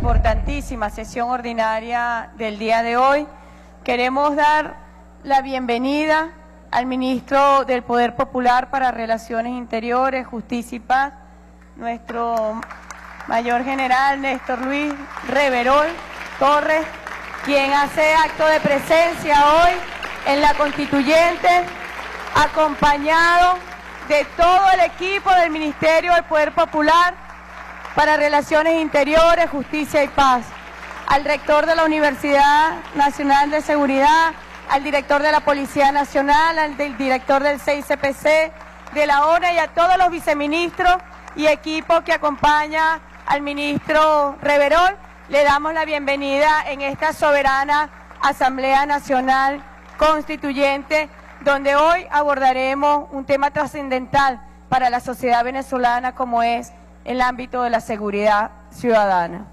importantísima sesión ordinaria del día de hoy. Queremos dar la bienvenida al Ministro del Poder Popular para Relaciones Interiores, Justicia y Paz, nuestro Mayor General Néstor Luis Reverol Torres, quien hace acto de presencia hoy en la Constituyente, acompañado de todo el equipo del Ministerio del Poder Popular para Relaciones Interiores, Justicia y Paz, al rector de la Universidad Nacional de Seguridad, al director de la Policía Nacional, al director del CICPC, de la ONU y a todos los viceministros y equipo que acompaña al ministro Reverol. Le damos la bienvenida en esta soberana Asamblea Nacional Constituyente, donde hoy abordaremos un tema trascendental para la sociedad venezolana como es el ámbito de la seguridad ciudadana.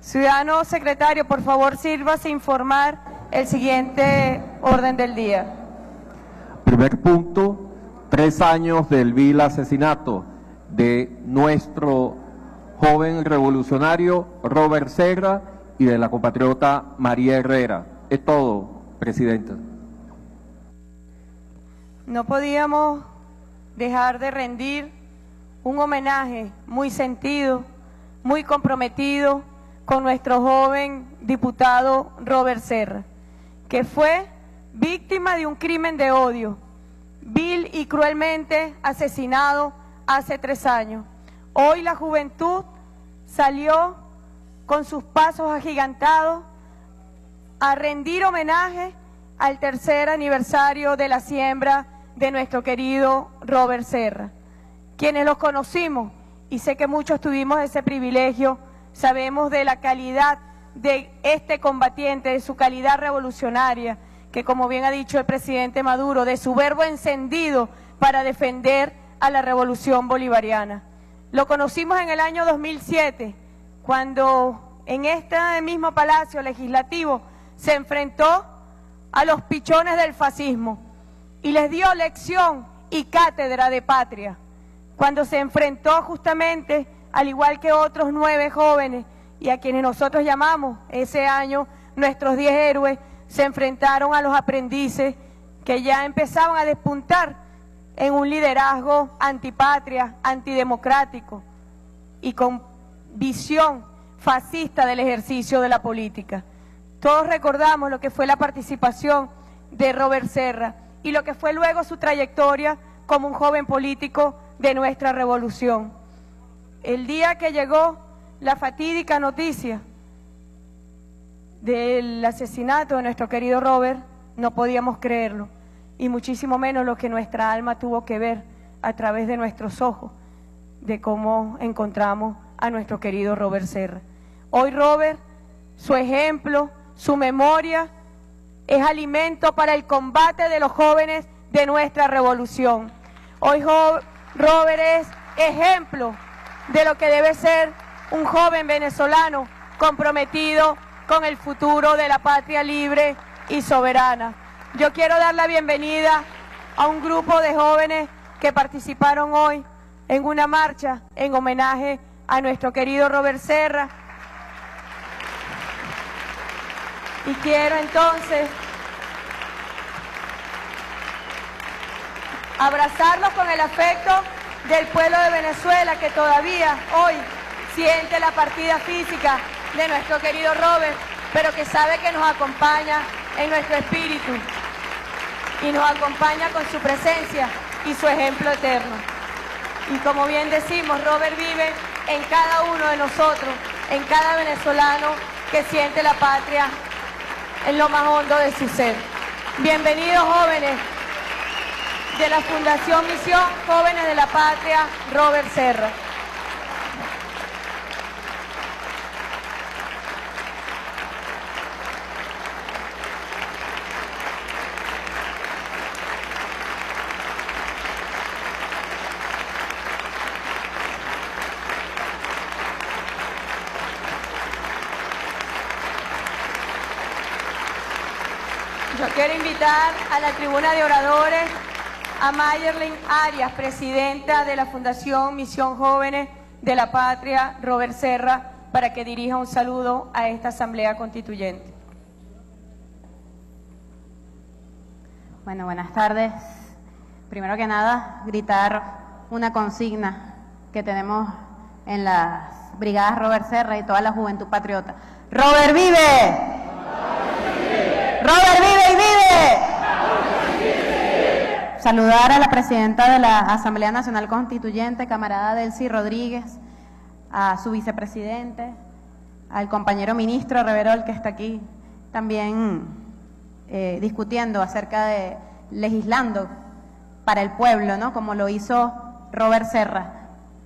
Ciudadano secretario, por favor, sírvase informar el siguiente orden del día. Primer punto, 3 años del vil asesinato de nuestro joven revolucionario Robert Serra y de la compatriota María Herrera. Es todo, Presidenta. No podíamos dejar de rendir un homenaje muy sentido, muy comprometido con nuestro joven diputado Robert Serra, que fue víctima de un crimen de odio, vil y cruelmente asesinado hace 3 años. Hoy la juventud salió con sus pasos agigantados a rendir homenaje al 3er aniversario de la siembra de nuestro querido Robert Serra. Quienes los conocimos, y sé que muchos tuvimos ese privilegio, sabemos de la calidad de este combatiente, de su calidad revolucionaria, que como bien ha dicho el presidente Maduro, de su verbo encendido para defender a la revolución bolivariana. Lo conocimos en el año 2007, cuando en este mismo palacio legislativo se enfrentó a los pichones del fascismo y les dio lección y cátedra de patria, cuando se enfrentó justamente, al igual que otros 9 jóvenes y a quienes nosotros llamamos ese año nuestros 10 héroes, se enfrentaron a los aprendices que ya empezaban a despuntar en un liderazgo antipatria, antidemocrático y con visión fascista del ejercicio de la política. Todos recordamos lo que fue la participación de Robert Serra y lo que fue luego su trayectoria como un joven político de nuestra revolución. El día que llegó la fatídica noticia del asesinato de nuestro querido Robert, no podíamos creerlo, y muchísimo menos lo que nuestra alma tuvo que ver a través de nuestros ojos, de cómo encontramos a nuestro querido Robert Serra. Hoy Robert, su ejemplo, su memoria, es alimento para el combate de los jóvenes de nuestra revolución. Hoy Robert es ejemplo de lo que debe ser un joven venezolano comprometido con el futuro de la patria libre y soberana. Yo quiero dar la bienvenida a un grupo de jóvenes que participaron hoy en una marcha en homenaje a nuestro querido Robert Serra. Y quiero entonces abrazarlos con el afecto del pueblo de Venezuela que todavía hoy siente la partida física de nuestro querido Robert, pero que sabe que nos acompaña en nuestro espíritu y nos acompaña con su presencia y su ejemplo eterno. Y como bien decimos, Robert vive en cada uno de nosotros, en cada venezolano que siente la patria en lo más hondo de su ser. Bienvenidos jóvenes de la Fundación Misión Jóvenes de la Patria Robert Serra. Quiero invitar a la tribuna de oradores a Mayerling Arias, presidenta de la Fundación Misión Jóvenes de la Patria Robert Serra, para que dirija un saludo a esta Asamblea Constituyente. Bueno, buenas tardes. Primero que nada, gritar una consigna que tenemos en las brigadas Robert Serra y toda la juventud patriota. ¡Robert vive! ¡Robert vive! ¡Robert vive y vive! Saludar a la presidenta de la Asamblea Nacional Constituyente, camarada Delcy Rodríguez, a su vicepresidente, al compañero ministro Reverol, que está aquí también discutiendo acerca de, legislando para el pueblo, ¿no? Como lo hizo Robert Serra.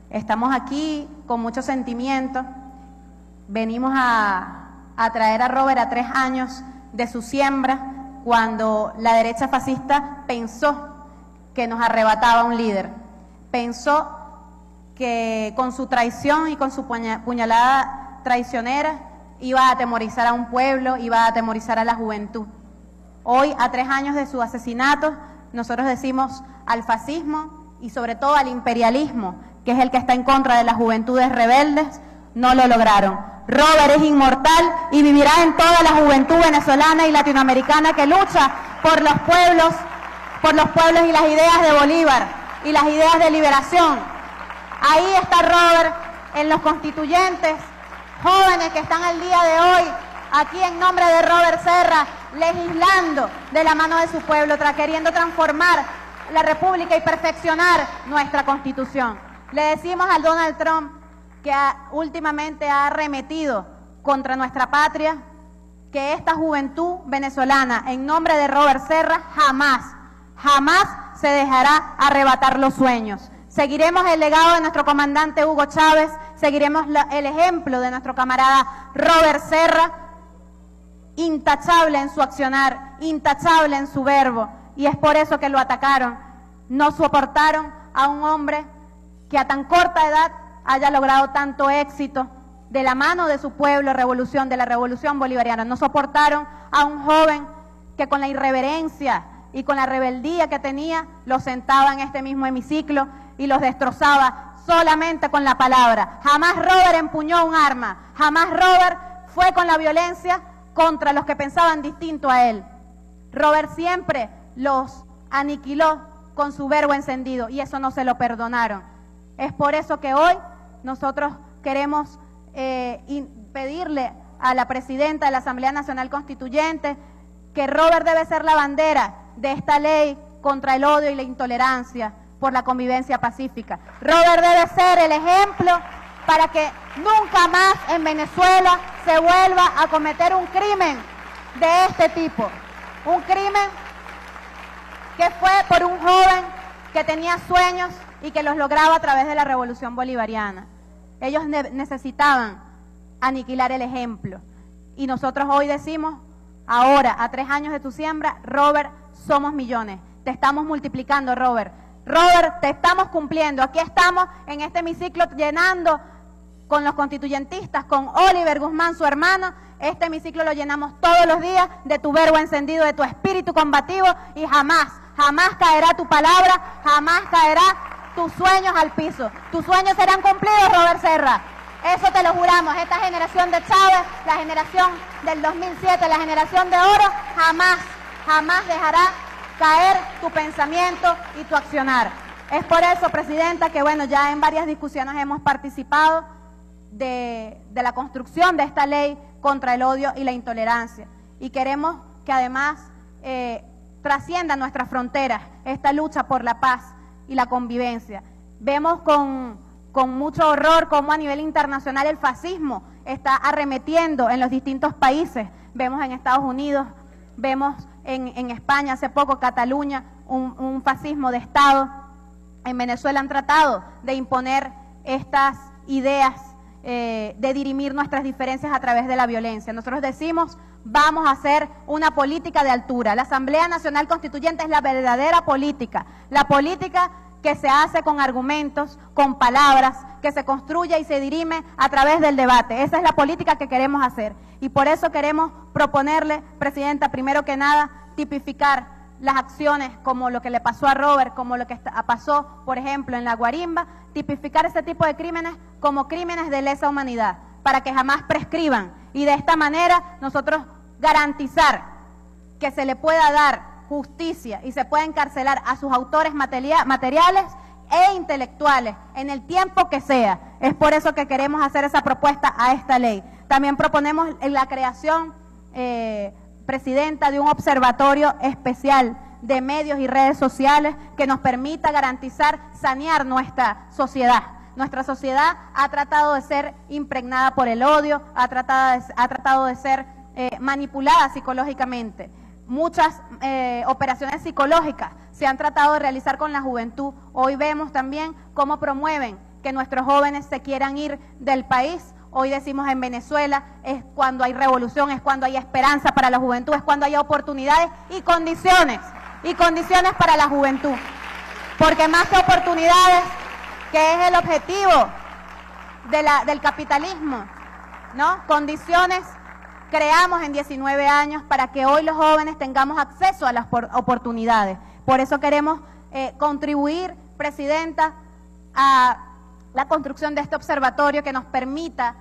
Estamos aquí con mucho sentimiento, venimos a traer a Robert a 3 años de su siembra, cuando la derecha fascista pensó que nos arrebataba un líder, pensó que con su traición y con su puñalada traicionera iba a atemorizar a un pueblo, iba a atemorizar a la juventud. Hoy, a 3 años de su asesinato, nosotros decimos al fascismo y sobre todo al imperialismo, que es el que está en contra de las juventudes rebeldes, no lo lograron. Robert es inmortal y vivirá en toda la juventud venezolana y latinoamericana que lucha por los pueblos y las ideas de Bolívar y las ideas de liberación. Ahí está Robert en los constituyentes, jóvenes que están al día de hoy, aquí en nombre de Robert Serra, legislando de la mano de su pueblo, queriendo transformar la República y perfeccionar nuestra Constitución. Le decimos al Donald Trump, que últimamente ha arremetido contra nuestra patria, que esta juventud venezolana, en nombre de Robert Serra, jamás, jamás se dejará arrebatar los sueños. Seguiremos el legado de nuestro comandante Hugo Chávez, seguiremos el ejemplo de nuestro camarada Robert Serra, intachable en su accionar, intachable en su verbo, y es por eso que lo atacaron. No soportaron a un hombre que a tan corta edad haya logrado tanto éxito de la mano de su pueblo, revolución, de la revolución bolivariana. No soportaron a un joven que con la irreverencia y con la rebeldía que tenía, los sentaba en este mismo hemiciclo y los destrozaba solamente con la palabra. Jamás Robert empuñó un arma, jamás Robert fue con la violencia contra los que pensaban distinto a él. Robert siempre los aniquiló con su verbo encendido y eso no se lo perdonaron. Es por eso que hoy nosotros queremos pedirle a la presidenta de la Asamblea Nacional Constituyente que Robert debe ser la bandera de esta ley contra el odio y la intolerancia por la convivencia pacífica. Robert debe ser el ejemplo para que nunca más en Venezuela se vuelva a cometer un crimen de este tipo. Un crimen que fue por un joven que tenía sueños y que los lograba a través de la revolución bolivariana. Ellos necesitaban aniquilar el ejemplo. Y nosotros hoy decimos, ahora, a 3 años de tu siembra, Robert, somos millones. Te estamos multiplicando, Robert. Robert, te estamos cumpliendo. Aquí estamos en este hemiciclo llenando con los constituyentistas, con Oliver Guzmán, su hermano. Este hemiciclo lo llenamos todos los días de tu verbo encendido, de tu espíritu combativo, y jamás, jamás caerá tu palabra, jamás caerá tus sueños al piso. Tus sueños serán cumplidos, Robert Serra. Eso te lo juramos. Esta generación de Chávez, la generación del 2007, la generación de oro, jamás, jamás dejará caer tu pensamiento y tu accionar. Es por eso, Presidenta, que bueno, ya en varias discusiones hemos participado de la construcción de esta ley contra el odio y la intolerancia. Y queremos que además trascienda nuestras fronteras esta lucha por la paz y la convivencia. Vemos con mucho horror cómo a nivel internacional el fascismo está arremetiendo en los distintos países. Vemos en Estados Unidos, vemos en España, hace poco Cataluña, un fascismo de Estado. En Venezuela han tratado de imponer estas ideas, de dirimir nuestras diferencias a través de la violencia. Nosotros decimos, vamos a hacer una política de altura. La Asamblea Nacional Constituyente es la verdadera política. La política que se hace con argumentos, con palabras, que se construye y se dirime a través del debate. Esa es la política que queremos hacer. Y por eso queremos proponerle, Presidenta, primero que nada, tipificar las acciones como lo que le pasó a Robert, como lo que pasó, por ejemplo, en La Guarimba, tipificar ese tipo de crímenes como crímenes de lesa humanidad. para que jamás prescriban, y de esta manera nosotros garantizar que se le pueda dar justicia y se pueda encarcelar a sus autores materiales e intelectuales en el tiempo que sea. Es por eso que queremos hacer esa propuesta a esta ley. También proponemos la creación, Presidenta, de un observatorio especial de medios y redes sociales que nos permita garantizar, sanear nuestra sociedad. Nuestra sociedad ha tratado de ser impregnada por el odio, ha tratado de ser manipulada psicológicamente. Muchas operaciones psicológicas se han tratado de realizar con la juventud. Hoy vemos también cómo promueven que nuestros jóvenes se quieran ir del país. Hoy decimos en Venezuela es cuando hay revolución, es cuando hay esperanza para la juventud, es cuando hay oportunidades y condiciones para la juventud. Porque más que oportunidades, que es el objetivo del capitalismo, ¿no? Condiciones creamos en 19 años para que hoy los jóvenes tengamos acceso a las oportunidades. Por eso queremos contribuir, Presidenta, a la construcción de este observatorio que nos permita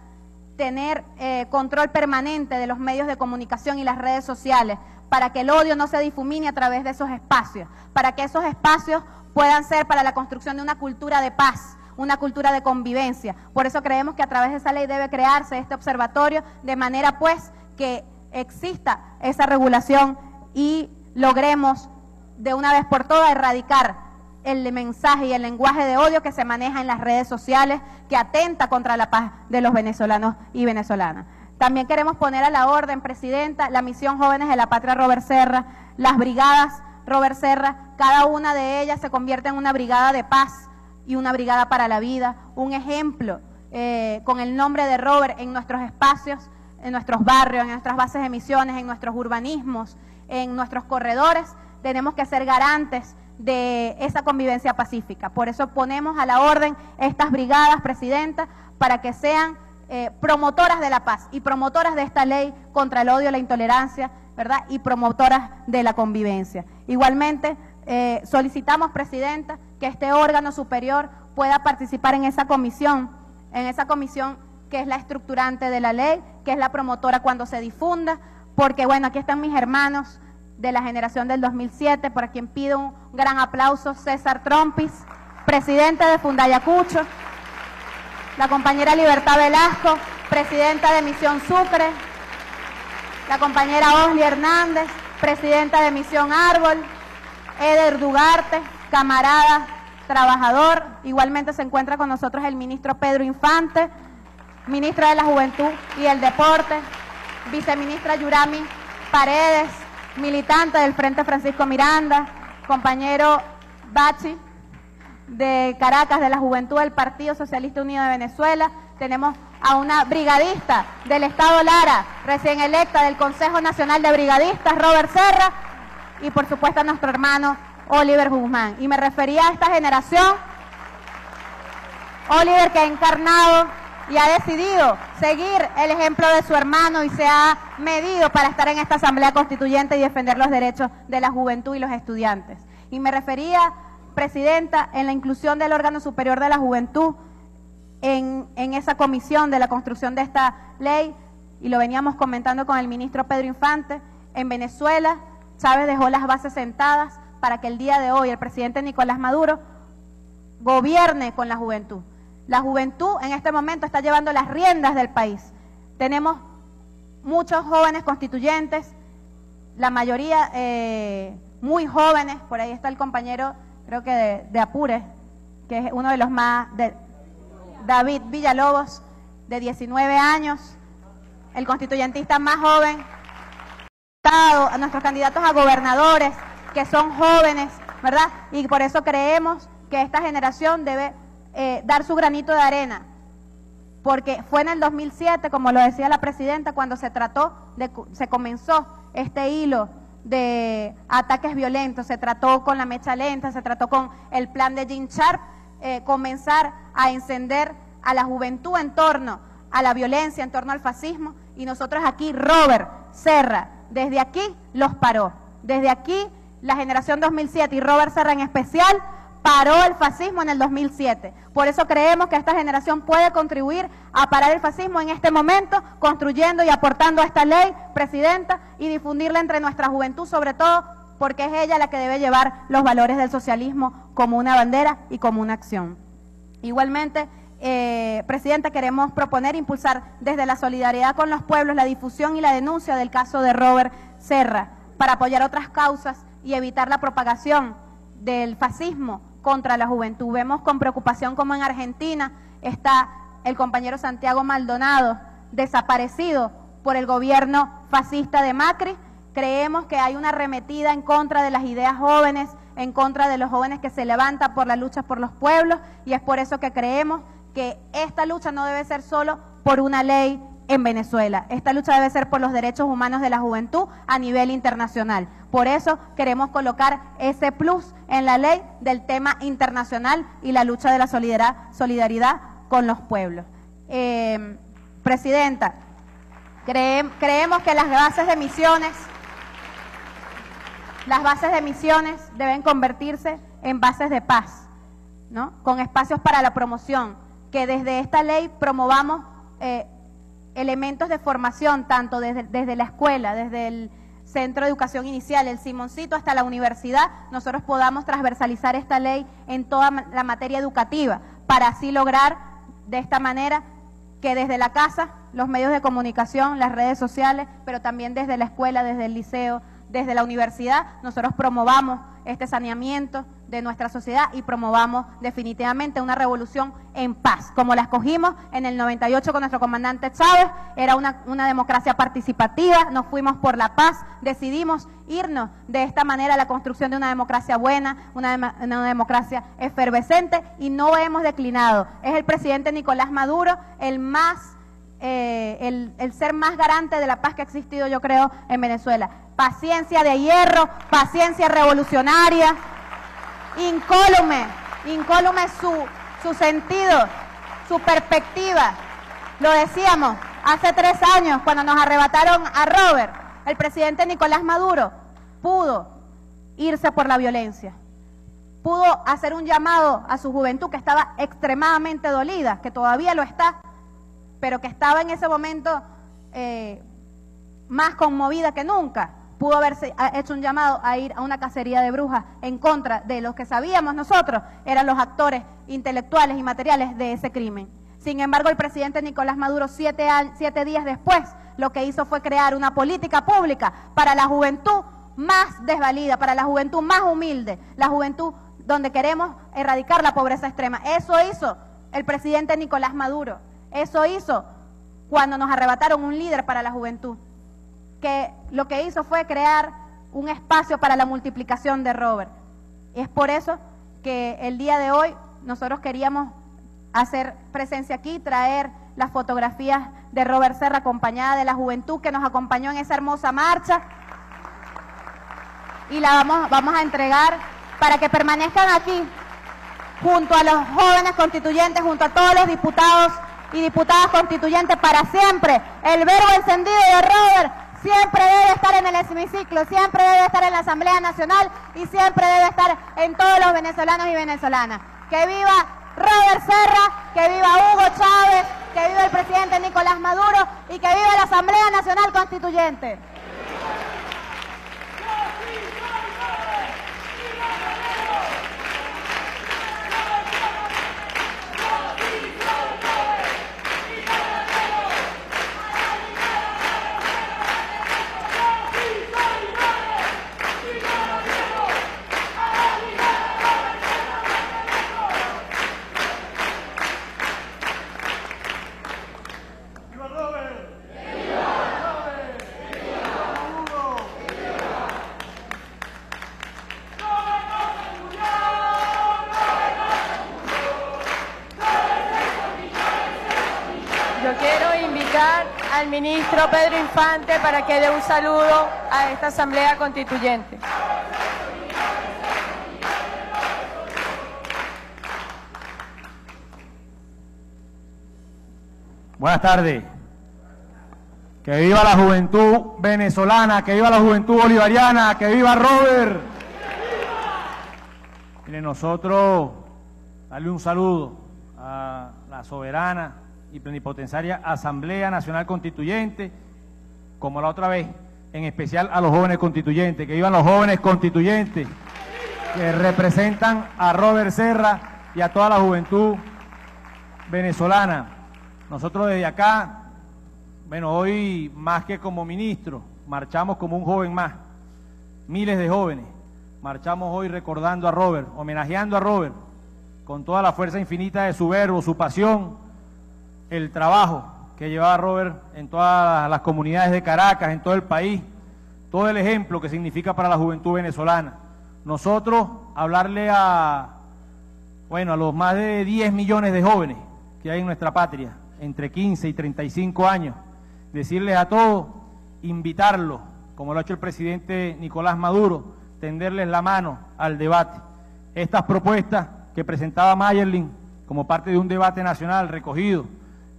tener control permanente de los medios de comunicación y las redes sociales, para que el odio no se difumine a través de esos espacios, para que esos espacios puedan ser para la construcción de una cultura de paz, una cultura de convivencia. Por eso creemos que a través de esa ley debe crearse este observatorio, de manera pues que exista esa regulación y logremos de una vez por todas erradicar el mensaje y el lenguaje de odio que se maneja en las redes sociales, que atenta contra la paz de los venezolanos y venezolanas. También queremos poner a la orden, Presidenta, la misión Jóvenes de la Patria Robert Serra, las brigadas Robert Serra, cada una de ellas se convierte en una brigada de paz y una brigada para la vida, un ejemplo con el nombre de Robert en nuestros espacios, en nuestros barrios, en nuestras bases de misiones, en nuestros urbanismos, en nuestros corredores. Tenemos que ser garantes de esa convivencia pacífica. Por eso ponemos a la orden estas brigadas, Presidenta, para que sean promotoras de la paz y promotoras de esta ley contra el odio, la intolerancia, ¿verdad? Y promotoras de la convivencia. Igualmente, solicitamos, Presidenta, que este órgano superior pueda participar en esa comisión que es la estructurante de la ley, que es la promotora cuando se difunda, porque bueno, aquí están mis hermanos de la generación del 2007, por quien pido un gran aplauso, César Trompis, presidente de Fundayacucho, la compañera Libertad Velasco, presidenta de Misión Sucre, la compañera Osli Hernández, presidenta de Misión Árbol, Eder Dugarte, camarada, trabajador. Igualmente se encuentra con nosotros el ministro Pedro Infante, ministra de la Juventud y el Deporte, viceministra Yurami Paredes, militante del Frente Francisco Miranda, compañero Bachi de Caracas, de la Juventud del Partido Socialista Unido de Venezuela. Tenemos a una brigadista del Estado Lara, recién electa del Consejo Nacional de Brigadistas, Robert Serra, y por supuesto a nuestro hermano Oliver Guzmán. Y me refería a esta generación, Oliver, que ha encarnado y ha decidido seguir el ejemplo de su hermano y se ha medido para estar en esta Asamblea Constituyente y defender los derechos de la juventud y los estudiantes. Y me refería, Presidenta, en la inclusión del órgano superior de la juventud en esa comisión de la construcción de esta ley, y lo veníamos comentando con el ministro Pedro Infante. En Venezuela, Chávez dejó las bases sentadas para que el día de hoy el presidente Nicolás Maduro gobierne con la juventud. La juventud en este momento está llevando las riendas del país. Tenemos muchos jóvenes constituyentes, la mayoría muy jóvenes. Por ahí está el compañero, creo que de Apure, que es uno de los más... David Villalobos, de 19 años, el constituyentista más joven. A nuestros candidatos a gobernadores, que son jóvenes, ¿verdad? Y por eso creemos que esta generación debe dar su granito de arena, porque fue en el 2007, como lo decía la Presidenta, cuando se comenzó este hilo de ataques violentos. Se trató con la mecha lenta, se trató con el plan de Jim Sharp, comenzar a encender a la juventud en torno a la violencia, en torno al fascismo, y nosotros aquí, Robert Serra, desde aquí los paró, desde aquí la generación 2007 y Robert Serra en especial, paró el fascismo en el 2007. Por eso creemos que esta generación puede contribuir a parar el fascismo en este momento, construyendo y aportando a esta ley, Presidenta, y difundirla entre nuestra juventud, sobre todo porque es ella la que debe llevar los valores del socialismo como una bandera y como una acción. Igualmente, Presidenta, queremos proponer impulsar desde la solidaridad con los pueblos la difusión y la denuncia del caso de Robert Serra, para apoyar otras causas y evitar la propagación del fascismo contra la juventud. Vemos con preocupación como en Argentina está el compañero Santiago Maldonado desaparecido por el gobierno fascista de Macri. Creemos que hay una arremetida en contra de las ideas jóvenes, en contra de los jóvenes que se levantan por la lucha por los pueblos, y es por eso que creemos que esta lucha no debe ser solo por una ley en Venezuela. Esta lucha debe ser por los derechos humanos de la juventud a nivel internacional. Por eso queremos colocar ese plus en la ley del tema internacional y la lucha de la solidaridad con los pueblos. Presidenta, creemos que las bases de misiones deben convertirse en bases de paz, ¿no? Con espacios para la promoción, que desde esta ley promovamos elementos de formación, tanto desde la escuela, desde el centro de educación inicial, el Simoncito, hasta la universidad, nosotros podamos transversalizar esta ley en toda la materia educativa, para así lograr de esta manera que desde la casa, los medios de comunicación, las redes sociales, pero también desde la escuela, desde el liceo, desde la universidad, nosotros promovamos este saneamiento de nuestra sociedad y promovamos definitivamente una revolución en paz, como la escogimos en el 98 con nuestro comandante Chávez. Era una democracia participativa, nos fuimos por la paz, decidimos irnos de esta manera a la construcción de una democracia buena, una democracia efervescente, y no hemos declinado. Es el presidente Nicolás Maduro el ser más garante de la paz que ha existido, yo creo, en Venezuela. Paciencia de hierro, paciencia revolucionaria, incólume su sentido, su perspectiva. Lo decíamos hace 3 años cuando nos arrebataron a Robert. El presidente Nicolás Maduro pudo irse por la violencia, pudo hacer un llamado a su juventud que estaba extremadamente dolida, que todavía lo está, pero que estaba en ese momento más conmovida que nunca. Pudo haberse hecho un llamado a ir a una cacería de brujas en contra de los que sabíamos nosotros eran los actores intelectuales y materiales de ese crimen. Sin embargo, el presidente Nicolás Maduro, 7 días después, lo que hizo fue crear una política pública para la juventud más desvalida, para la juventud más humilde, la juventud donde queremos erradicar la pobreza extrema. Eso hizo el presidente Nicolás Maduro. Eso hizo cuando nos arrebataron un líder para la juventud, que lo que hizo fue crear un espacio para la multiplicación de Robert. Es por eso que el día de hoy nosotros queríamos hacer presencia aquí, traer las fotografías de Robert Serra acompañada de la juventud que nos acompañó en esa hermosa marcha, y la vamos a entregar para que permanezcan aquí junto a los jóvenes constituyentes, junto a todos los diputados y diputadas constituyentes para siempre. El verbo encendido de Robert siempre debe estar en el hemiciclo, siempre debe estar en la Asamblea Nacional y siempre debe estar en todos los venezolanos y venezolanas. Que viva Robert Serra, que viva Hugo Chávez, que viva el presidente Nicolás Maduro y que viva la Asamblea Nacional Constituyente. Ministro Pedro Infante para que dé un saludo a esta Asamblea Constituyente. Buenas tardes. Que viva la juventud venezolana, que viva la juventud bolivariana, que viva Robert. ¡Que viva! Entre nosotros, darle un saludo a la soberana y plenipotenciaria Asamblea Nacional Constituyente, como la otra vez, en especial a los jóvenes constituyentes. Que vivan los jóvenes constituyentes, que representan a Robert Serra y a toda la juventud venezolana. Nosotros desde acá, bueno, hoy más que como ministro, marchamos como un joven más. Miles de jóvenes marchamos hoy recordando a Robert, homenajeando a Robert, con toda la fuerza infinita de su verbo, su pasión, el trabajo que llevaba Robert en todas las comunidades de Caracas, en todo el país, todo el ejemplo que significa para la juventud venezolana. Nosotros hablarle a los más de 10 millones de jóvenes que hay en nuestra patria, entre 15 y 35 años, decirles a todos, invitarlos, como lo ha hecho el presidente Nicolás Maduro, tenderles la mano al debate. Estas propuestas que presentaba Mayerling como parte de un debate nacional recogido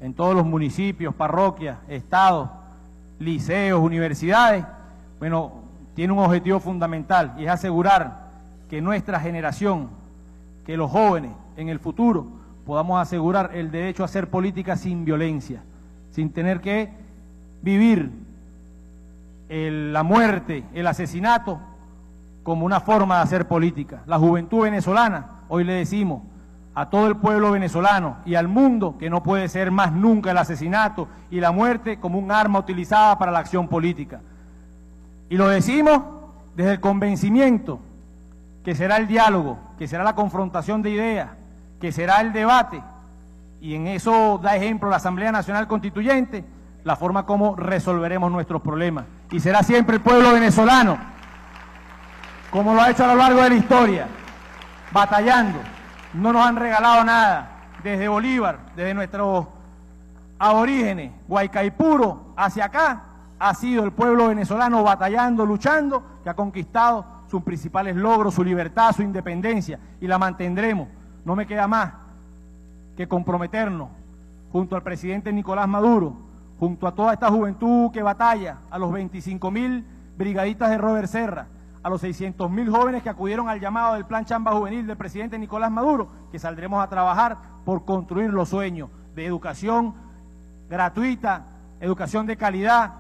en todos los municipios, parroquias, estados, liceos, universidades, bueno, tiene un objetivo fundamental y es asegurar que nuestra generación, que los jóvenes en el futuro podamos asegurar el derecho a hacer política sin violencia, sin tener que vivir la muerte, el asesinato como una forma de hacer política. La juventud venezolana, hoy le decimos a todo el pueblo venezolano y al mundo que no puede ser más nunca el asesinato y la muerte como un arma utilizada para la acción política. Y lo decimos desde el convencimiento que será el diálogo, que será la confrontación de ideas, que será el debate, y en eso da ejemplo la Asamblea Nacional Constituyente, la forma como resolveremos nuestros problemas. Y será siempre el pueblo venezolano, como lo ha hecho a lo largo de la historia, batallando. No nos han regalado nada, desde Bolívar, desde nuestros aborígenes, Guaycaipuro, hacia acá, ha sido el pueblo venezolano batallando, luchando, que ha conquistado sus principales logros, su libertad, su independencia, y la mantendremos. No me queda más que comprometernos junto al presidente Nicolás Maduro, junto a toda esta juventud que batalla, a los 25.000 brigadistas de Robert Serra, a los 600.000 jóvenes que acudieron al llamado del Plan Chamba Juvenil del presidente Nicolás Maduro, que saldremos a trabajar por construir los sueños de educación gratuita, educación de calidad,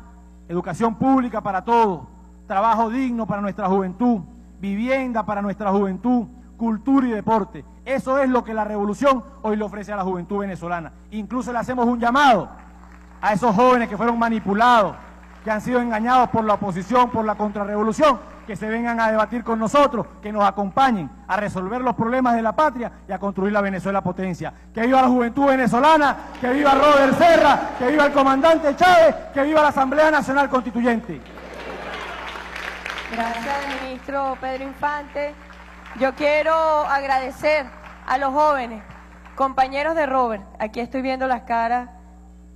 educación pública para todos, trabajo digno para nuestra juventud, vivienda para nuestra juventud, cultura y deporte. Eso es lo que la revolución hoy le ofrece a la juventud venezolana. Incluso le hacemos un llamado a esos jóvenes que fueron manipulados, que han sido engañados por la oposición, por la contrarrevolución, que se vengan a debatir con nosotros, que nos acompañen a resolver los problemas de la patria y a construir la Venezuela potencia. Que viva la juventud venezolana, que viva Robert Serra, que viva el comandante Chávez, que viva la Asamblea Nacional Constituyente. Gracias, ministro Pedro Infante. Yo quiero agradecer a los jóvenes, compañeros de Robert. Aquí estoy viendo las caras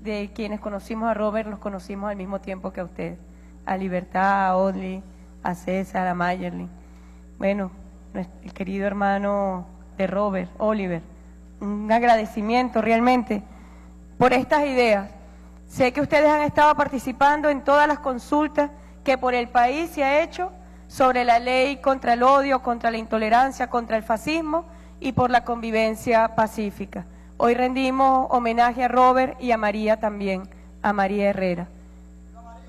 de quienes conocimos a Robert, los conocimos al mismo tiempo que a ustedes. A Libertad, a Osli, a César, a Mayerling. Bueno, el querido hermano de Robert, Oliver, un agradecimiento realmente por estas ideas. Sé que ustedes han estado participando en todas las consultas que por el país se ha hecho sobre la ley contra el odio, contra la intolerancia, contra el fascismo y por la convivencia pacífica. Hoy rendimos homenaje a Robert y a María también, a María Herrera,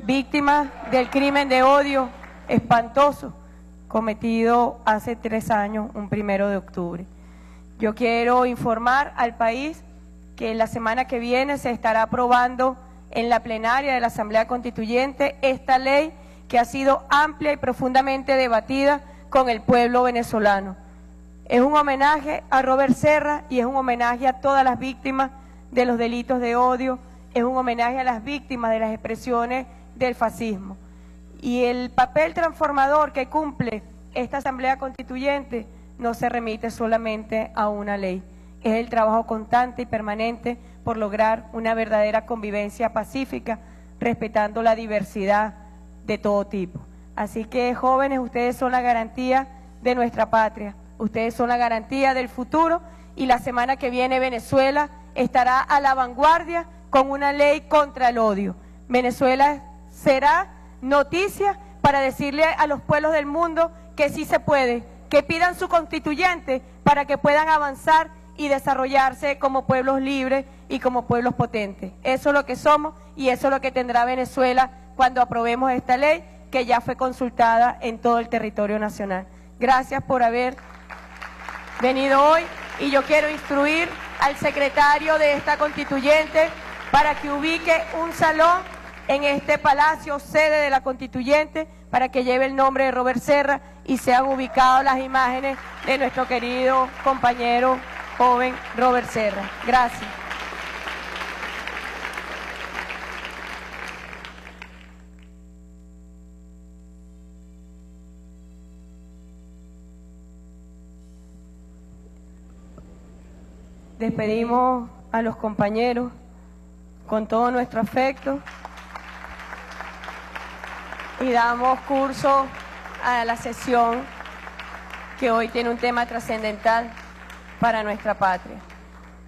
víctima del crimen de odio espantoso cometido hace 3 años, un 1 de octubre. Yo quiero informar al país que la semana que viene se estará aprobando en la plenaria de la Asamblea Constituyente esta ley que ha sido amplia y profundamente debatida con el pueblo venezolano. Es un homenaje a Robert Serra y es un homenaje a todas las víctimas de los delitos de odio, es un homenaje a las víctimas de las expresiones del fascismo. Y el papel transformador que cumple esta Asamblea Constituyente no se remite solamente a una ley, es el trabajo constante y permanente por lograr una verdadera convivencia pacífica, respetando la diversidad de todo tipo. Así que, jóvenes, ustedes son la garantía de nuestra patria, ustedes son la garantía del futuro, y la semana que viene Venezuela estará a la vanguardia con una ley contra el odio. Venezuela será noticia para decirle a los pueblos del mundo que sí se puede, que pidan su constituyente para que puedan avanzar y desarrollarse como pueblos libres y como pueblos potentes. Eso es lo que somos y eso es lo que tendrá Venezuela cuando aprobemos esta ley que ya fue consultada en todo el territorio nacional. Gracias por haber venido hoy y yo quiero instruir al secretario de esta constituyente para que ubique un salón en este palacio, sede de la constituyente, para que lleve el nombre de Robert Serra y sean ubicadas las imágenes de nuestro querido compañero joven Robert Serra. Gracias. Despedimos a los compañeros con todo nuestro afecto y damos curso a la sesión que hoy tiene un tema trascendental para nuestra patria.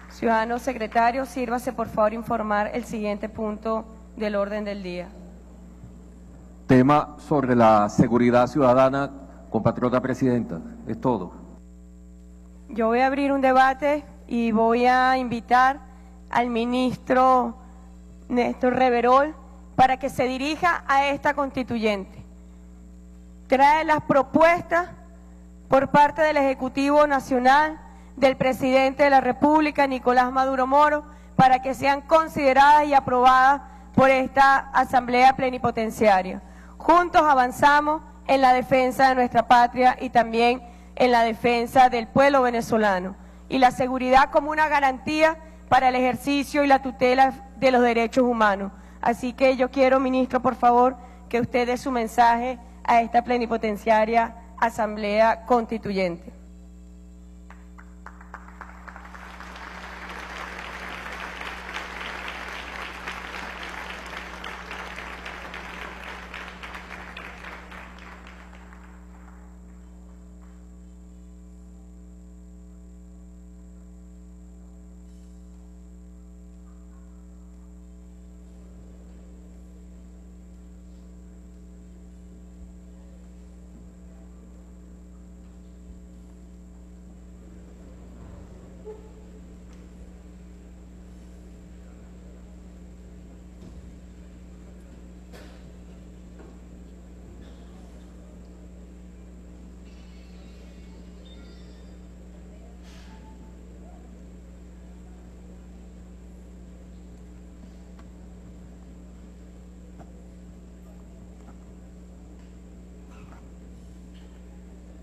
Ciudadano secretario, sírvase por favor informar el siguiente punto del orden del día. Tema sobre la seguridad ciudadana, compatriota presidenta, es todo. Yo voy a abrir un debate y voy a invitar al ministro Néstor Reverol para que se dirija a esta constituyente. Trae las propuestas por parte del Ejecutivo Nacional, del Presidente de la República, Nicolás Maduro Moro, para que sean consideradas y aprobadas por esta Asamblea Plenipotenciaria. Juntos avanzamos en la defensa de nuestra patria y también en la defensa del pueblo venezolano y la seguridad como una garantía para el ejercicio y la tutela de los derechos humanos. Así que yo quiero, ministro, por favor, que usted dé su mensaje a esta plenipotenciaria Asamblea Constituyente.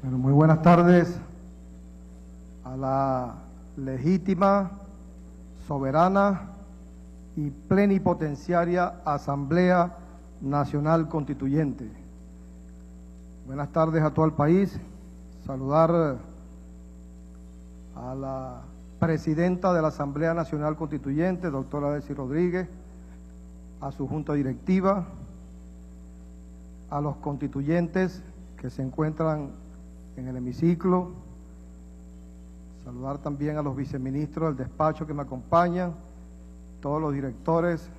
Muy buenas tardes a la legítima, soberana y plenipotenciaria Asamblea Nacional Constituyente. Buenas tardes a todo el país. Saludar a la presidenta de la Asamblea Nacional Constituyente, doctora Delcy Rodríguez, a su junta directiva, a los constituyentes que se encuentran en el hemiciclo, saludar también a los viceministros del despacho que me acompañan, todos los directores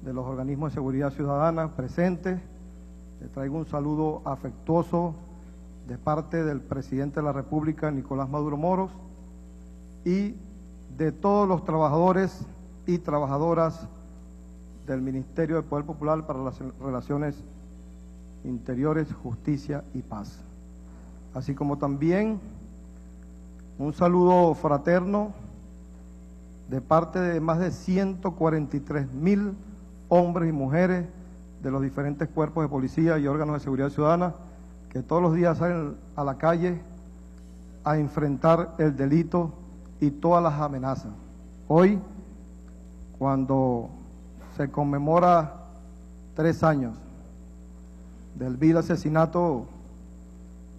de los organismos de seguridad ciudadana presentes. Les traigo un saludo afectuoso de parte del presidente de la República, Nicolás Maduro Moros, y de todos los trabajadores y trabajadoras del Ministerio del Poder Popular para las Relaciones Interiores, Justicia y Paz. Así como también un saludo fraterno de parte de más de 143.000 hombres y mujeres de los diferentes cuerpos de policía y órganos de seguridad ciudadana que todos los días salen a la calle a enfrentar el delito y todas las amenazas. Hoy, cuando se conmemora 3 años del vil asesinato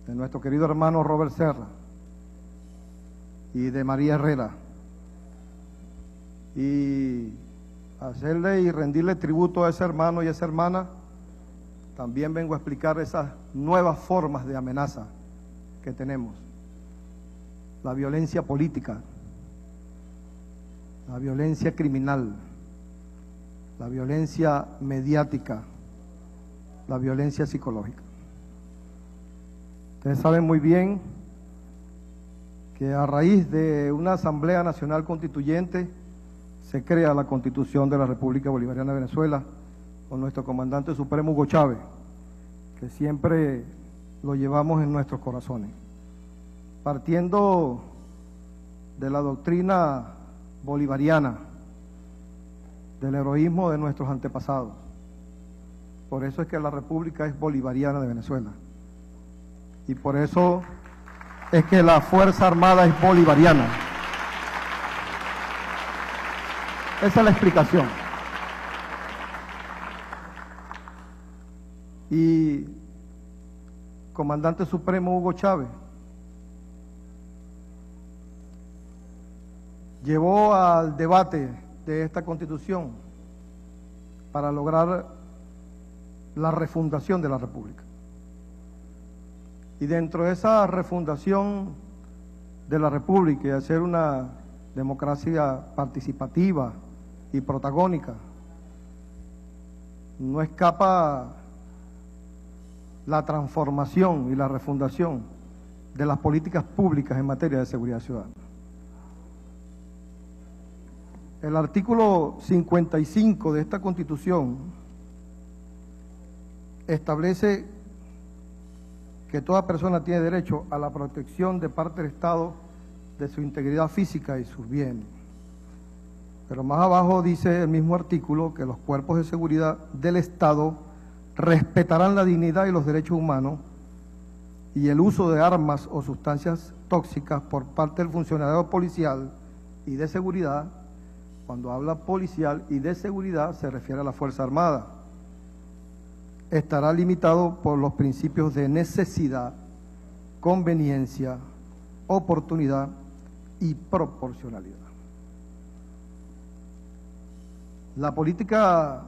de nuestro querido hermano Robert Serra y de María Herrera, y hacerle y rendirle tributo a ese hermano y a esa hermana, también vengo a explicar esas nuevas formas de amenaza que tenemos: la violencia política, la violencia criminal, la violencia mediática, la violencia psicológica. Ustedes saben muy bien que a raíz de una Asamblea Nacional Constituyente se crea la Constitución de la República Bolivariana de Venezuela con nuestro comandante supremo Hugo Chávez, que siempre lo llevamos en nuestros corazones. Partiendo de la doctrina bolivariana, del heroísmo de nuestros antepasados. Por eso es que la República es bolivariana de Venezuela. Y por eso es que la Fuerza Armada es bolivariana. Esa es la explicación. Y comandante supremo Hugo Chávez llevó al debate de esta Constitución para lograr la refundación de la República. Y dentro de esa refundación de la República y hacer una democracia participativa y protagónica, no escapa la transformación y la refundación de las políticas públicas en materia de seguridad ciudadana. El artículo 55 de esta Constitución establece que toda persona tiene derecho a la protección de parte del Estado de su integridad física y sus bienes. Pero más abajo dice el mismo artículo que los cuerpos de seguridad del Estado respetarán la dignidad y los derechos humanos y el uso de armas o sustancias tóxicas por parte del funcionario policial y de seguridad. Cuando habla policial y de seguridad se refiere a la Fuerza Armada. Estará limitado por los principios de necesidad, conveniencia, oportunidad y proporcionalidad. La política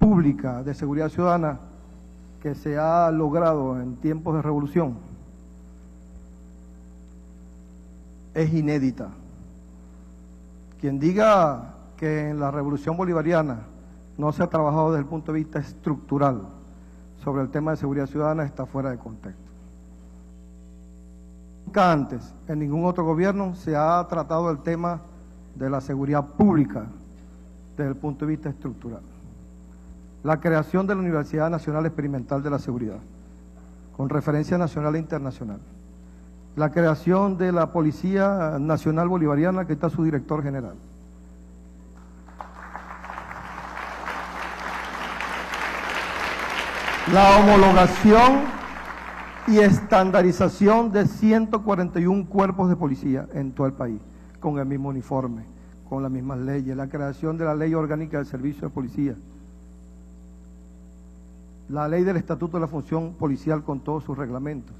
pública de seguridad ciudadana que se ha logrado en tiempos de revolución es inédita. Quien diga que en la revolución bolivariana no se ha trabajado desde el punto de vista estructural sobre el tema de seguridad ciudadana está fuera de contexto. Nunca antes, en ningún otro gobierno, se ha tratado el tema de la seguridad pública desde el punto de vista estructural. La creación de la Universidad Nacional Experimental de la Seguridad, con referencia nacional e internacional. La creación de la Policía Nacional Bolivariana, que está su director general. La homologación y estandarización de 141 cuerpos de policía en todo el país, con el mismo uniforme, con las mismas leyes. La creación de la Ley Orgánica del Servicio de Policía. La Ley del Estatuto de la Función Policial con todos sus reglamentos.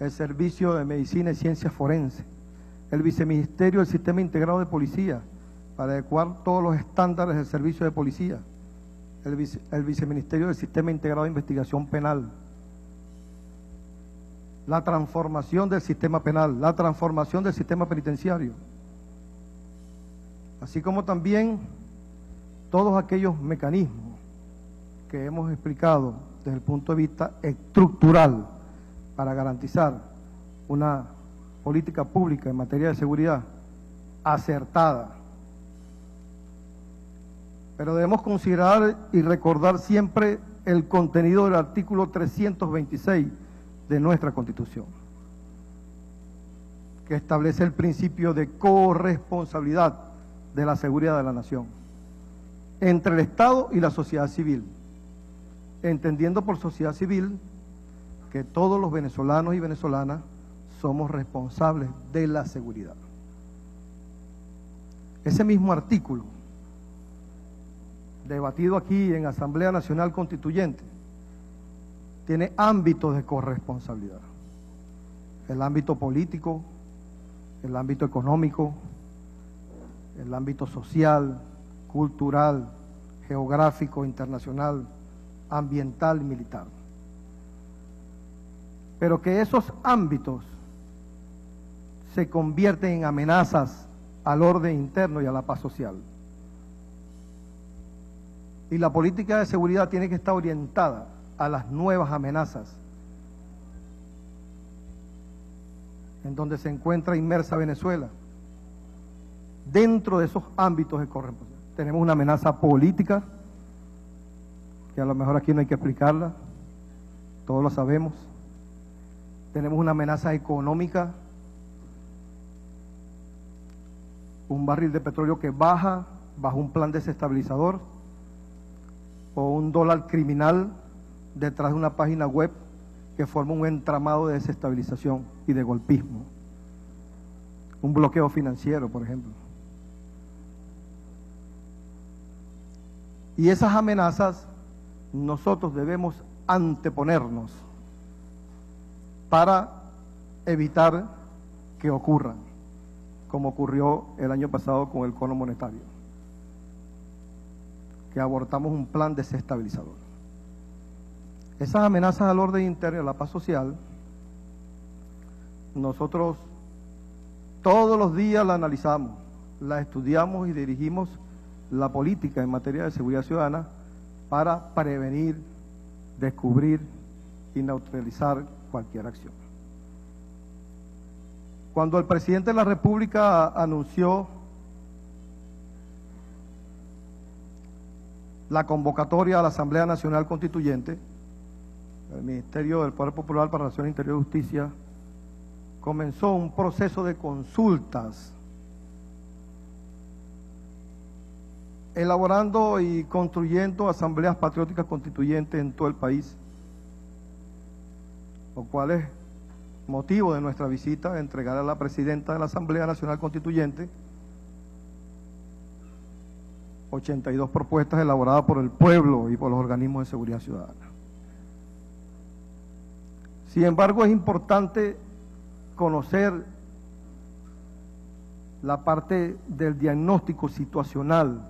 El Servicio de Medicina y Ciencias Forenses, el Viceministerio del Sistema Integrado de Policía, para adecuar todos los estándares del servicio de policía, el Viceministerio del Sistema Integrado de Investigación Penal, la transformación del sistema penal, la transformación del sistema penitenciario, así como también todos aquellos mecanismos que hemos explicado desde el punto de vista estructural, para garantizar una política pública en materia de seguridad acertada. Pero debemos considerar y recordar siempre el contenido del artículo 326 de nuestra Constitución, que establece el principio de corresponsabilidad de la seguridad de la nación entre el Estado y la sociedad civil, entendiendo por sociedad civil que todos los venezolanos y venezolanas somos responsables de la seguridad. Ese mismo artículo, debatido aquí en Asamblea Nacional Constituyente, tiene ámbitos de corresponsabilidad. El ámbito político, el ámbito económico, el ámbito social, cultural, geográfico, internacional, ambiental y militar. Pero que esos ámbitos se convierten en amenazas al orden interno y a la paz social. Y la política de seguridad tiene que estar orientada a las nuevas amenazas en donde se encuentra inmersa Venezuela. Dentro de esos ámbitos de corresponsabilidad tenemos una amenaza política, que a lo mejor aquí no hay que explicarla, todos lo sabemos. Tenemos una amenaza económica, un barril de petróleo que baja bajo un plan desestabilizador, o un dólar criminal detrás de una página web que forma un entramado de desestabilización y de golpismo. Un bloqueo financiero, por ejemplo. Y esas amenazas nosotros debemos anteponernos para evitar que ocurran, como ocurrió el año pasado con el cono monetario, que abortamos un plan desestabilizador. Esas amenazas al orden interno y a la paz social, nosotros todos los días la analizamos, la estudiamos y dirigimos la política en materia de seguridad ciudadana para prevenir, descubrir y neutralizar cualquier acción. Cuando el presidente de la República anunció la convocatoria a la Asamblea Nacional Constituyente, el Ministerio del Poder Popular para Relaciones Interiores y Justicia comenzó un proceso de consultas, elaborando y construyendo asambleas patrióticas constituyentes en todo el país, lo cual es motivo de nuestra visita, entregar a la presidenta de la Asamblea Nacional Constituyente 82 propuestas elaboradas por el pueblo y por los organismos de seguridad ciudadana. Sin embargo, es importante conocer la parte del diagnóstico situacional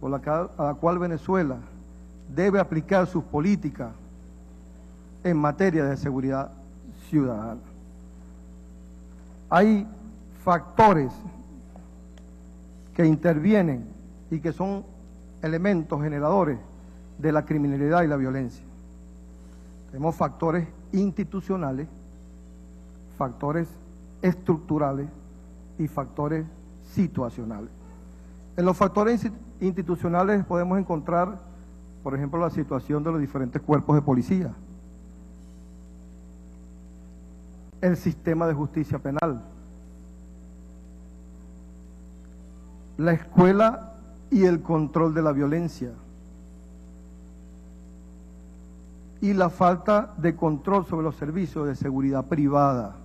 por la cual Venezuela debe aplicar sus políticas en materia de seguridad ciudadana. Hay factores que intervienen y que son elementos generadores de la criminalidad y la violencia. Tenemos factores institucionales, factores estructurales y factores situacionales. En los factores institucionales podemos encontrar, por ejemplo, la situación de los diferentes cuerpos de policía, el sistema de justicia penal, la escuela y el control de la violencia, y la falta de control sobre los servicios de seguridad privada.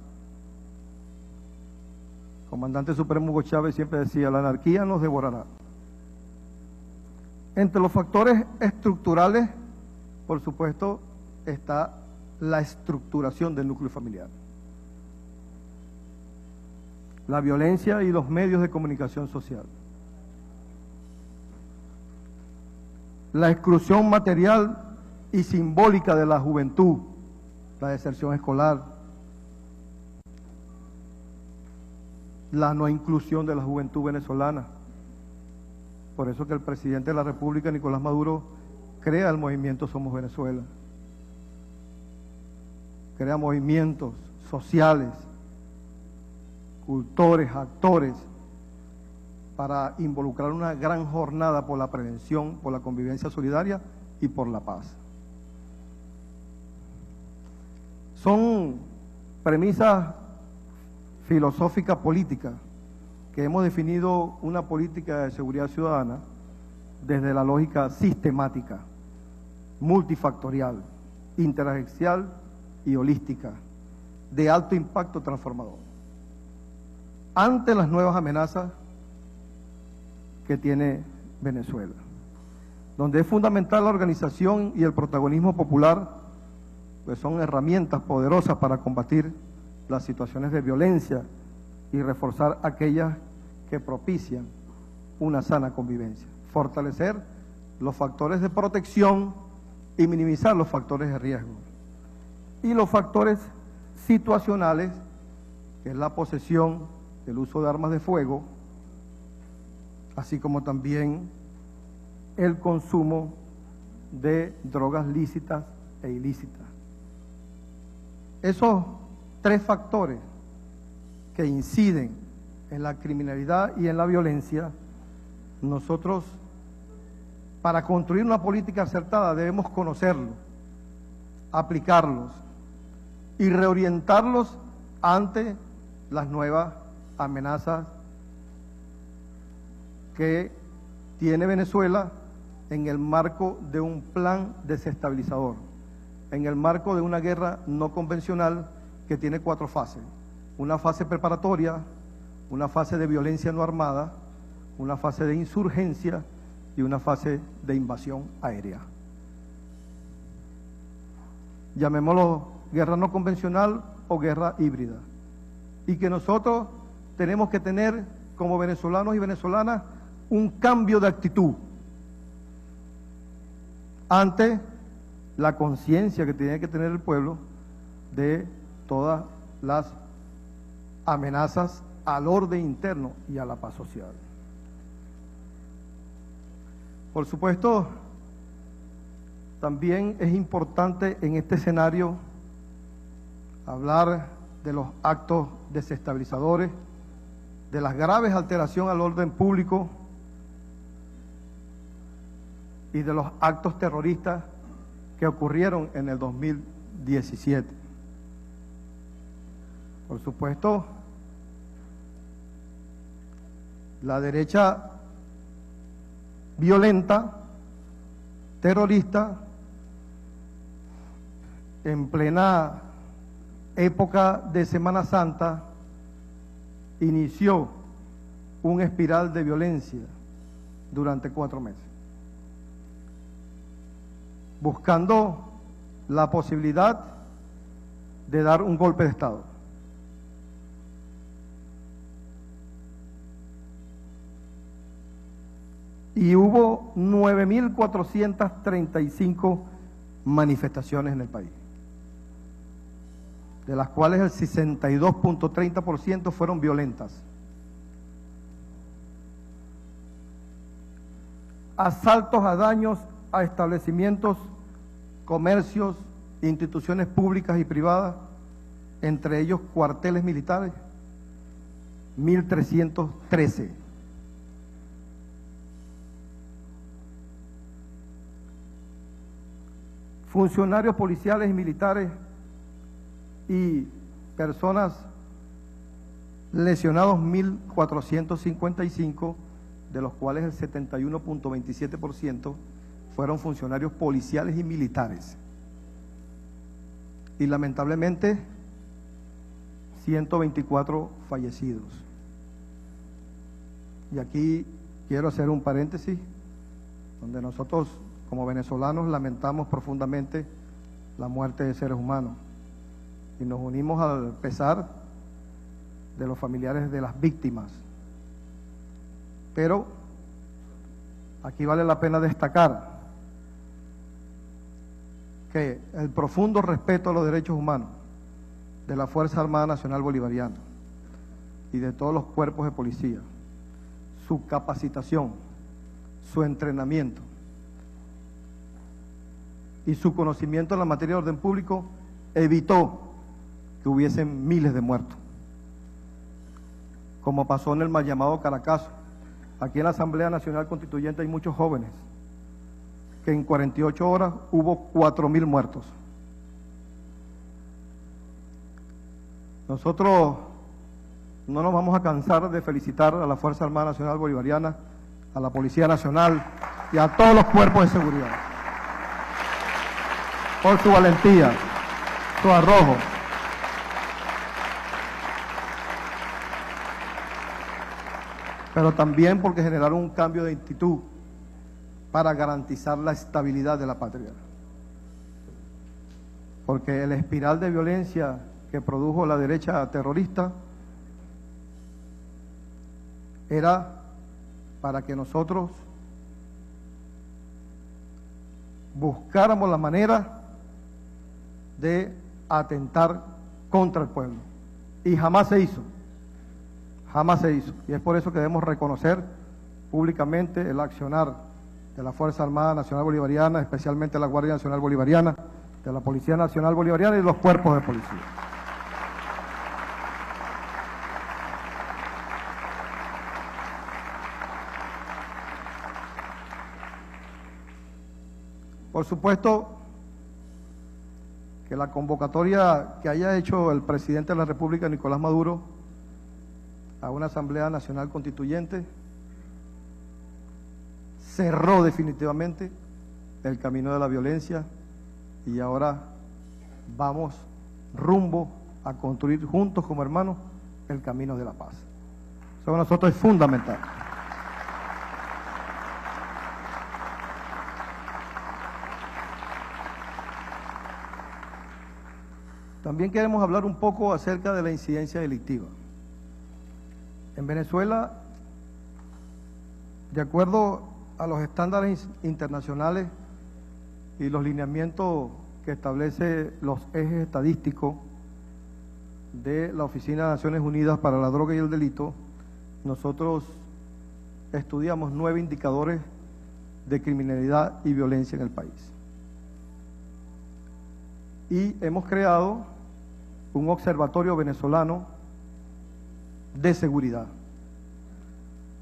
El comandante supremo Hugo Chávez siempre decía, la anarquía nos devorará. Entre los factores estructurales, por supuesto, está la estructuración del núcleo familiar, la violencia y los medios de comunicación social, la exclusión material y simbólica de la juventud, la deserción escolar, la no inclusión de la juventud venezolana. Por eso que el presidente de la República, Nicolás Maduro, crea el movimiento Somos Venezuela. Crea movimientos sociales, cultores, actores, para involucrar una gran jornada por la prevención, por la convivencia solidaria y por la paz. Son premisas filosóficas políticas que hemos definido una política de seguridad ciudadana desde la lógica sistemática, multifactorial, interagencial y holística, de alto impacto transformador. Ante las nuevas amenazas que tiene Venezuela, donde es fundamental la organización y el protagonismo popular, pues son herramientas poderosas para combatir las situaciones de violencia y reforzar aquellas que propician una sana convivencia, fortalecer los factores de protección y minimizar los factores de riesgo. Y los factores situacionales, que es la posesión, el uso de armas de fuego, así como también el consumo de drogas lícitas e ilícitas. Esos tres factores que inciden en la criminalidad y en la violencia, nosotros, para construir una política acertada, debemos conocerlos, aplicarlos y reorientarlos ante las nuevas amenazas que tiene Venezuela en el marco de un plan desestabilizador, en el marco de una guerra no convencional que tiene 4 fases. Una fase preparatoria, una fase de violencia no armada, una fase de insurgencia y una fase de invasión aérea. Llamémoslo guerra no convencional o guerra híbrida. Y que nosotros tenemos que tener, como venezolanos y venezolanas, un cambio de actitud ante la conciencia que tiene que tener el pueblo de todas las amenazas al orden interno y a la paz social. Por supuesto, también es importante en este escenario hablar de los actos desestabilizadores, de las graves alteraciones al orden público y de los actos terroristas que ocurrieron en el 2017. Por supuesto, la derecha violenta, terrorista, en plena época de Semana Santa, inició una espiral de violencia durante 4 meses, buscando la posibilidad de dar un golpe de Estado. Y hubo 9.435 manifestaciones en el país, de las cuales el 62.30% fueron violentas. Asaltos a daños a establecimientos, comercios, instituciones públicas y privadas, entre ellos cuarteles militares, 1.313. Funcionarios policiales y militares y personas lesionados, 1.455, de los cuales el 71.27% fueron funcionarios policiales y militares. Y lamentablemente, 124 fallecidos. Y aquí quiero hacer un paréntesis, donde nosotros, como venezolanos, lamentamos profundamente la muerte de seres humanos y nos unimos al pesar de los familiares de las víctimas. Pero aquí vale la pena destacar que el profundo respeto a los derechos humanos de la Fuerza Armada Nacional Bolivariana y de todos los cuerpos de policía, su capacitación, su entrenamiento y su conocimiento en la materia de orden público evitó que hubiesen miles de muertos, como pasó en el mal llamado Caracazo. Aquí en la Asamblea Nacional Constituyente hay muchos jóvenes que en 48 horas hubo 4.000 muertos. Nosotros no nos vamos a cansar de felicitar a la Fuerza Armada Nacional Bolivariana, a la Policía Nacional y a todos los cuerpos de seguridad por su valentía, su arrojo. Pero también porque generaron un cambio de actitud para garantizar la estabilidad de la patria. Porque el espiral de violencia que produjo la derecha terrorista era para que nosotros buscáramos la manera de atentar contra el pueblo, y jamás se hizo, jamás se hizo, y es por eso que debemos reconocer públicamente el accionar de la Fuerza Armada Nacional Bolivariana, especialmente la Guardia Nacional Bolivariana, de la Policía Nacional Bolivariana y los cuerpos de policía. Por supuesto que la convocatoria que haya hecho el presidente de la República, Nicolás Maduro, a una Asamblea Nacional Constituyente, cerró definitivamente el camino de la violencia y ahora vamos rumbo a construir juntos como hermanos el camino de la paz. Eso para nosotros es fundamental. También queremos hablar un poco acerca de la incidencia delictiva. En Venezuela, de acuerdo a los estándares internacionales y los lineamientos que establece los ejes estadísticos de la Oficina de Naciones Unidas para la Droga y el Delito, nosotros estudiamos 9 indicadores de criminalidad y violencia en el país. Y hemos creado un observatorio venezolano de seguridad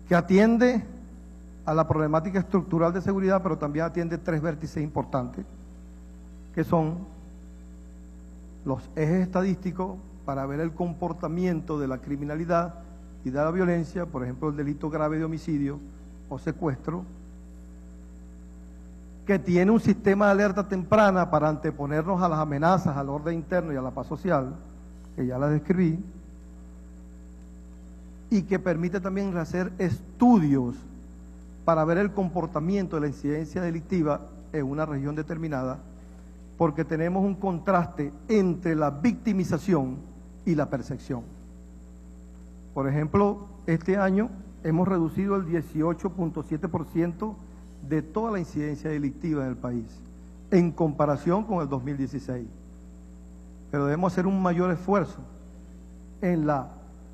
que atiende a la problemática estructural de seguridad, pero también atiende 3 vértices importantes, que son los ejes estadísticos para ver el comportamiento de la criminalidad y de la violencia, por ejemplo, el delito grave de homicidio o secuestro, que tiene un sistema de alerta temprana para anteponernos a las amenazas, al orden interno y a la paz social, que ya la describí, y que permite también hacer estudios para ver el comportamiento de la incidencia delictiva en una región determinada, porque tenemos un contraste entre la victimización y la percepción. Por ejemplo, este año hemos reducido el 18.7% de toda la incidencia delictiva en el país, en comparación con el 2016. Pero debemos hacer un mayor esfuerzo en la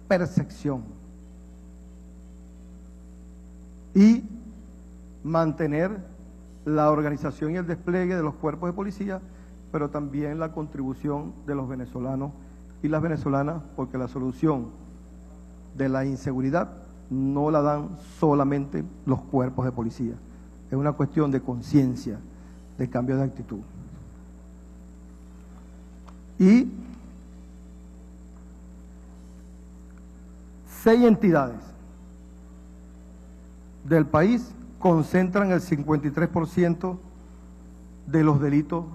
percepción y mantener la organización y el despliegue de los cuerpos de policía, pero también la contribución de los venezolanos y las venezolanas, porque la solución de la inseguridad no la dan solamente los cuerpos de policía. Es una cuestión de conciencia, de cambio de actitud. Y 6 entidades del país concentran el 53% de los delitos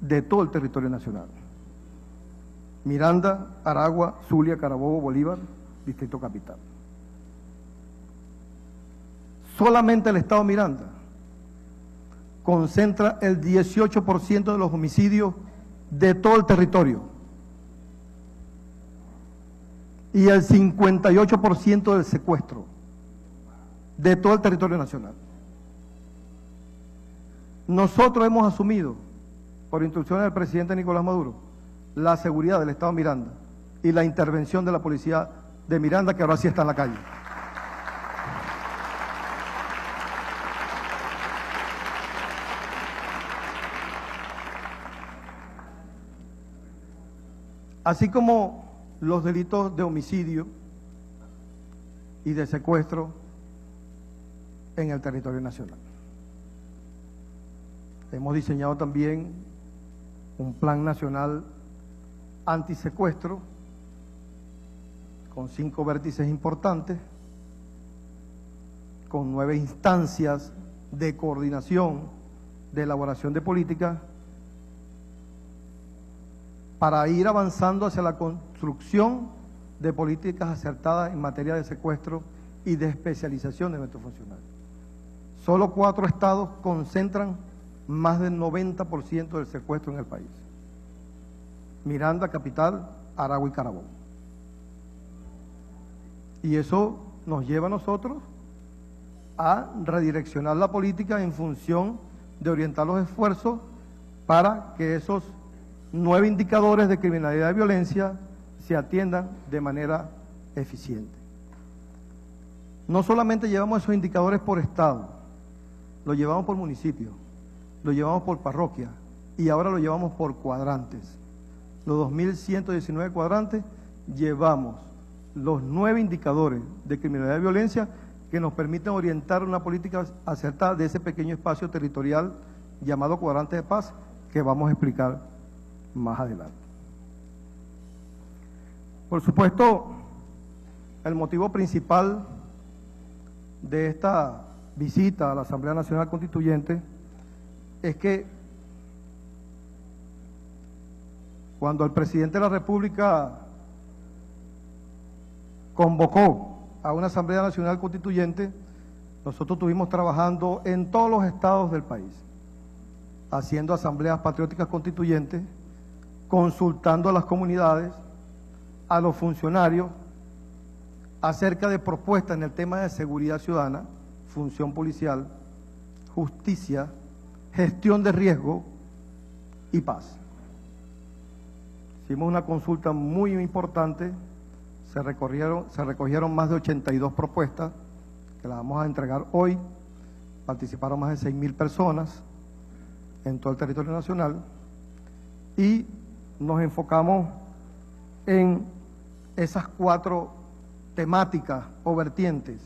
de todo el territorio nacional. Miranda, Aragua, Zulia, Carabobo, Bolívar, Distrito Capital. Solamente el estado Miranda concentra el 18% de los homicidios de todo el territorio y el 58% del secuestro de todo el territorio nacional. Nosotros hemos asumido, por instrucciones del presidente Nicolás Maduro, la seguridad del estado Miranda y la intervención de la policía de Miranda, que ahora sí está en la calle. Así como los delitos de homicidio y de secuestro en el territorio nacional. Hemos diseñado también un plan nacional antisecuestro con 5 vértices importantes, con 9 instancias de coordinación, de elaboración de políticas, para ir avanzando hacia la construcción de políticas acertadas en materia de secuestro y de especialización de nuestros funcionarios. Solo 4 estados concentran más del 90% del secuestro en el país: Miranda, Capital, Aragua y Carabobo. Y eso nos lleva a nosotros a redireccionar la política en función de orientar los esfuerzos para que esos 9 indicadores de criminalidad y violencia se atiendan de manera eficiente. No solamente llevamos esos indicadores por estado, lo llevamos por municipio, lo llevamos por parroquia y ahora lo llevamos por cuadrantes. Los 2.119 cuadrantes llevamos los 9 indicadores de criminalidad y violencia que nos permiten orientar una política acertada de ese pequeño espacio territorial llamado cuadrante de paz, que vamos a explicar más adelante. Por supuesto, el motivo principal de esta visita a la Asamblea Nacional Constituyente es que cuando el presidente de la República convocó a una Asamblea Nacional Constituyente, nosotros estuvimos trabajando en todos los estados del país, haciendo asambleas patrióticas constituyentes, consultando a las comunidades, a los funcionarios, acerca de propuestas en el tema de seguridad ciudadana, función policial, justicia, gestión de riesgo y paz. Hicimos una consulta muy importante, se recogieron más de 82 propuestas, que las vamos a entregar hoy. Participaron más de 6.000 personas en todo el territorio nacional y nos enfocamos en esas cuatro temáticas o vertientes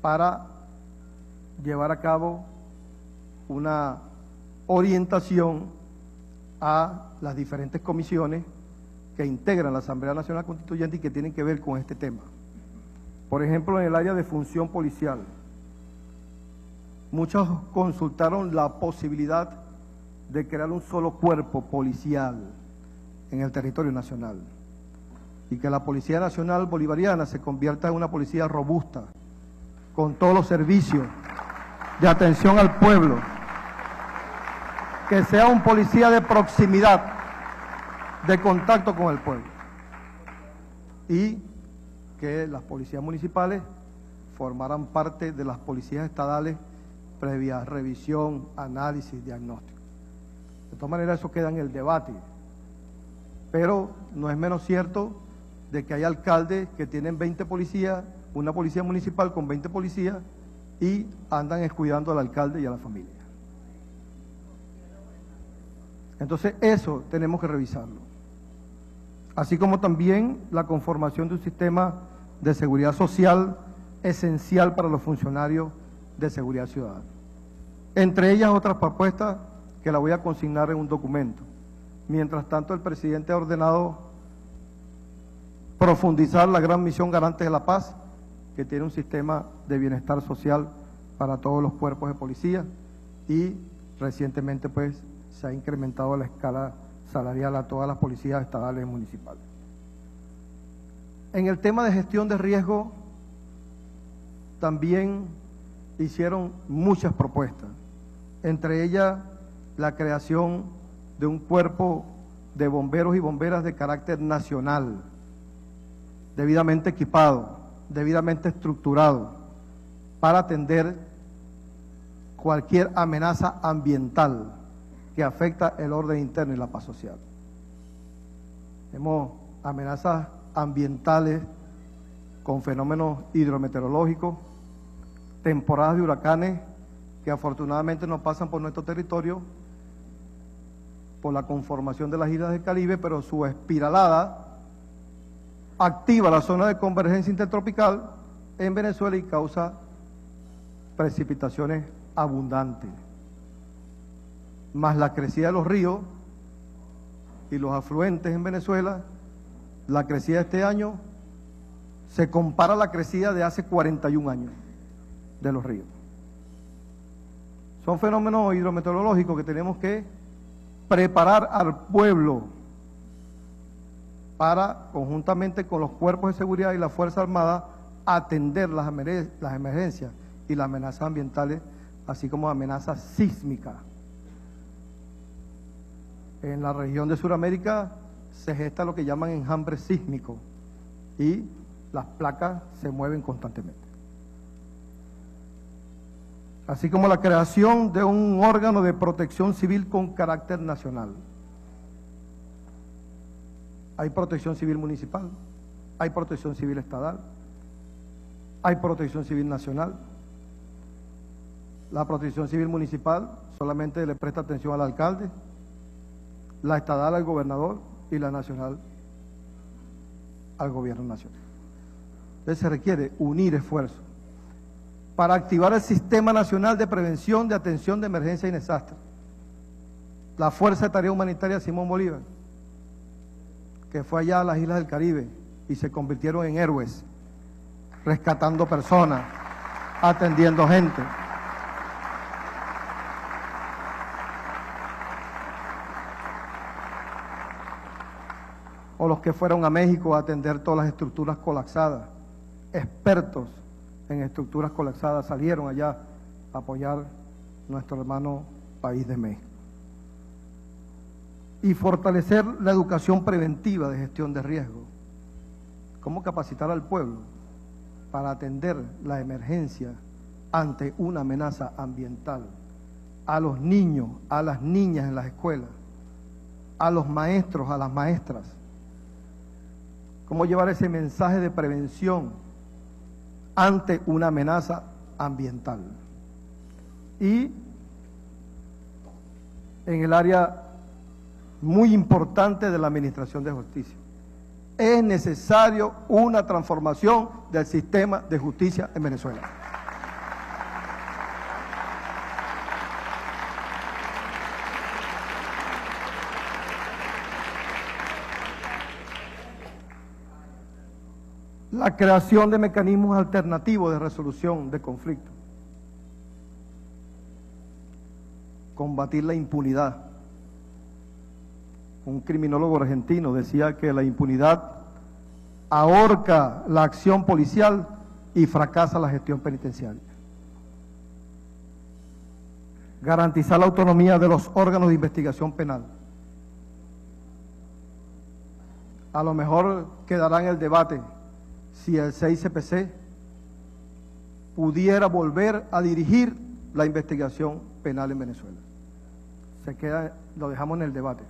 para llevar a cabo una orientación a las diferentes comisiones que integran la Asamblea Nacional Constituyente y que tienen que ver con este tema. Por ejemplo, en el área de función policial, muchos consultaron la posibilidad de crear un solo cuerpo policial en el territorio nacional y que la Policía Nacional Bolivariana se convierta en una policía robusta, con todos los servicios de atención al pueblo, que sea un policía de proximidad, de contacto con el pueblo, y que las policías municipales formaran parte de las policías estadales previa revisión, análisis, diagnóstico. De todas maneras, eso queda en el debate, pero no es menos cierto de que hay alcaldes que tienen 20 policías, una policía municipal con 20 policías, y andan descuidando al alcalde y a la familia. Entonces, eso tenemos que revisarlo. Así como también la conformación de un sistema de seguridad social esencial para los funcionarios de seguridad ciudadana. Entre ellas, otras propuestas que la voy a consignar en un documento. Mientras tanto, el presidente ha ordenado profundizar la gran misión Garantes de la Paz, que tiene un sistema de bienestar social para todos los cuerpos de policía, y recientemente pues se ha incrementado la escala salarial a todas las policías estatales y municipales. En el tema de gestión de riesgo también hicieron muchas propuestas, entre ellas la creación de un cuerpo de bomberos y bomberas de carácter nacional, debidamente equipado, debidamente estructurado, para atender cualquier amenaza ambiental que afecta el orden interno y la paz social. Tenemos amenazas ambientales con fenómenos hidrometeorológicos, temporadas de huracanes que afortunadamente no pasan por nuestro territorio por la conformación de las islas del Caribe, pero su espiralada activa la zona de convergencia intertropical en Venezuela y causa precipitaciones abundantes, más la crecida de los ríos y los afluentes en Venezuela. La crecida de este año se compara a la crecida de hace 41 años de los ríos. Son fenómenos hidrometeorológicos que tenemos que preparar al pueblo para, conjuntamente con los cuerpos de seguridad y la Fuerza Armada, atender las emergencias y las amenazas ambientales, así como amenazas sísmicas. En la región de Sudamérica se gesta lo que llaman enjambre sísmico y las placas se mueven constantemente. Así como la creación de un órgano de protección civil con carácter nacional. Hay protección civil municipal, hay protección civil estatal, hay protección civil nacional. La protección civil municipal solamente le presta atención al alcalde, la estatal al gobernador y la nacional al gobierno nacional. Entonces se requiere unir esfuerzos para activar el sistema nacional de prevención, de atención de emergencia y desastre, la Fuerza de Tarea Humanitaria Simón Bolívar, que fue allá a las Islas del Caribe y se convirtieron en héroes, rescatando personas, atendiendo gente. O los que fueron a México a atender todas las estructuras colapsadas, expertos en estructuras colapsadas, salieron allá a apoyar nuestro hermano país de México. Y fortalecer la educación preventiva de gestión de riesgo. ¿Cómo capacitar al pueblo para atender la emergencia ante una amenaza ambiental? A los niños, a las niñas en las escuelas, a los maestros, a las maestras. ¿Cómo llevar ese mensaje de prevención ante una amenaza ambiental? Y en el área muy importante de la Administración de Justicia, es necesario una transformación del sistema de justicia en Venezuela. La creación de mecanismos alternativos de resolución de conflictos. Combatir la impunidad. Un criminólogo argentino decía que la impunidad ahorca la acción policial y fracasa la gestión penitenciaria. Garantizar la autonomía de los órganos de investigación penal. A lo mejor quedará en el debate si el CICPC pudiera volver a dirigir la investigación penal en Venezuela. Se queda, lo dejamos en el debate.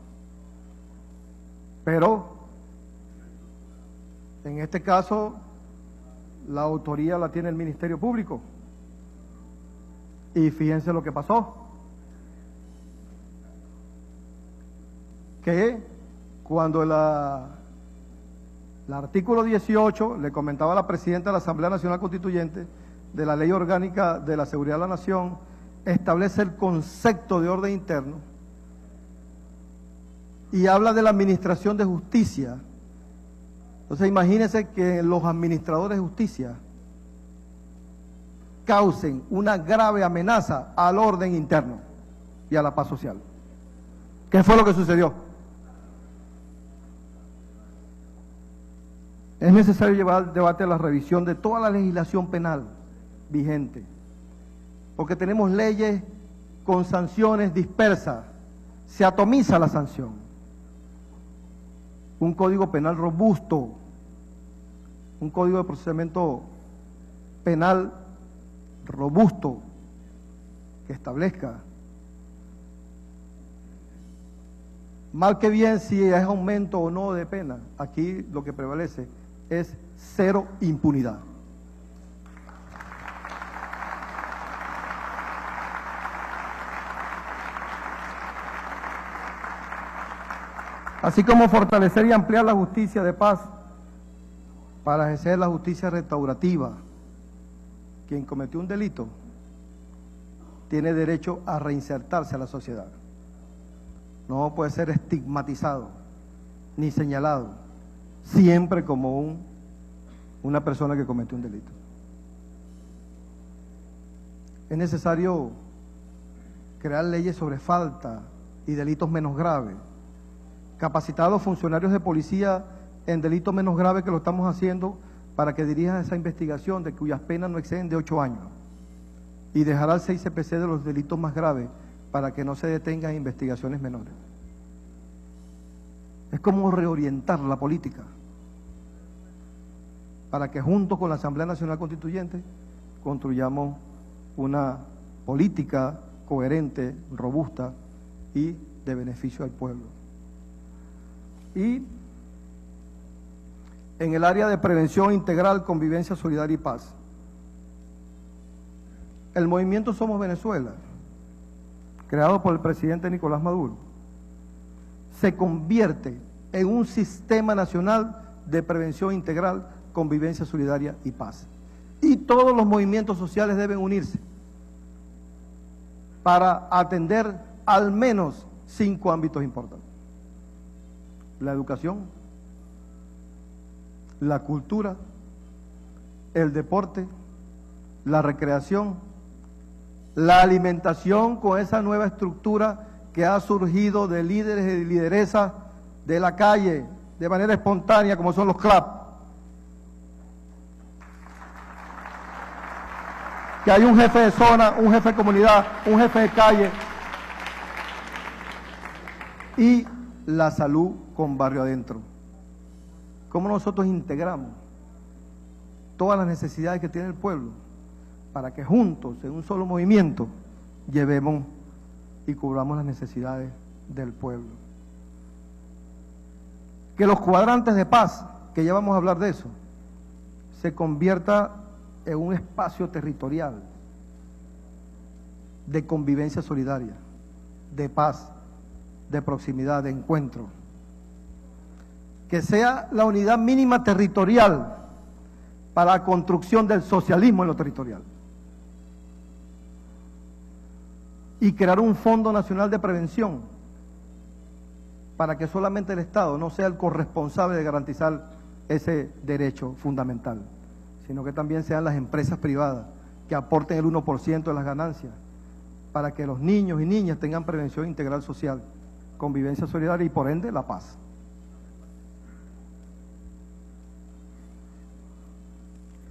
Pero, en este caso, la autoría la tiene el Ministerio Público. Y fíjense lo que pasó. Que cuando el artículo 18, le comentaba a la Presidenta de la Asamblea Nacional Constituyente, de la Ley Orgánica de la Seguridad de la Nación, establece el concepto de orden interno y habla de la administración de justicia. Entonces imagínense que los administradores de justicia causen una grave amenaza al orden interno y a la paz social. ¿Qué fue lo que sucedió? Es necesario llevar al debate la revisión de toda la legislación penal vigente, porque tenemos leyes con sanciones dispersas, se atomiza la sanción. Un código penal robusto, un código de procedimiento penal robusto que establezca. Mal que bien si es aumento o no de pena, aquí lo que prevalece es cero impunidad. Así como fortalecer y ampliar la justicia de paz para ejercer la justicia restaurativa. Quien cometió un delito tiene derecho a reinsertarse a la sociedad. No puede ser estigmatizado ni señalado siempre como una persona que cometió un delito. Es necesario crear leyes sobre falta y delitos menos graves. Capacitar a los funcionarios de policía en delitos menos graves, que lo estamos haciendo, para que dirijan esa investigación de cuyas penas no exceden de 8 años. Y dejar al CICPC de los delitos más graves para que no se detengan investigaciones menores. Es como reorientar la política para que junto con la Asamblea Nacional Constituyente construyamos una política coherente, robusta y de beneficio al pueblo. Y en el área de prevención integral, convivencia solidaria y paz. El movimiento Somos Venezuela, creado por el presidente Nicolás Maduro, se convierte en un sistema nacional de prevención integral, convivencia solidaria y paz. Y todos los movimientos sociales deben unirse para atender al menos cinco ámbitos importantes: la educación, la cultura, el deporte, la recreación, la alimentación con esa nueva estructura que ha surgido de líderes y lideresas de la calle, de manera espontánea, como son los clubs. Que hay un jefe de zona, un jefe de comunidad, un jefe de calle. Y la salud con barrio adentro. ¿Cómo nosotros integramos todas las necesidades que tiene el pueblo para que juntos, en un solo movimiento, llevemos y cubramos las necesidades del pueblo? Que los cuadrantes de paz, que ya vamos a hablar de eso, se convierta en un espacio territorial de convivencia solidaria, de paz, de proximidad, de encuentro. Que sea la unidad mínima territorial para la construcción del socialismo en lo territorial. Y crear un Fondo Nacional de Prevención para que solamente el Estado no sea el corresponsable de garantizar ese derecho fundamental, sino que también sean las empresas privadas que aporten el 1% de las ganancias para que los niños y niñas tengan prevención integral social, convivencia solidaria y por ende la paz.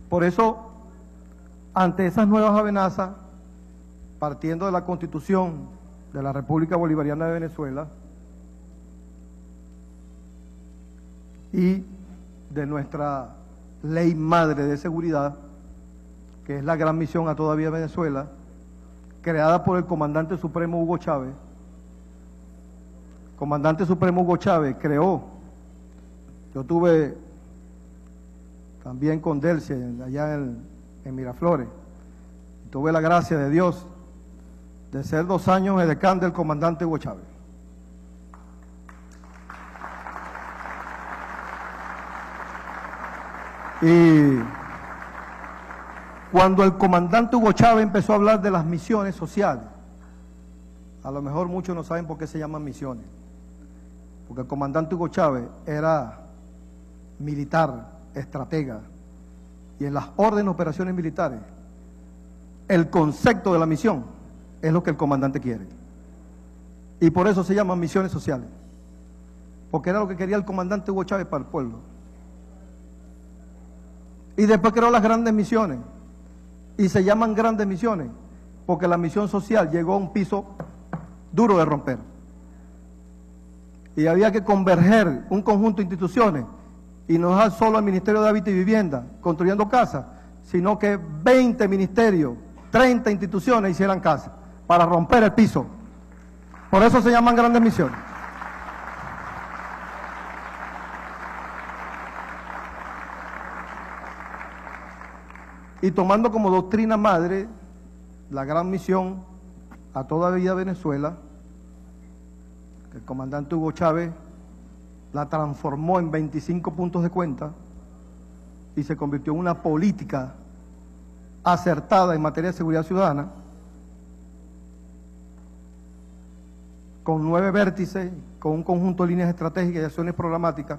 Por eso, ante esas nuevas amenazas, partiendo de la Constitución de la República Bolivariana de Venezuela y de nuestra Ley Madre de Seguridad, que es la gran misión a todavía Venezuela, creada por el comandante supremo Hugo Chávez. Comandante supremo Hugo Chávez creó, yo tuve también con Delcy allá en Miraflores, tuve la gracia de Dios de ser 2 años edecán del comandante Hugo Chávez. Y cuando el comandante Hugo Chávez empezó a hablar de las misiones sociales, a lo mejor muchos no saben por qué se llaman misiones, porque el comandante Hugo Chávez era militar, estratega, y en las órdenes de operaciones militares, el concepto de la misión es lo que el comandante quiere. Y por eso se llaman misiones sociales, porque era lo que quería el comandante Hugo Chávez para el pueblo. Y después creó las grandes misiones, y se llaman grandes misiones porque la misión social llegó a un piso duro de romper y había que converger un conjunto de instituciones y no dejar solo al Ministerio de Hábitat y Vivienda construyendo casas, sino que 20 ministerios, 30 instituciones hicieran casas para romper el piso. Por eso se llaman grandes misiones. Y tomando como doctrina madre la gran misión a toda vida Venezuela, el comandante Hugo Chávez la transformó en 25 puntos de cuenta y se convirtió en una política acertada en materia de seguridad ciudadana, con 9 vértices, con un conjunto de líneas estratégicas y acciones programáticas,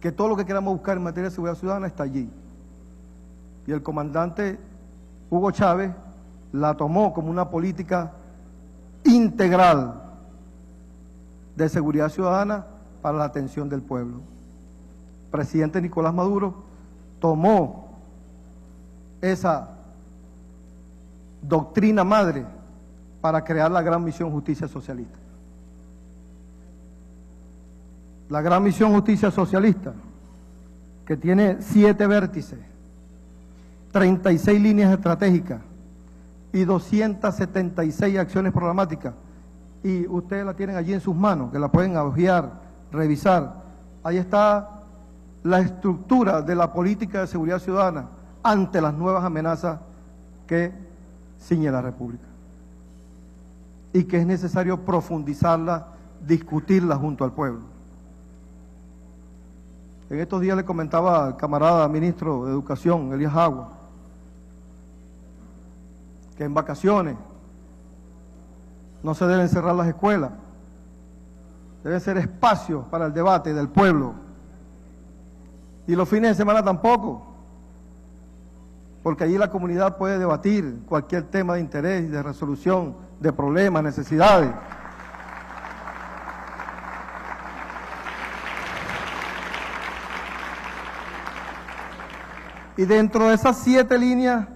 que todo lo que queramos buscar en materia de seguridad ciudadana está allí. Y el comandante Hugo Chávez la tomó como una política integral de seguridad ciudadana para la atención del pueblo. El presidente Nicolás Maduro tomó esa doctrina madre para crear la gran misión Justicia Socialista. La gran misión Justicia Socialista, que tiene 7 vértices, 36 líneas estratégicas y 276 acciones programáticas, y ustedes la tienen allí en sus manos, que la pueden hojear, revisar. Ahí está la estructura de la política de seguridad ciudadana ante las nuevas amenazas que ciñe la República y que es necesario profundizarla, discutirla junto al pueblo. En estos días le comentaba al camarada ministro de Educación, Elías Agua, que en vacaciones no se deben cerrar las escuelas, Debe ser espacio para el debate del pueblo. Y los fines de semana tampoco, porque allí la comunidad puede debatir cualquier tema de interés, de resolución, de problemas, necesidades. Y dentro de esas 7 líneas,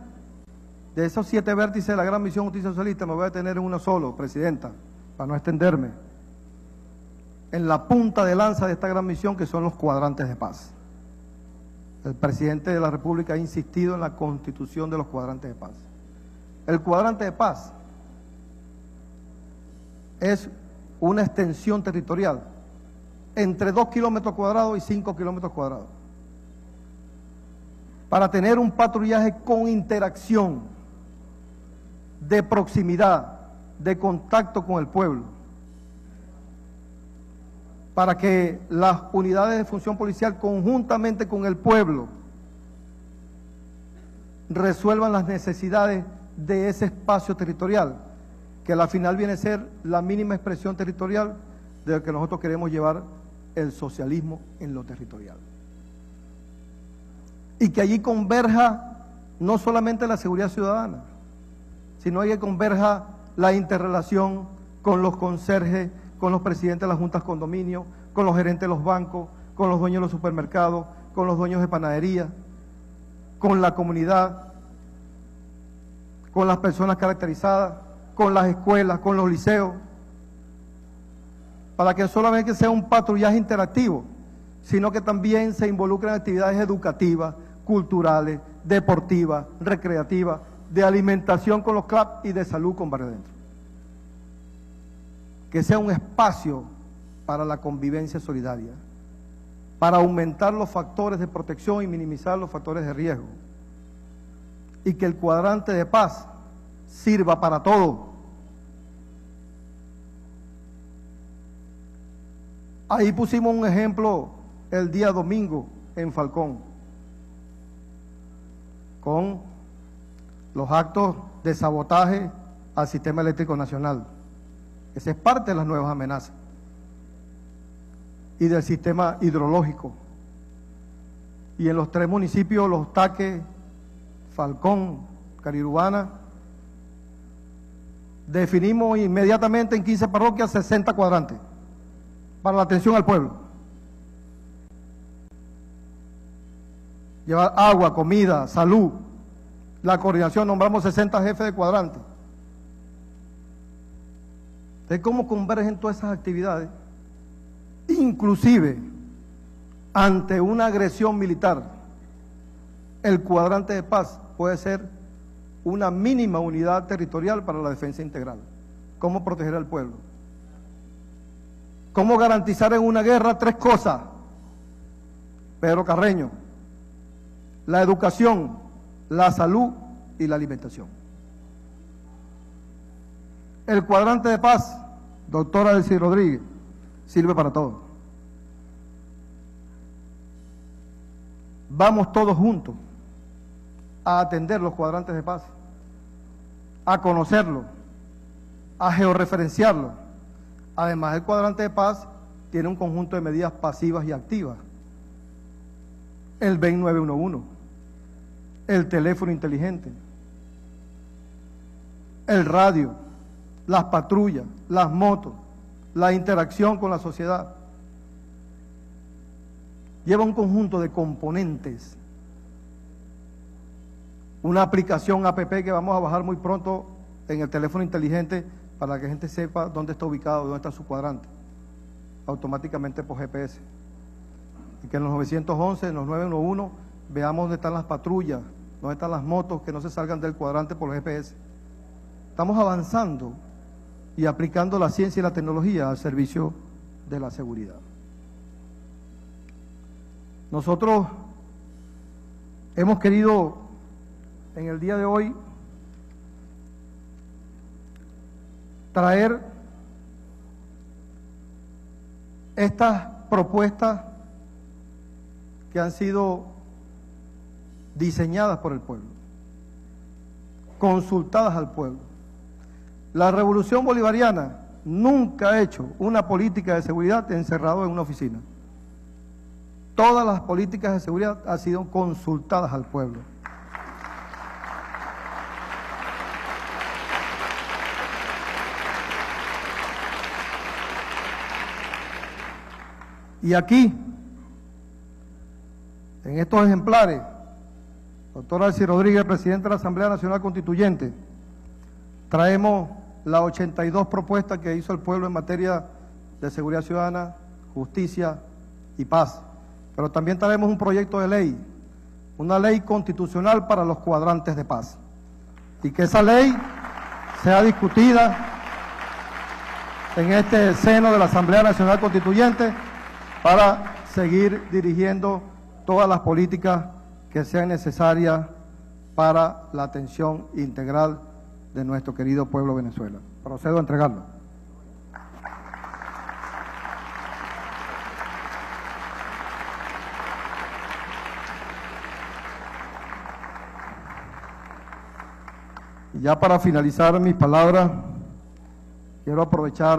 de esos 7 vértices de la Gran Misión Justicia Socialista, me voy a detener en uno solo, Presidenta, para no extenderme. En la punta de lanza de esta gran misión, que son los cuadrantes de paz. El Presidente de la República ha insistido en la constitución de los cuadrantes de paz. El cuadrante de paz es una extensión territorial entre 2 kilómetros cuadrados y 5 kilómetros cuadrados, para tener un patrullaje con interacción, de proximidad, de contacto con el pueblo, para que las unidades de función policial conjuntamente con el pueblo resuelvan las necesidades de ese espacio territorial, que al final viene a ser la mínima expresión territorial de lo que nosotros queremos llevar el socialismo en lo territorial. Y que allí converja no solamente la seguridad ciudadana, sino que converja la interrelación con los conserjes, con los presidentes de las juntas condominio, con los gerentes de los bancos, con los dueños de los supermercados, con los dueños de panadería, con la comunidad, con las personas caracterizadas, con las escuelas, con los liceos, para que solamente sea un patrullaje interactivo, sino que también se involucren actividades educativas, culturales, deportivas, recreativas, de alimentación con los clubs y de salud con Barrio Adentro. Que sea un espacio para la convivencia solidaria, para aumentar los factores de protección y minimizar los factores de riesgo. Y que el cuadrante de paz sirva para todo. Ahí pusimos un ejemplo el día domingo en Falcón, con los actos de sabotaje al sistema eléctrico nacional. Esa es parte de las nuevas amenazas y del sistema hidrológico. Y en los 3 municipios, Los Taques, Falcón, Carirubana, definimos inmediatamente en 15 parroquias 60 cuadrantes para la atención al pueblo. Llevar agua, comida, salud, la coordinación. Nombramos 60 jefes de cuadrante. De cómo convergen todas esas actividades, inclusive ante una agresión militar, el cuadrante de paz puede ser una mínima unidad territorial para la defensa integral. ¿Cómo proteger al pueblo? ¿Cómo garantizar en una guerra 3 cosas? Pedro Carreño: la educación, la salud y la alimentación. El cuadrante de paz, doctora Delcy Rodríguez, sirve para todo. Vamos todos juntos a atender los cuadrantes de paz, a conocerlos, a georreferenciarlos. Además, el cuadrante de paz tiene un conjunto de medidas pasivas y activas. El BEN 911, el teléfono inteligente, el radio, las patrullas, las motos, la interacción con la sociedad. Lleva un conjunto de componentes. Una aplicación app que vamos a bajar muy pronto en el teléfono inteligente para que la gente sepa dónde está ubicado, dónde está su cuadrante, automáticamente por GPS. Y que en los 911, en los 911, veamos dónde están las patrullas, dónde están las motos, que no se salgan del cuadrante por los GPS. Estamos avanzando y aplicando la ciencia y la tecnología al servicio de la seguridad. Nosotros hemos querido en el día de hoy traer estas propuestas que han sido diseñadas por el pueblo, consultadas al pueblo. La revolución bolivariana nunca ha hecho una política de seguridad encerrado en una oficina. Todas las políticas de seguridad han sido consultadas al pueblo. Y aquí, en estos ejemplares, doctora Delcy Rodríguez, presidenta de la Asamblea Nacional Constituyente, traemos las 82 propuestas que hizo el pueblo en materia de seguridad ciudadana, justicia y paz. Pero también traemos un proyecto de ley, una ley constitucional para los cuadrantes de paz. Y que esa ley sea discutida en este seno de la Asamblea Nacional Constituyente, para seguir dirigiendo todas las políticas que sean necesarias para la atención integral de nuestro querido pueblo Venezuela. Procedo a entregarlo. Y ya para finalizar mis palabras, quiero aprovechar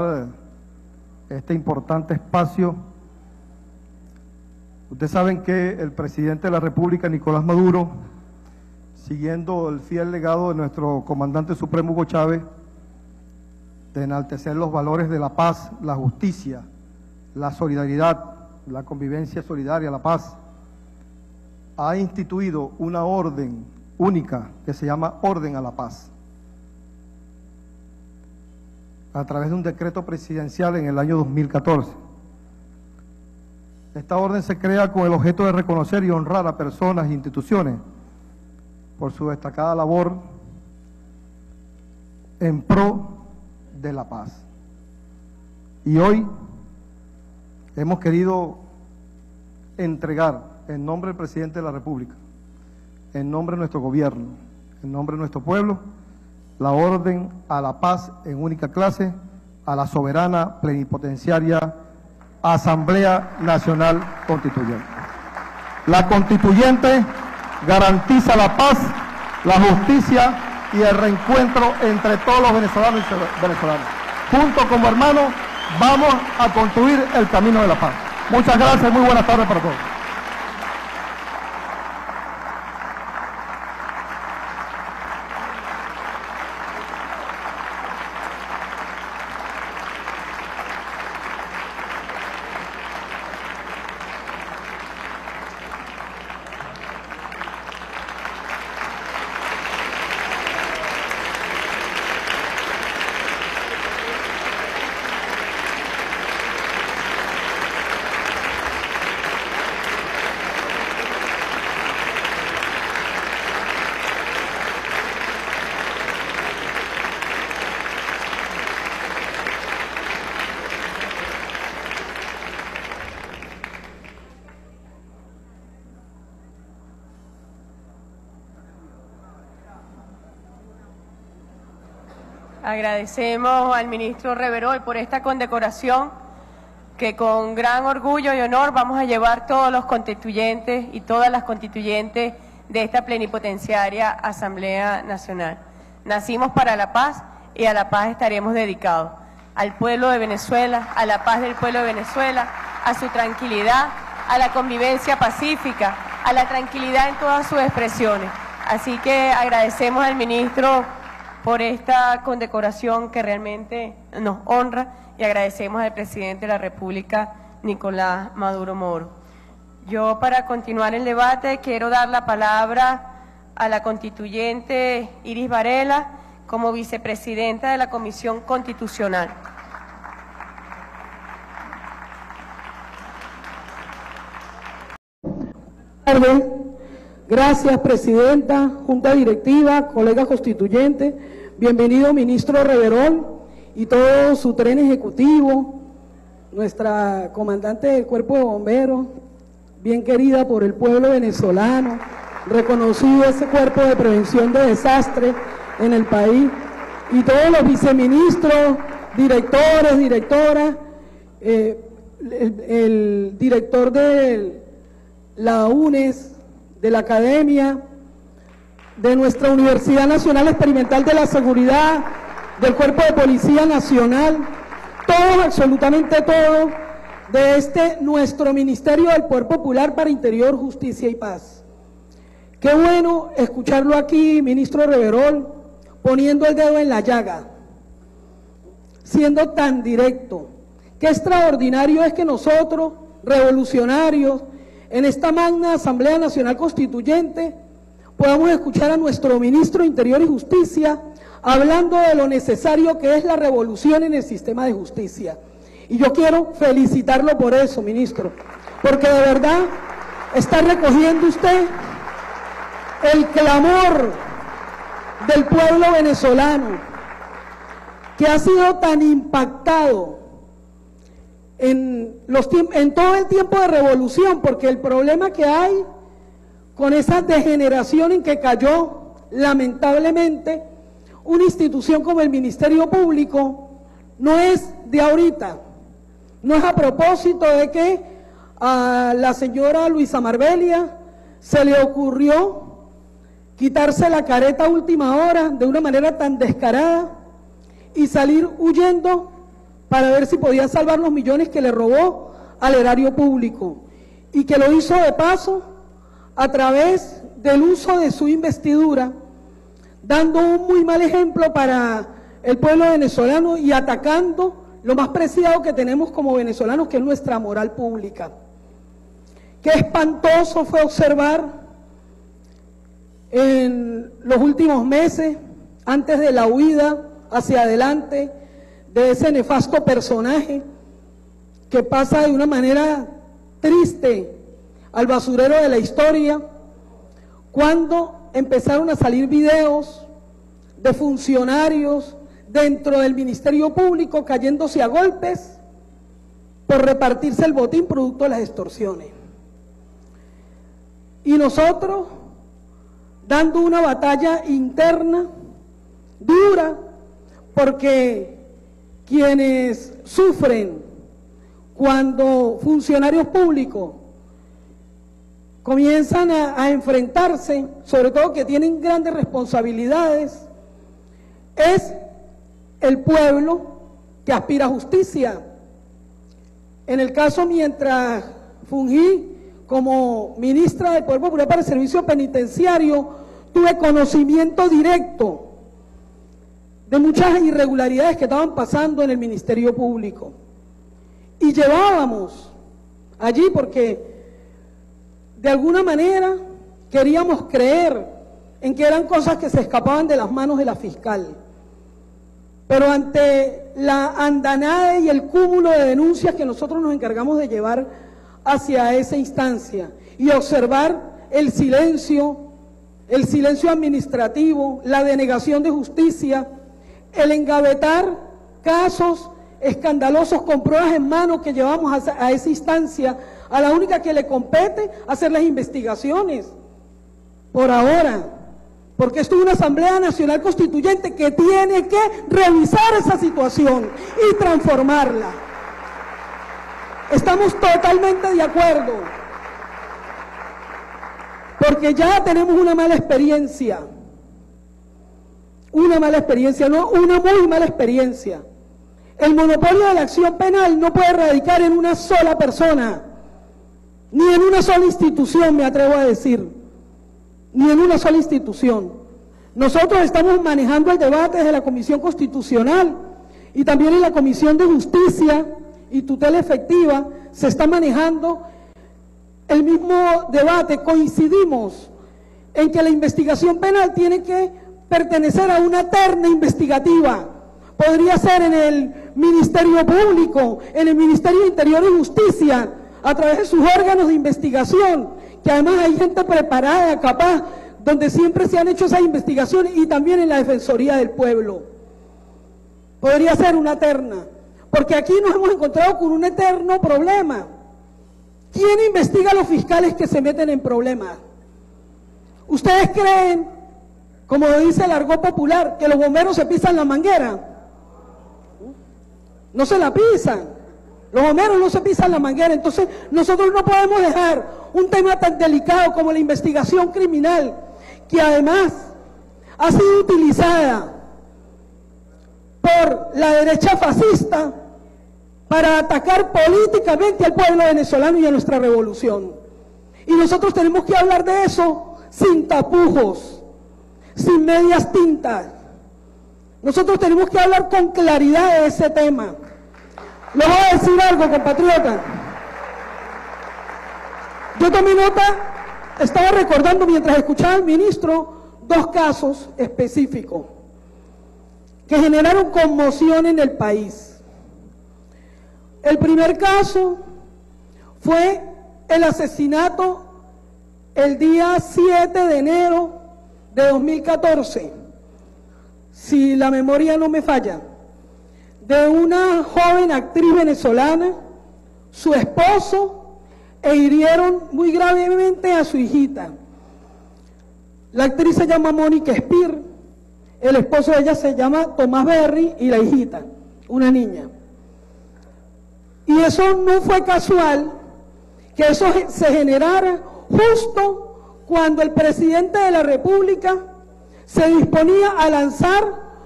este importante espacio. Ustedes saben que el presidente de la República, Nicolás Maduro, siguiendo el fiel legado de nuestro comandante supremo Hugo Chávez, de enaltecer los valores de la paz, la justicia, la solidaridad, la convivencia solidaria, la paz, ha instituido una orden única que se llama Orden a la Paz, a través de un decreto presidencial en el año 2014. Esta orden se crea con el objeto de reconocer y honrar a personas e instituciones por su destacada labor en pro de la paz. Y hoy hemos querido entregar, en nombre del presidente de la República, en nombre de nuestro gobierno, en nombre de nuestro pueblo, la Orden a la Paz en única clase a la soberana plenipotenciaria Asamblea Nacional Constituyente. La Constituyente garantiza la paz, la justicia y el reencuentro entre todos los venezolanos y venezolanas. Juntos como hermanos vamos a construir el camino de la paz. Muchas gracias, muy buenas tardes para todos. Agradecemos al ministro Reverol por esta condecoración que con gran orgullo y honor vamos a llevar todos los constituyentes y todas las constituyentes de esta plenipotenciaria Asamblea Nacional. Nacimos para la paz y a la paz estaremos dedicados, al pueblo de Venezuela, a la paz del pueblo de Venezuela, a su tranquilidad, a la convivencia pacífica, a la tranquilidad en todas sus expresiones. Así que agradecemos al ministro por esta condecoración que realmente nos honra y agradecemos al presidente de la República, Nicolás Maduro Moro. Yo, para continuar el debate, quiero dar la palabra a la constituyente Iris Varela como vicepresidenta de la Comisión Constitucional. Buenas tardes. Gracias, presidenta, junta directiva, colegas constituyentes, bienvenido ministro Reverol y todo su tren ejecutivo, nuestra comandante del cuerpo de bomberos, bien querida por el pueblo venezolano, reconocido ese cuerpo de prevención de desastres en el país, y todos los viceministros, directores, directoras, el director de la UNES, de la Academia, de nuestra Universidad Nacional Experimental de la Seguridad, del Cuerpo de Policía Nacional, todo, absolutamente todo, de este nuestro Ministerio del Poder Popular para Interior, Justicia y Paz. Qué bueno escucharlo aquí, ministro Reverol, poniendo el dedo en la llaga, siendo tan directo. Qué extraordinario es que nosotros, revolucionarios, en esta magna Asamblea Nacional Constituyente, podamos escuchar a nuestro ministro de Interior y Justicia hablando de lo necesario que es la revolución en el sistema de justicia. Y yo quiero felicitarlo por eso, ministro, porque de verdad está recogiendo usted el clamor del pueblo venezolano, que ha sido tan impactado en todo el tiempo de revolución, porque el problema que hay con esa degeneración en que cayó, lamentablemente, una institución como el Ministerio Público, no es de ahorita, no es a propósito de que a la señora Luisa Marbelia se le ocurrió quitarse la careta a última hora de una manera tan descarada y salir huyendo para ver si podía salvar los millones que le robó al erario público, y que lo hizo de paso a través del uso de su investidura, dando un muy mal ejemplo para el pueblo venezolano y atacando lo más preciado que tenemos como venezolanos, que es nuestra moral pública. Qué espantoso fue observar en los últimos meses, antes de la huida hacia adelante de ese nefasto personaje que pasa de una manera triste al basurero de la historia, cuando empezaron a salir videos de funcionarios dentro del Ministerio Público cayéndose a golpes por repartirse el botín producto de las extorsiones. Y nosotros dando una batalla interna dura, porque quienes sufren cuando funcionarios públicos comienzan a enfrentarse, sobre todo que tienen grandes responsabilidades, es el pueblo que aspira a justicia. En el caso, mientras fungí como ministra del Poder Popular para el Servicio Penitenciario, tuve conocimiento directo de muchas irregularidades que estaban pasando en el Ministerio Público. Y llevábamos allí porque de alguna manera queríamos creer en que eran cosas que se escapaban de las manos de la fiscal. Pero ante la andanada y el cúmulo de denuncias que nosotros nos encargamos de llevar hacia esa instancia, y observar el silencio administrativo, la denegación de justicia, el engavetar casos escandalosos con pruebas en mano que llevamos a esa instancia, a la única que le compete hacer las investigaciones, por ahora, porque esto es una Asamblea Nacional Constituyente que tiene que revisar esa situación y transformarla. Estamos totalmente de acuerdo, porque ya tenemos una muy mala experiencia. El monopolio de la acción penal no puede radicar en una sola persona, ni en una sola institución, me atrevo a decir, ni en una sola institución. Nosotros estamos manejando el debate desde la Comisión Constitucional, y también en la Comisión de Justicia y Tutela Efectiva se está manejando el mismo debate. Coincidimos en que la investigación penal tiene que pertenecer a una terna investigativa. Podría ser en el Ministerio Público, en el Ministerio de Interior y Justicia, a través de sus órganos de investigación, que además hay gente preparada, capaz, donde siempre se han hecho esas investigaciones, y también en la Defensoría del Pueblo. Podría ser una terna, porque aquí nos hemos encontrado con un eterno problema. ¿Quién investiga a los fiscales que se meten en problemas? ¿Ustedes creen, como dice el argot popular, que los bomberos se pisan la manguera? No se la pisan. Los bomberos no se pisan la manguera. Entonces nosotros no podemos dejar un tema tan delicado como la investigación criminal, que además ha sido utilizada por la derecha fascista para atacar políticamente al pueblo venezolano y a nuestra revolución. Y nosotros tenemos que hablar de eso sin tapujos, sin medias tintas. Nosotros tenemos que hablar con claridad de ese tema. Les voy a decir algo, compatriotas. Yo tomé nota, estaba recordando mientras escuchaba al ministro dos casos específicos que generaron conmoción en el país. El primer caso fue el asesinato el día 7 de enero de 2014, si la memoria no me falla, de una joven actriz venezolana, su esposo, e hirieron muy gravemente a su hijita. La actriz se llama Mónica Spear, el esposo de ella se llama Tomás Berry y la hijita, una niña. Y eso no fue casual, que eso se generara justo cuando el presidente de la República se disponía a lanzar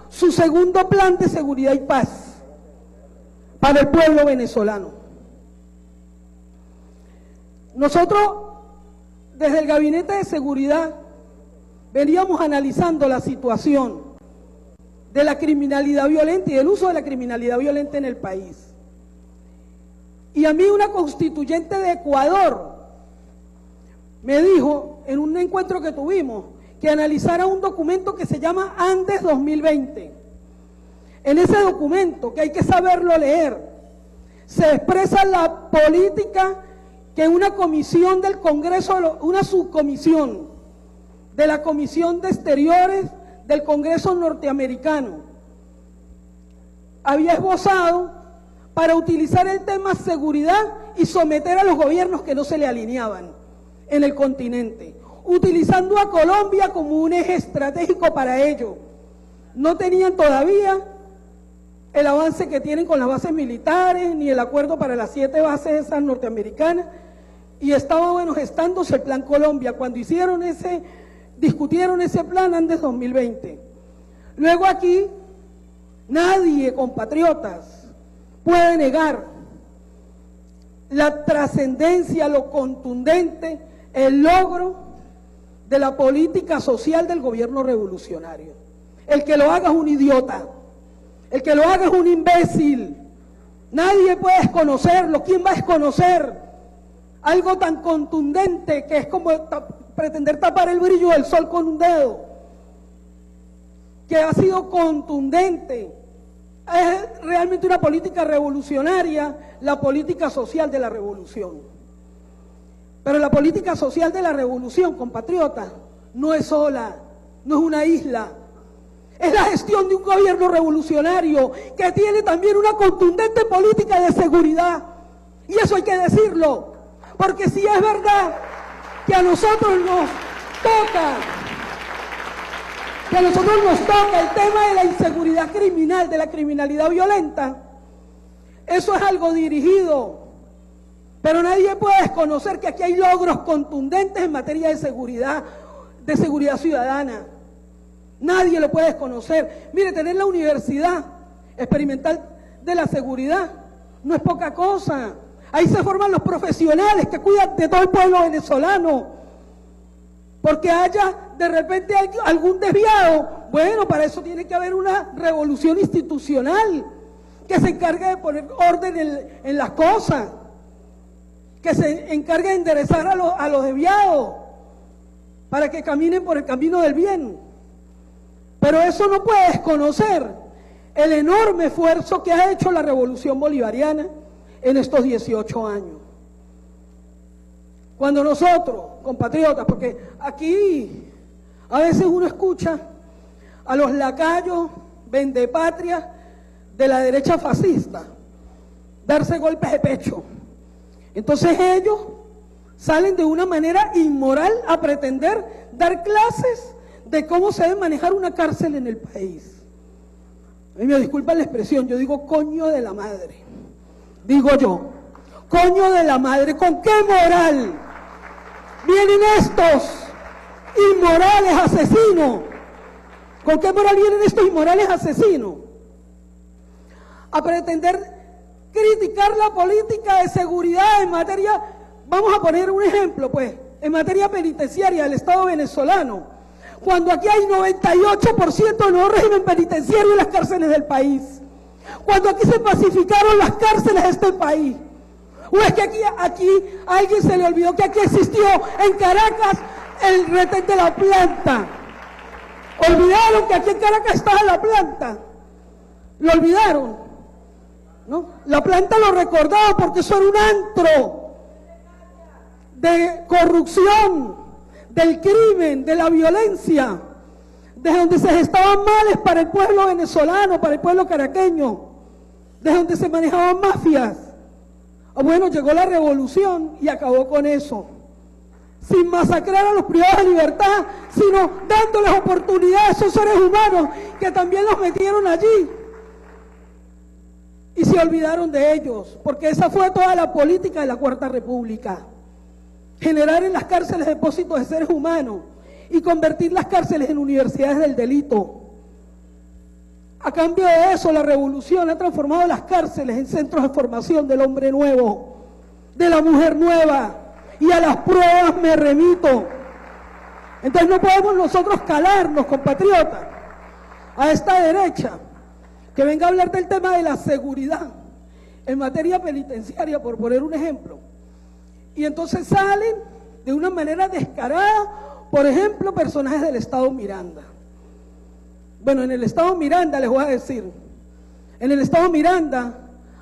su segundo plan de seguridad y paz para el pueblo venezolano. Nosotros, desde el Gabinete de Seguridad, veníamos analizando la situación de la criminalidad violenta y el uso de la criminalidad violenta en el país. Y a mí una constituyente de Ecuador me dijo, en un encuentro que tuvimos, que analizara un documento que se llama Andes 2020. En ese documento, que hay que saberlo leer, se expresa la política que una comisión del Congreso, una subcomisión de la Comisión de Exteriores del Congreso norteamericano, había esbozado para utilizar el tema seguridad y someter a los gobiernos que no se le alineaban en el continente, utilizando a Colombia como un eje estratégico para ello. No tenían todavía el avance que tienen con las bases militares, ni el acuerdo para las 7 bases esas norteamericanas, y estaba, bueno, gestándose el Plan Colombia cuando hicieron discutieron ese plan Andes 2020. Luego aquí nadie, compatriotas, puede negar la trascendencia, lo contundente, el logro de la política social del gobierno revolucionario. El que lo haga es un idiota, el que lo haga es un imbécil. Nadie puede desconocerlo. ¿Quién va a desconocer algo tan contundente que es como pretender tapar el brillo del sol con un dedo? Que ha sido contundente. Es realmente una política revolucionaria, la política social de la revolución. Pero la política social de la revolución, compatriotas, no es sola, no es una isla. Es la gestión de un gobierno revolucionario que tiene también una contundente política de seguridad. Y eso hay que decirlo, porque si es verdad que a nosotros nos toca, el tema de la inseguridad criminal, de la criminalidad violenta, eso es algo dirigido. Pero nadie puede desconocer que aquí hay logros contundentes en materia de seguridad ciudadana. Nadie lo puede desconocer. Mire, tener la Universidad Experimental de la Seguridad no es poca cosa. Ahí se forman los profesionales que cuidan de todo el pueblo venezolano. Porque haya de repente algún desviado, bueno, para eso tiene que haber una revolución institucional que se encargue de poner orden en las cosas, que se encargue de enderezar a los desviados para que caminen por el camino del bien. Pero eso no puede desconocer el enorme esfuerzo que ha hecho la revolución bolivariana en estos 18 años. Cuando nosotros, compatriotas, porque aquí a veces uno escucha a los lacayos vendepatrias de la derecha fascista darse golpes de pecho. Entonces ellos salen de una manera inmoral a pretender dar clases de cómo se debe manejar una cárcel en el país. A mí me disculpan la expresión, yo digo coño de la madre. Digo yo, coño de la madre, ¿con qué moral vienen estos inmorales asesinos? ¿Con qué moral vienen estos inmorales asesinos? A pretender criticar la política de seguridad en materia, vamos a poner un ejemplo pues, en materia penitenciaria del Estado venezolano, cuando aquí hay 98% de nuevo régimen penitenciario en las cárceles del país, cuando aquí se pacificaron las cárceles de este país. ¿O es que aquí a alguien se le olvidó que aquí existió en Caracas el retén de la planta? Olvidaron que aquí en Caracas estaba la planta, lo olvidaron, ¿no? La planta lo recordaba porque eso era un antro de corrupción, del crimen, de la violencia, desde donde se gestaban males para el pueblo venezolano, para el pueblo caraqueño, desde donde se manejaban mafias. Bueno, llegó la revolución y acabó con eso, sin masacrar a los privados de libertad, sino dándoles oportunidad a esos seres humanos que también los metieron allí. Y se olvidaron de ellos, porque esa fue toda la política de la Cuarta República. Generar en las cárceles depósitos de seres humanos y convertir las cárceles en universidades del delito. A cambio de eso, la revolución ha transformado las cárceles en centros de formación del hombre nuevo, de la mujer nueva, y a las pruebas me remito. Entonces no podemos nosotros calarnos, compatriotas, a esta derecha que venga a hablar del tema de la seguridad en materia penitenciaria, por poner un ejemplo, y entonces salen de una manera descarada, por ejemplo, personajes del Estado Miranda. Bueno, en el Estado Miranda, les voy a decir, en el Estado Miranda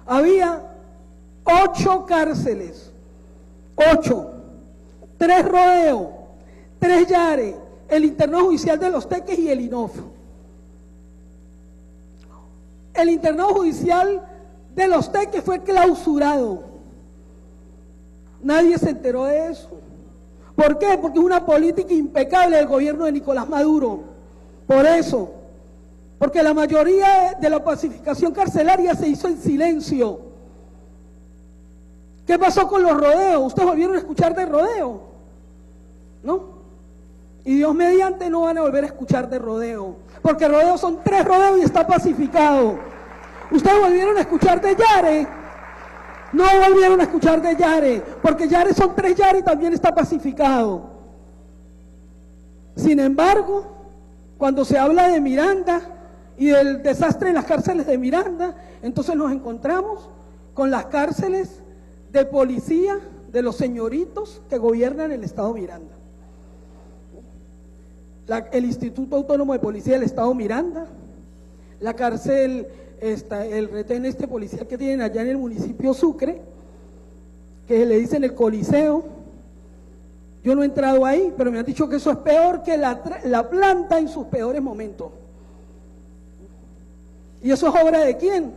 había 8 cárceles, 8, 3 rodeos, 3 yares, el interno judicial de Los Teques y el INOF. El interno judicial de Los Teques fue clausurado. Nadie se enteró de eso. ¿Por qué? Porque es una política impecable del gobierno de Nicolás Maduro. Por eso, porque la mayoría de la pacificación carcelaria se hizo en silencio. ¿Qué pasó con los rodeos? ¿Ustedes volvieron a escuchar de rodeo? ¿No? Y Dios mediante no van a volver a escuchar de rodeo, porque rodeos son 3 rodeos y está pacificado. Ustedes volvieron a escuchar de yare, no volvieron a escuchar de yare, porque yare son 3 yares y también está pacificado. Sin embargo, cuando se habla de Miranda y del desastre en las cárceles de Miranda, entonces nos encontramos con las cárceles de policía de los señoritos que gobiernan el Estado Miranda. El Instituto Autónomo de Policía del Estado Miranda, la cárcel, el retén policial que tienen allá en el municipio Sucre, que le dicen el Coliseo. Yo no he entrado ahí, pero me han dicho que eso es peor que la planta en sus peores momentos. ¿Y eso es obra de quién?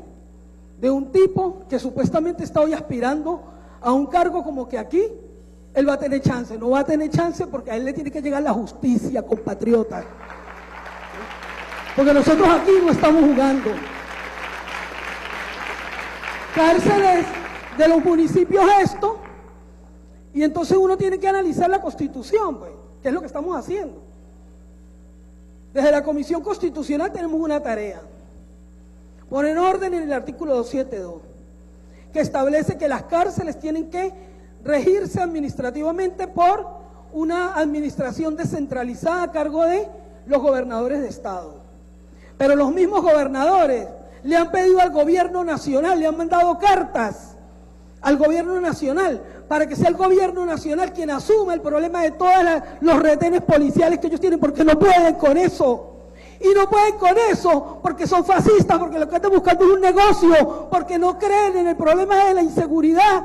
De un tipo que supuestamente está hoy aspirando a un cargo como que aquí él va a tener chance. No va a tener chance porque a él le tiene que llegar la justicia, compatriota. Porque nosotros aquí no estamos jugando. Cárceles de los municipios estos. Y entonces uno tiene que analizar la Constitución, pues, que es lo que estamos haciendo. Desde la Comisión Constitucional tenemos una tarea. Poner orden en el artículo 272, que establece que las cárceles tienen que regirse administrativamente por una administración descentralizada a cargo de los gobernadores de Estado. Pero los mismos gobernadores le han pedido al gobierno nacional, le han mandado cartas al gobierno nacional, para que sea el gobierno nacional quien asuma el problema de todos los retenes policiales que ellos tienen, porque no pueden con eso. Y no pueden con eso porque son fascistas, porque lo que están buscando es un negocio, porque no creen en el problema de la inseguridad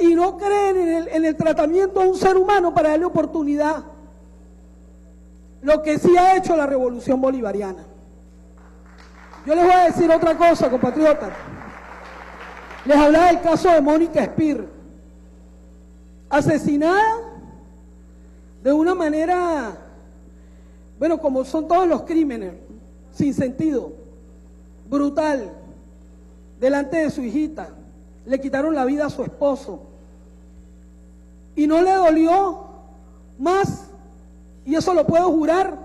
y no creen en el tratamiento a un ser humano para darle oportunidad. Lo que sí ha hecho la revolución bolivariana. Yo les voy a decir otra cosa, compatriotas. Les hablaba del caso de Mónica Spear, asesinada de una manera, bueno, como son todos los crímenes, sin sentido, brutal, delante de su hijita. Le quitaron la vida a su esposo. Y no le dolió más, y eso lo puedo jurar,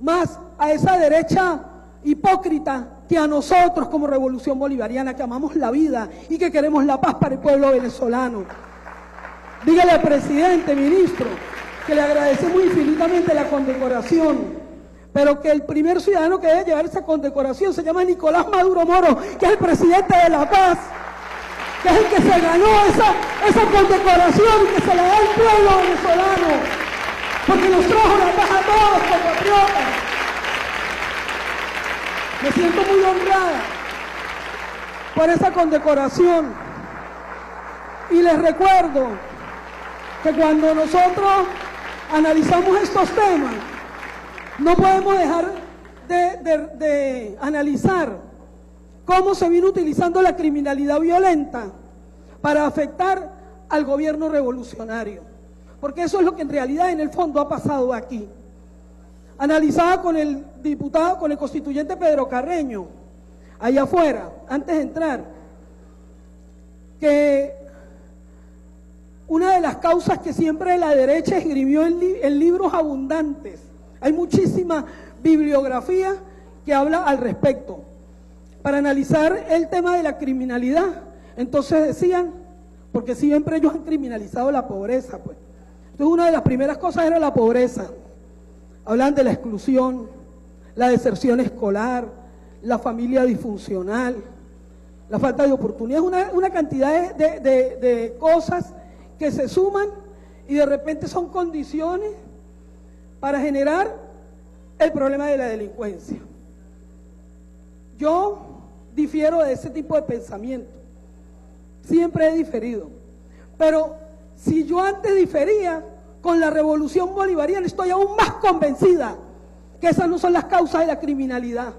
más a esa derecha hipócrita que a nosotros como Revolución Bolivariana, que amamos la vida y que queremos la paz para el pueblo venezolano. Dígale al presidente, ministro, que le agradecemos infinitamente la condecoración, pero que el primer ciudadano que debe llevar esa condecoración se llama Nicolás Maduro Moro, que es el presidente de La Paz, que es el que se ganó esa condecoración y que se la da al pueblo venezolano, porque nos trajo la paz a todos, compatriotas. Me siento muy honrada por esa condecoración y les recuerdo que cuando nosotros analizamos estos temas, no podemos dejar de analizar cómo se vino utilizando la criminalidad violenta para afectar al gobierno revolucionario, porque eso es lo que en realidad en el fondo ha pasado aquí. Analizaba con el diputado, con el constituyente Pedro Carreño, allá afuera, antes de entrar, que una de las causas que siempre la derecha escribió en libros abundantes, hay muchísima bibliografía que habla al respecto. Para analizar el tema de la criminalidad, entonces decían, porque siempre ellos han criminalizado la pobreza, pues. Entonces una de las primeras cosas era la pobreza. Hablan de la exclusión, la deserción escolar, la familia disfuncional, la falta de oportunidades, una cantidad de cosas que se suman y de repente son condiciones para generar el problema de la delincuencia. Yo difiero de ese tipo de pensamiento, siempre he diferido, pero si yo antes difería, con la Revolución Bolivariana estoy aún más convencida que esas no son las causas de la criminalidad,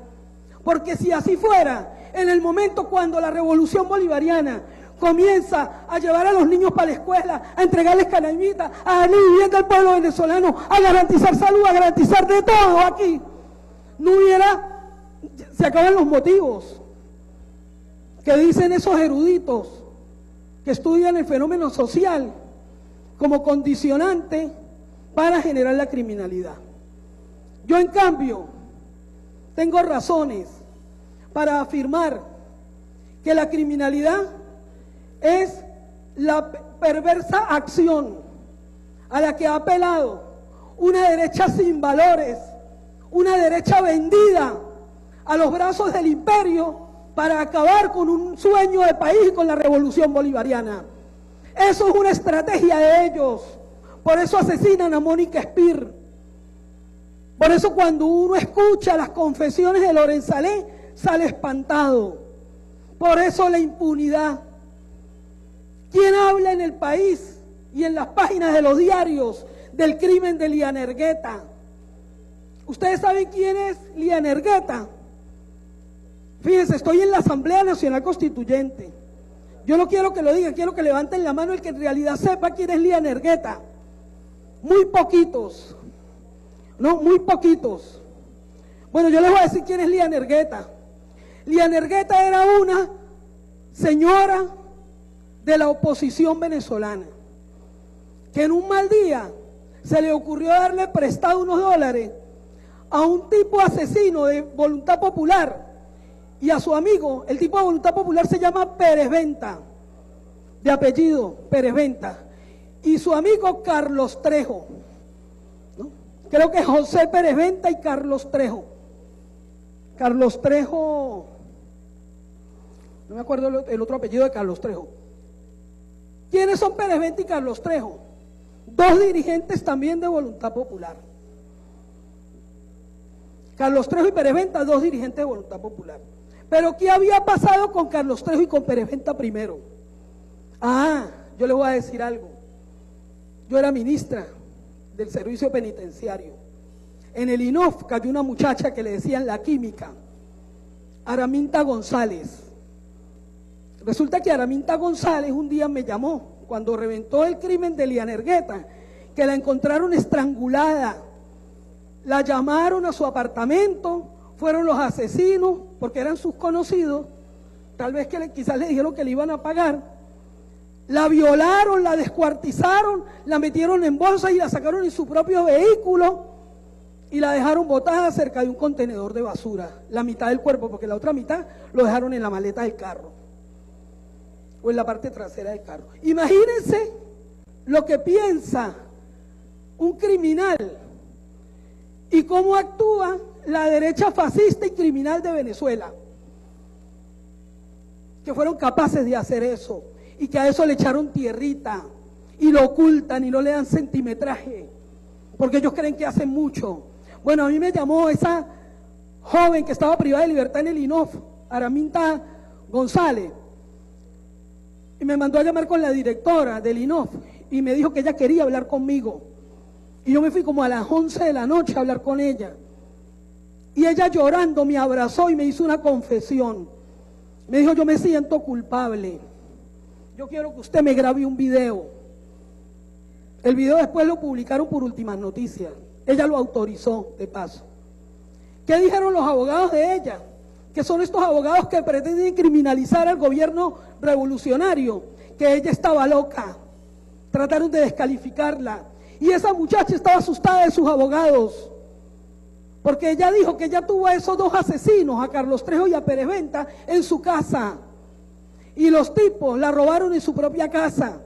porque si así fuera, en el momento cuando la Revolución Bolivariana comienza a llevar a los niños para la escuela, a entregarles canamitas, a darle vivienda al pueblo venezolano, a garantizar salud, a garantizar de todo aquí, no hubiera, se acaban los motivos que dicen esos eruditos que estudian el fenómeno social como condicionante para generar la criminalidad. Yo en cambio tengo razones para afirmar que la criminalidad es la perversa acción a la que ha apelado una derecha sin valores, una derecha vendida a los brazos del imperio para acabar con un sueño de país y con la Revolución Bolivariana. Eso es una estrategia de ellos, por eso asesinan a Mónica Spear, por eso cuando uno escucha las confesiones de Lorenzalé sale espantado, por eso la impunidad. ¿Quién habla en el país y en las páginas de los diarios del crimen de Liana Hergueta? ¿Ustedes saben quién es Liana Hergueta? Fíjense, estoy en la Asamblea Nacional Constituyente. Yo no quiero que lo digan, quiero que levanten la mano el que en realidad sepa quién es Liana Hergueta. Muy poquitos. No, muy poquitos. Bueno, yo les voy a decir quién es Liana Hergueta. Liana Hergueta era una señora de la oposición venezolana, que en un mal día se le ocurrió darle prestado unos dólares a un tipo asesino de voluntad popular y a su amigo. El tipo de voluntad popular se llama Pérez Venta, de apellido Pérez Venta, y su amigo Carlos Trejo, ¿no? Creo que José Pérez Venta y Carlos Trejo. Carlos Trejo, no me acuerdo el otro apellido de Carlos Trejo. ¿Quiénes son Pérez Venta y Carlos Trejo? Dos dirigentes también de Voluntad Popular. Carlos Trejo y Pérez Venta, dos dirigentes de Voluntad Popular. Pero ¿qué había pasado con Carlos Trejo y con Pérez Venta primero? Ah, yo les voy a decir algo. Yo era ministra del Servicio Penitenciario. En el INOF cayó una muchacha que le decían la química, Araminta González. Resulta que Araminta González un día me llamó, cuando reventó el crimen de Liana Hergueta, que la encontraron estrangulada, la llamaron a su apartamento, fueron los asesinos, porque eran sus conocidos, tal vez que quizás le dijeron que le iban a pagar, la violaron, la descuartizaron, la metieron en bolsa y la sacaron en su propio vehículo, y la dejaron botada cerca de un contenedor de basura, la mitad del cuerpo, porque la otra mitad lo dejaron en la maleta del carro o en la parte trasera del carro. Imagínense lo que piensa un criminal y cómo actúa la derecha fascista y criminal de Venezuela, que fueron capaces de hacer eso y que a eso le echaron tierrita y lo ocultan y no le dan centimetraje porque ellos creen que hacen mucho. Bueno, a mí me llamó esa joven que estaba privada de libertad en el INOF, Araminta González, y me mandó a llamar con la directora del INOF y me dijo que ella quería hablar conmigo, y yo me fui como a las 11 de la noche a hablar con ella, y ella llorando me abrazó y me hizo una confesión. Me dijo: yo me siento culpable, yo quiero que usted me grabe un video. El video después lo publicaron por Últimas Noticias, ella lo autorizó de paso. ¿Qué dijeron los abogados de ella? Que son estos abogados que pretenden criminalizar al gobierno revolucionario, que ella estaba loca, trataron de descalificarla, y esa muchacha estaba asustada de sus abogados, porque ella dijo que ella tuvo a esos dos asesinos, a Carlos Trejo y a Pérez Venta, en su casa, y los tipos la robaron en su propia casa,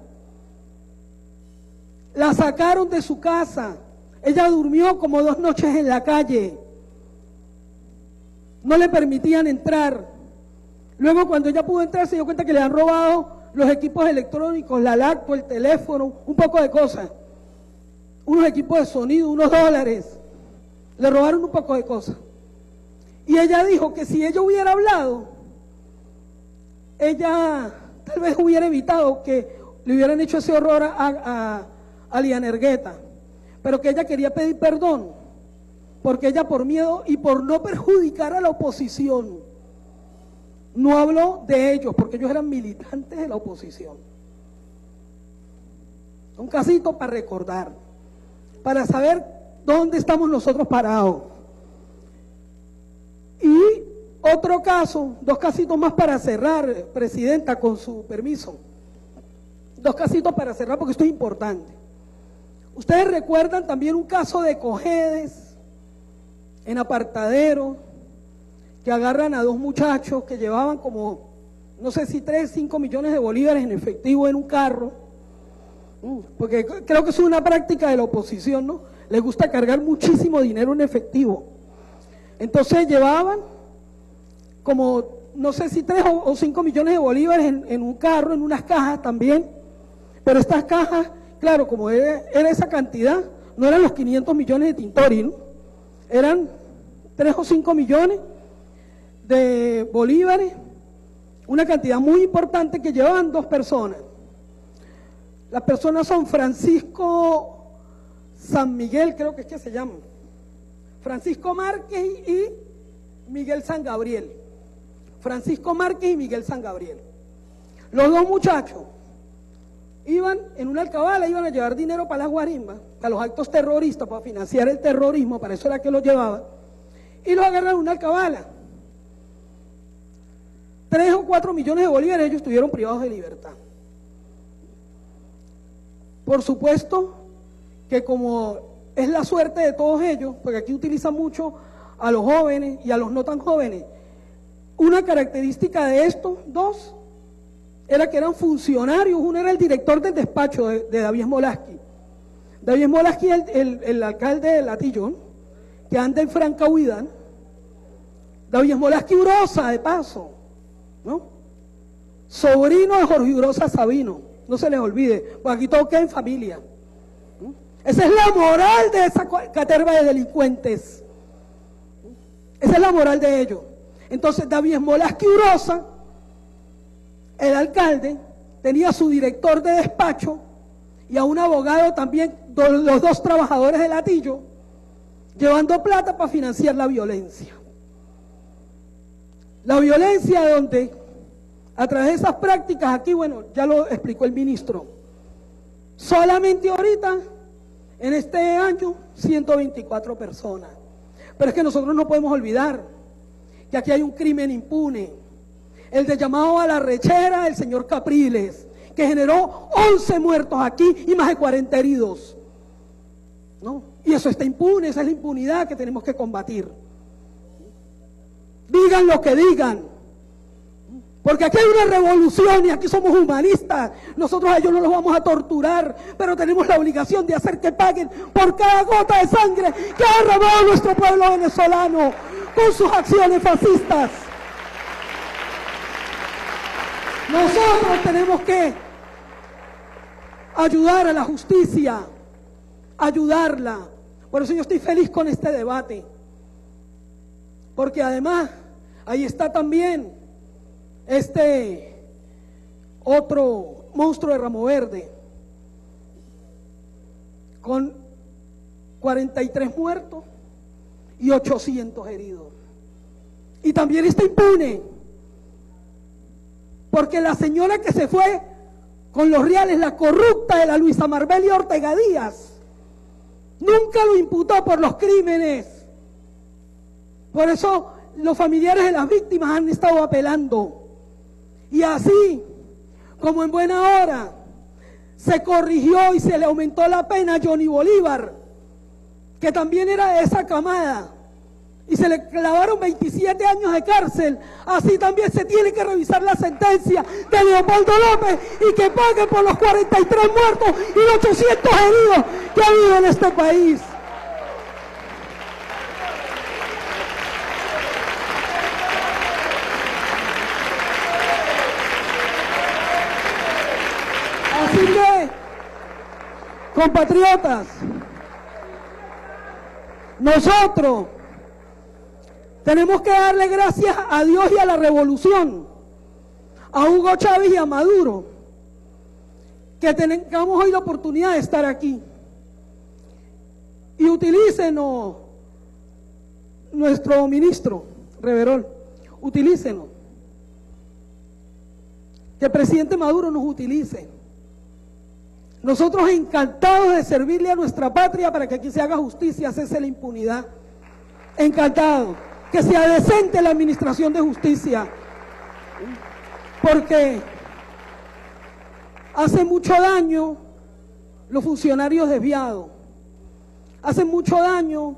la sacaron de su casa, ella durmió como 2 noches en la calle, no le permitían entrar. Luego, cuando ella pudo entrar, se dio cuenta que le han robado los equipos electrónicos, la laptop, el teléfono, un poco de cosas, unos equipos de sonido, unos dólares, le robaron un poco de cosas. Y ella dijo que si ella hubiera hablado, ella tal vez hubiera evitado que le hubieran hecho ese horror a Liana Hergueta, pero que ella quería pedir perdón, porque ella, por miedo y por no perjudicar a la oposición, no habló de ellos, porque ellos eran militantes de la oposición. Un casito para recordar, para saber dónde estamos nosotros parados. Y otro caso, 2 casitos más para cerrar, Presidenta, con su permiso. 2 casitos para cerrar, porque esto es importante. Ustedes recuerdan también un caso de Cojedes, en Apartadero, que agarran a 2 muchachos que llevaban como, no sé si 3, 5 millones de bolívares en efectivo en un carro, porque creo que es una práctica de la oposición, ¿no? Les gusta cargar muchísimo dinero en efectivo. Entonces llevaban como, no sé si 3 o 5 millones de bolívares en un carro, en unas cajas también, pero estas cajas, claro, como era esa cantidad, no eran los 500 millones de Tintori, ¿no? Eran 3 o 5 millones de bolívares, una cantidad muy importante que llevaban 2 personas. Las personas son Francisco San Miguel, creo que es que se llaman, Francisco Márquez y Miguel San Gabriel. Francisco Márquez y Miguel San Gabriel. Los 2 muchachos iban en una alcabala, iban a llevar dinero para las guarimbas, para los actos terroristas, para financiar el terrorismo, para eso era que los llevaban, y los agarraron en una alcabala. 3 o 4 millones de bolívares, ellos estuvieron privados de libertad. Por supuesto que, como es la suerte de todos ellos, porque aquí utilizan mucho a los jóvenes y a los no tan jóvenes, una característica de estos 2 era que eran funcionarios. Uno era el director del despacho de David Molaski. David Molaski, el alcalde de Latillón, que anda en franca huida, ¿no? David Molaski Urosa, de paso, ¿no? Sobrino de Jorge Urosa Sabino, no se les olvide, pues aquí todo queda en familia. Esa es la moral de esa caterva de delincuentes. Esa es la moral de ellos. Entonces, David Molaski Urosa, el alcalde, tenía a su director de despacho y a un abogado también, los 2 trabajadores de Latillo, llevando plata para financiar la violencia. La violencia donde, a través de esas prácticas, aquí, bueno, ya lo explicó el ministro, solamente ahorita, en este año, 124 personas. Pero es que nosotros no podemos olvidar que aquí hay un crimen impune, el de llamado a la rechera del señor Capriles, que generó 11 muertos aquí y más de 40 heridos, ¿no? Y eso está impune, esa es la impunidad que tenemos que combatir. Digan lo que digan, porque aquí hay una revolución y aquí somos humanistas. Nosotros a ellos no los vamos a torturar, pero tenemos la obligación de hacer que paguen por cada gota de sangre que ha robado nuestro pueblo venezolano con sus acciones fascistas. Nosotros tenemos que ayudar a la justicia, ayudarla. Por eso yo estoy feliz con este debate, porque además ahí está también este otro monstruo de Ramo Verde, con 43 muertos y 800 heridos. Y también está impune, porque la señora que se fue con los reales, la corrupta de la Luisa Marbella Ortega Díaz, nunca lo imputó por los crímenes. Por eso los familiares de las víctimas han estado apelando. Y así, como en buena hora, se corrigió y se le aumentó la pena a Johnny Bolívar, que también era de esa camada, y se le clavaron 27 años de cárcel. Así también se tiene que revisar la sentencia de Leopoldo López y que paguen por los 43 muertos y los 800 heridos que ha habido en este país. Así que, compatriotas, nosotros tenemos que darle gracias a Dios y a la revolución, a Hugo Chávez y a Maduro, que tengamos hoy la oportunidad de estar aquí. Y utilícenos, nuestro ministro Reverol, utilícenos. Que el presidente Maduro nos utilice. Nosotros encantados de servirle a nuestra patria para que aquí se haga justicia, cese la impunidad. Encantados. Que sea decente la administración de justicia. Porque hacen mucho daño los funcionarios desviados. Hacen mucho daño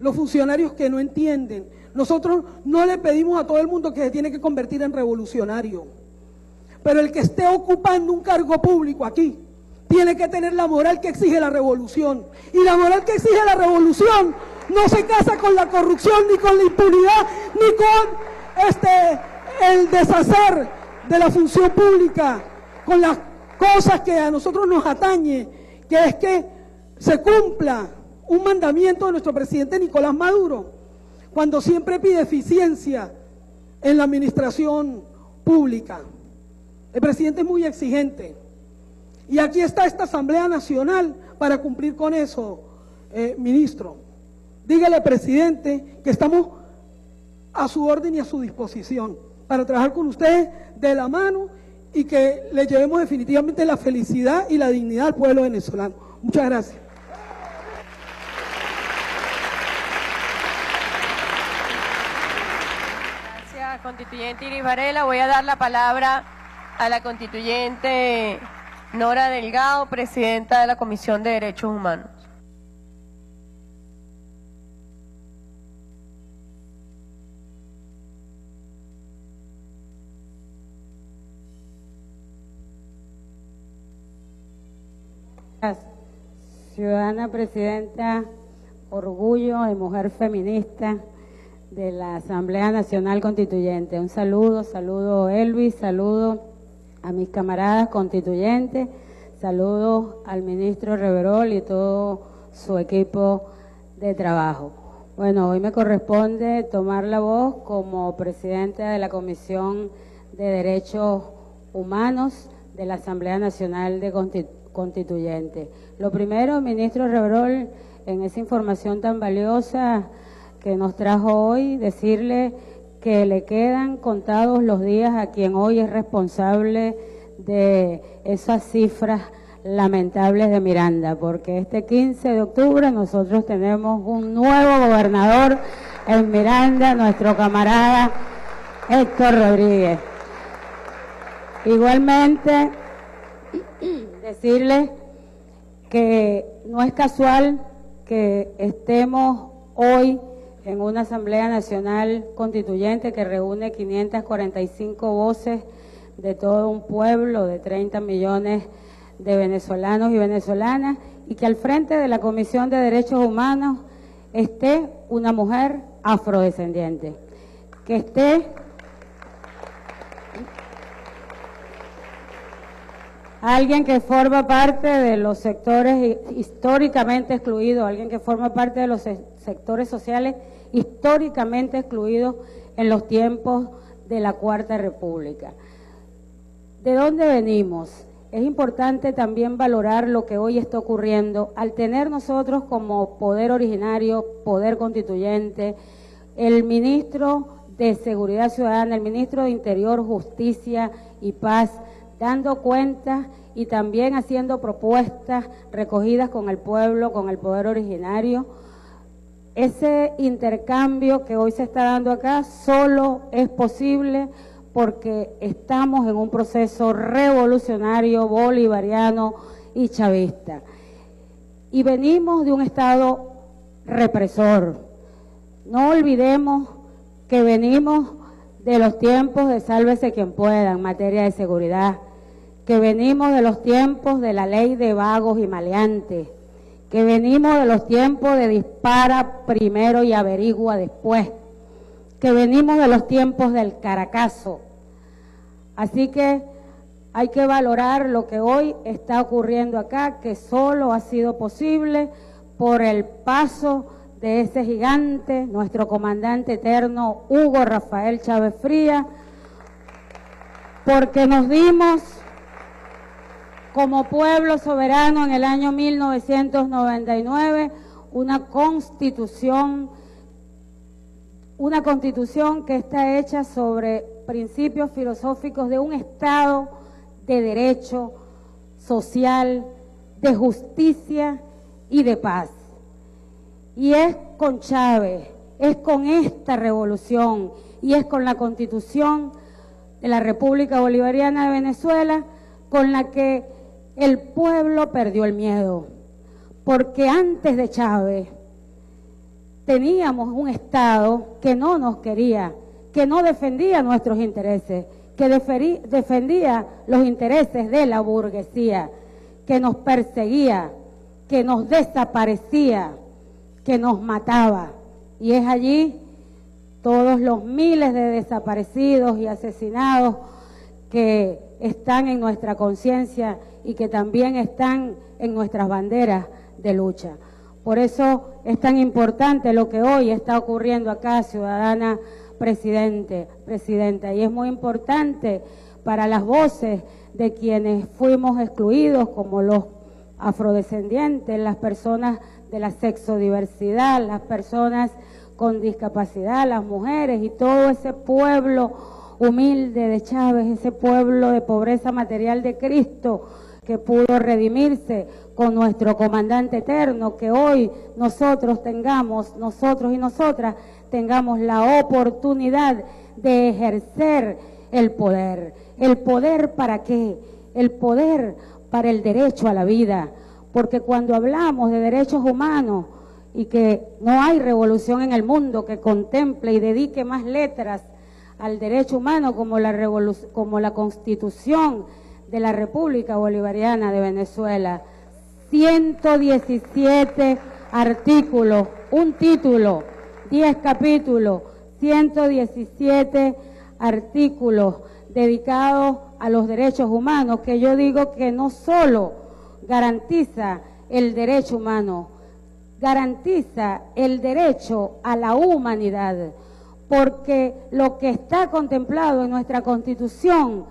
los funcionarios que no entienden. Nosotros no le pedimos a todo el mundo que se tiene que convertir en revolucionario. Pero el que esté ocupando un cargo público aquí tiene que tener la moral que exige la revolución. Y la moral que exige la revolución no se casa con la corrupción, ni con la impunidad, ni con el deshacer de la función pública, con las cosas que a nosotros nos atañe, que es que se cumpla un mandamiento de nuestro presidente Nicolás Maduro, cuando siempre pide eficiencia en la administración pública. El presidente es muy exigente. Y aquí está esta Asamblea Nacional para cumplir con eso, ministro. Dígale, presidente, que estamos a su orden y a su disposición para trabajar con ustedes de la mano y que le llevemos definitivamente la felicidad y la dignidad al pueblo venezolano. Muchas gracias. Gracias, constituyente Iris Varela. Voy a dar la palabra a la constituyente Nora Delgado, presidenta de la Comisión de Derechos Humanos. Gracias. Ciudadana presidenta, orgullo de mujer feminista de la Asamblea Nacional Constituyente. Un saludo, saludo Elvis, saludo a mis camaradas constituyentes, saludos al ministro Reverol y todo su equipo de trabajo. Bueno, hoy me corresponde tomar la voz como presidenta de la Comisión de Derechos Humanos de la Asamblea Nacional de Constituyente. Lo primero, ministro Reverol, en esa información tan valiosa que nos trajo hoy, decirle que le quedan contados los días a quien hoy es responsable de esas cifras lamentables de Miranda, porque este 15 de octubre nosotros tenemos un nuevo gobernador en Miranda, nuestro camarada Héctor Rodríguez. Igualmente, decirles que no es casual que estemos hoy en una Asamblea Nacional Constituyente que reúne 545 voces de todo un pueblo, de 30 millones de venezolanos y venezolanas, y que al frente de la Comisión de Derechos Humanos esté una mujer afrodescendiente, que esté alguien que forma parte de los sectores históricamente excluidos, alguien que forma parte de los sectores sociales históricamente excluidos en los tiempos de la Cuarta República. ¿De dónde venimos? Es importante también valorar lo que hoy está ocurriendo. Al tener nosotros como poder originario, poder constituyente, el ministro de Seguridad Ciudadana, el ministro de Interior, Justicia y Paz, dando cuentas y también haciendo propuestas recogidas con el pueblo, con el poder originario, ese intercambio que hoy se está dando acá solo es posible porque estamos en un proceso revolucionario, bolivariano y chavista. Y venimos de un Estado represor. No olvidemos que venimos de los tiempos de sálvese quien pueda en materia de seguridad, que venimos de los tiempos de la ley de vagos y maleantes, que venimos de los tiempos de dispara primero y averigua después, que venimos de los tiempos del caracazo. Así que hay que valorar lo que hoy está ocurriendo acá, que solo ha sido posible por el paso de ese gigante, nuestro comandante eterno Hugo Rafael Chávez Frías, porque nos dimos como pueblo soberano en el año 1999 una constitución que está hecha sobre principios filosóficos de un Estado de derecho social, de justicia y de paz. Y es con Chávez, es con esta revolución y es con la Constitución de la República Bolivariana de Venezuela con la que el pueblo perdió el miedo. Porque antes de Chávez teníamos un Estado que no nos quería, que no defendía nuestros intereses, que defendía los intereses de la burguesía, que nos perseguía, que nos desaparecía, que nos mataba, y es allí todos los miles de desaparecidos y asesinados que están en nuestra conciencia y que también están en nuestras banderas de lucha. Por eso es tan importante lo que hoy está ocurriendo acá, ciudadana presidenta, y es muy importante para las voces de quienes fuimos excluidos, como los afrodescendientes, las personas de la sexodiversidad, las personas con discapacidad, las mujeres y todo ese pueblo humilde de Chávez, ese pueblo de pobreza material de Cristo que pudo redimirse con nuestro comandante eterno, que hoy nosotros y nosotras tengamos la oportunidad de ejercer el poder. ¿El poder para qué? El poder para el derecho a la vida. Porque cuando hablamos de derechos humanos y que no hay revolución en el mundo que contemple y dedique más letras al derecho humano como la Constitución de la República Bolivariana de Venezuela, 117 artículos, un título, 10 capítulos, 117 artículos dedicados a los derechos humanos, que yo digo que no solo garantiza el derecho humano, garantiza el derecho a la humanidad, porque lo que está contemplado en nuestra Constitución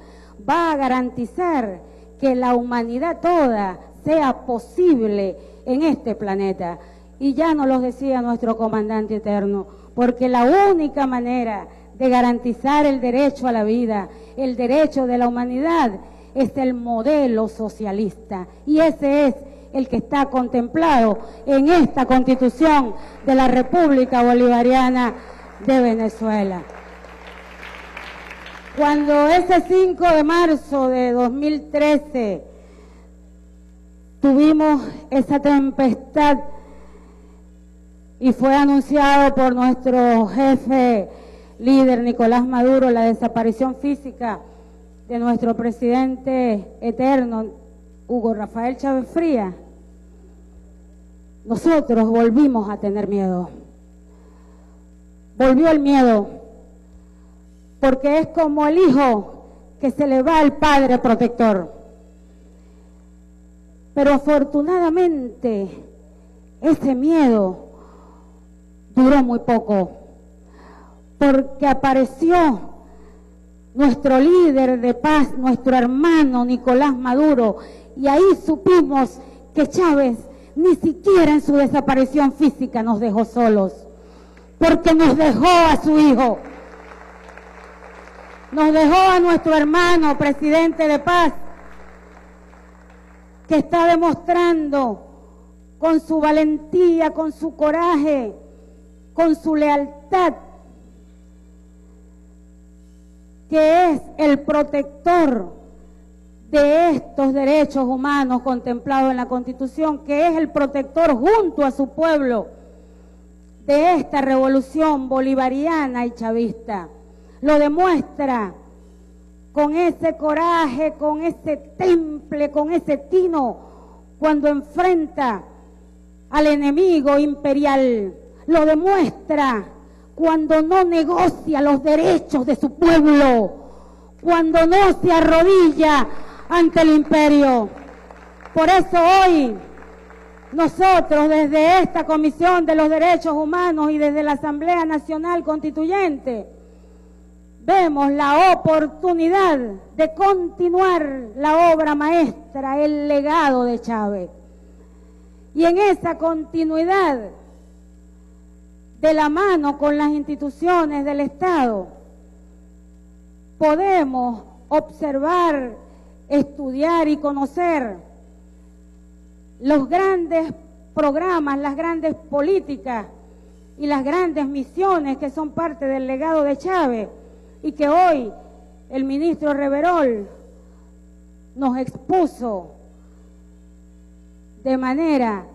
va a garantizar que la humanidad toda sea posible en este planeta. Y ya nos lo decía nuestro comandante eterno, porque la única manera de garantizar el derecho a la vida, el derecho de la humanidad, es el modelo socialista, y ese es el que está contemplado en esta Constitución de la República Bolivariana de Venezuela. Cuando ese 5 de marzo de 2013 tuvimos esa tempestad y fue anunciado por nuestro jefe líder Nicolás Maduro la desaparición física de nuestro presidente eterno Hugo Rafael Chávez Frías, nosotros volvimos a tener miedo. Volvió el miedo, porque es como el hijo que se le va al padre protector. Pero afortunadamente ese miedo duró muy poco, porque apareció nuestro líder de paz, nuestro hermano Nicolás Maduro, y ahí supimos que Chávez ni siquiera en su desaparición física nos dejó solos, porque nos dejó a su hijo, nos dejó a nuestro hermano presidente de paz, que está demostrando con su valentía, con su coraje, con su lealtad, que es el protector de estos derechos humanos contemplados en la Constitución, que es el protector junto a su pueblo de esta revolución bolivariana y chavista. Lo demuestra con ese coraje, con ese temple, con ese tino, cuando enfrenta al enemigo imperial. Lo demuestra cuando no negocia los derechos de su pueblo, cuando no se arrodilla ante el imperio. Por eso hoy nosotros, desde esta Comisión de los Derechos Humanos y desde la Asamblea Nacional Constituyente, vemos la oportunidad de continuar la obra maestra, el legado de Chávez. Y en esa continuidad, de la mano con las instituciones del Estado, podemos observar, estudiar y conocer los grandes programas, las grandes políticas y las grandes misiones que son parte del legado de Chávez, y que hoy el ministro Reverol nos expuso de manera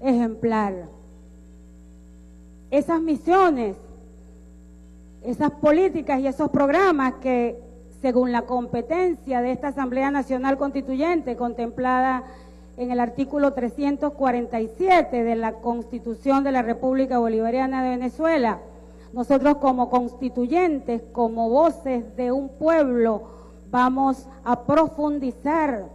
ejemplar. Esas misiones, esas políticas y esos programas que, según la competencia de esta Asamblea Nacional Constituyente contemplada en el artículo 347 de la Constitución de la República Bolivariana de Venezuela, nosotros como constituyentes, como voces de un pueblo, vamos a profundizar,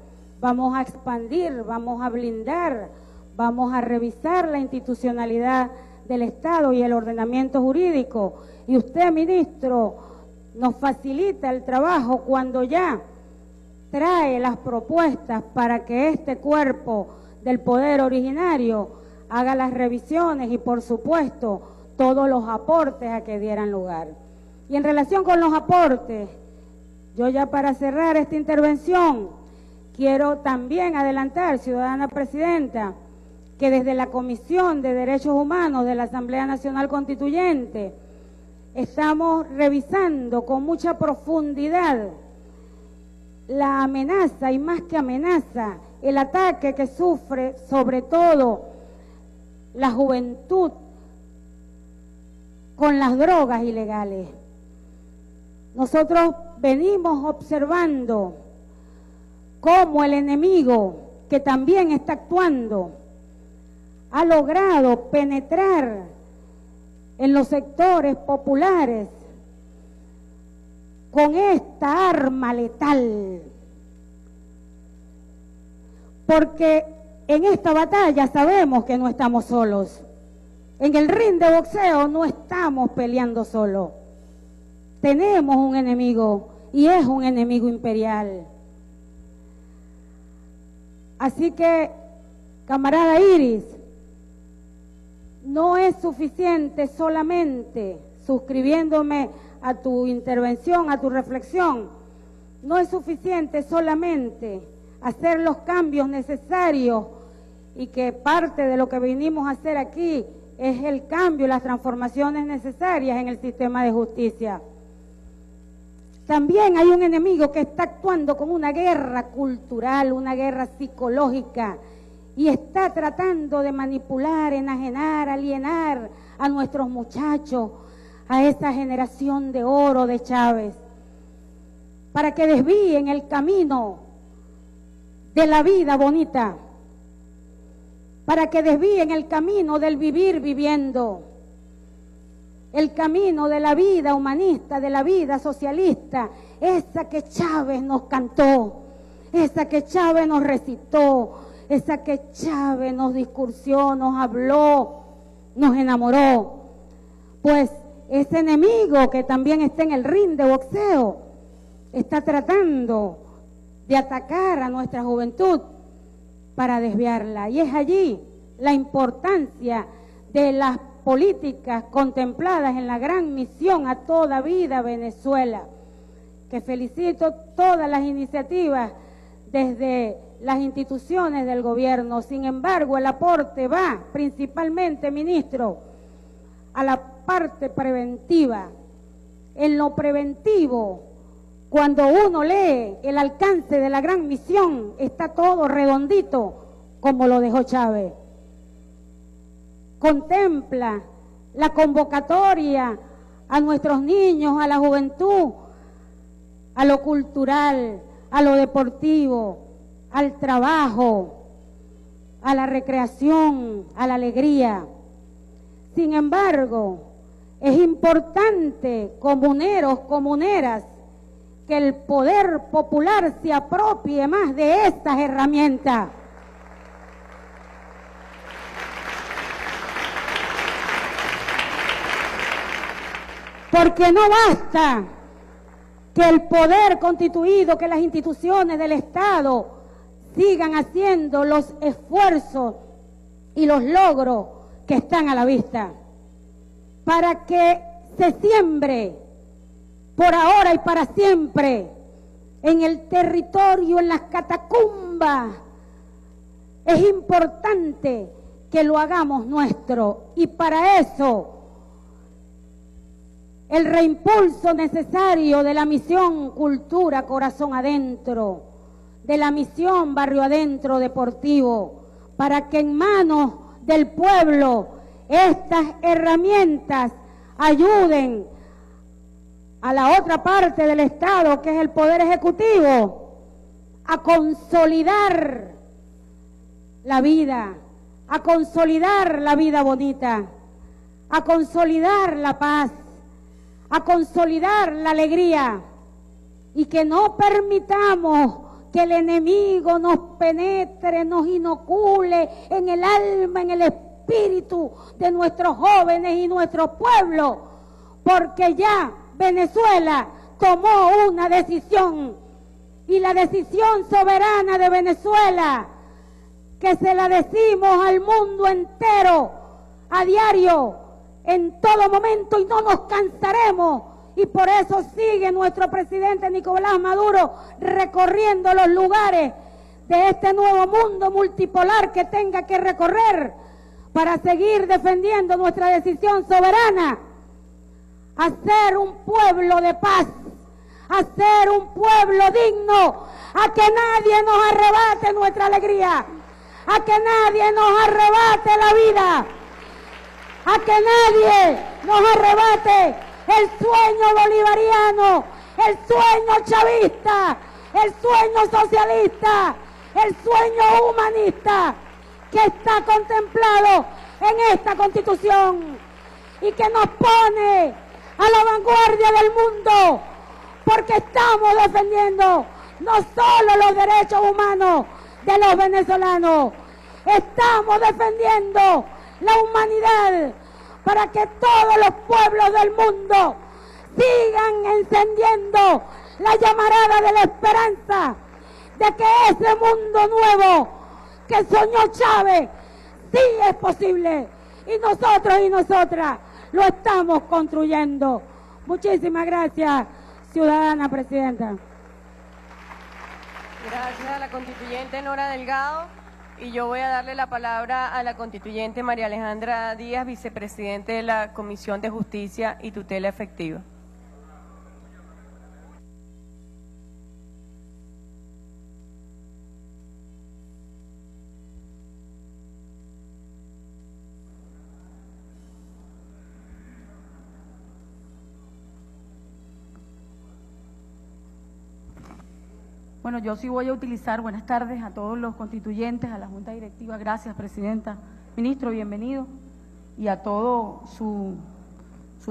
vamos a expandir, vamos a blindar, vamos a revisar la institucionalidad del Estado y el ordenamiento jurídico. Y usted, ministro, nos facilita el trabajo cuando ya trae las propuestas para que este cuerpo del poder originario haga las revisiones y, por supuesto, todos los aportes a que dieran lugar. Y en relación con los aportes, yo ya para cerrar esta intervención, quiero también adelantar, ciudadana presidenta, que desde la Comisión de Derechos Humanos de la Asamblea Nacional Constituyente estamos revisando con mucha profundidad la amenaza, y más que amenaza, el ataque que sufre sobre todo la juventud con las drogas ilegales. Nosotros venimos observando cómo el enemigo, que también está actuando, ha logrado penetrar en los sectores populares con esta arma letal, porque en esta batalla sabemos que no estamos solos. En el ring de boxeo no estamos peleando solos. Tenemos un enemigo, y es un enemigo imperial. Así que, camarada Iris, no es suficiente solamente, suscribiéndome a tu intervención, a tu reflexión, no es suficiente solamente hacer los cambios necesarios, y que parte de lo que vinimos a hacer aquí es el cambio y las transformaciones necesarias en el sistema de justicia. También hay un enemigo que está actuando con una guerra cultural, una guerra psicológica, y está tratando de manipular, enajenar, alienar a nuestros muchachos, a esta generación de oro de Chávez, para que desvíen el camino de la vida bonita, para que desvíen el camino del vivir viviendo, el camino de la vida humanista, de la vida socialista, esa que Chávez nos cantó, esa que Chávez nos recitó, esa que Chávez nos discursió, nos habló, nos enamoró. Pues ese enemigo que también está en el ring de boxeo está tratando de atacar a nuestra juventud para desviarla. Y es allí la importancia de las políticas contempladas en la gran misión a toda vida Venezuela, que felicito todas las iniciativas desde las instituciones del gobierno. Sin embargo, el aporte va principalmente, ministro, a la parte preventiva. En lo preventivo, cuando uno lee el alcance de la gran misión, está todo redondito como lo dejó Chávez. Contempla la convocatoria a nuestros niños, a la juventud, a lo cultural, a lo deportivo, al trabajo, a la recreación, a la alegría. Sin embargo, es importante, comuneros, comuneras, que el poder popular se apropie más de estas herramientas. Porque no basta que el poder constituido, que las instituciones del Estado sigan haciendo los esfuerzos y los logros que están a la vista, para que se siembre por ahora y para siempre en el territorio, en las catacumbas. Es importante que lo hagamos nuestro, y para eso el reimpulso necesario de la misión cultura corazón adentro, de la misión barrio adentro deportivo, para que en manos del pueblo estas herramientas ayuden a la otra parte del Estado, que es el Poder Ejecutivo, a consolidar la vida, a consolidar la vida bonita, a consolidar la paz, a consolidar la alegría, y que no permitamos que el enemigo nos penetre, nos inocule en el alma, en el espíritu de nuestros jóvenes y nuestros pueblos, porque ya Venezuela tomó una decisión, y la decisión soberana de Venezuela, que se la decimos al mundo entero a diario, en todo momento, y no nos cansaremos. Y por eso sigue nuestro presidente Nicolás Maduro recorriendo los lugares de este nuevo mundo multipolar que tenga que recorrer, para seguir defendiendo nuestra decisión soberana, hacer un pueblo de paz, hacer un pueblo digno, a que nadie nos arrebate nuestra alegría, a que nadie nos arrebate la vida, a que nadie nos arrebate el sueño bolivariano, el sueño chavista, el sueño socialista, el sueño humanista que está contemplado en esta Constitución, y que nos pone a la vanguardia del mundo, porque estamos defendiendo no solo los derechos humanos de los venezolanos, estamos defendiendo la humanidad, para que todos los pueblos del mundo sigan encendiendo la llamarada de la esperanza de que ese mundo nuevo que soñó Chávez sí es posible, y nosotros y nosotras lo estamos construyendo. Muchísimas gracias, ciudadana presidenta. Gracias a la constituyente Nora Delgado. Y yo voy a darle la palabra a la constituyente María Alejandra Díaz, vicepresidente de la Comisión de Justicia y Tutela Efectiva. Bueno, yo sí voy a utilizar, buenas tardes a todos los constituyentes, a la Junta Directiva, gracias Presidenta, Ministro, bienvenido, y a todo su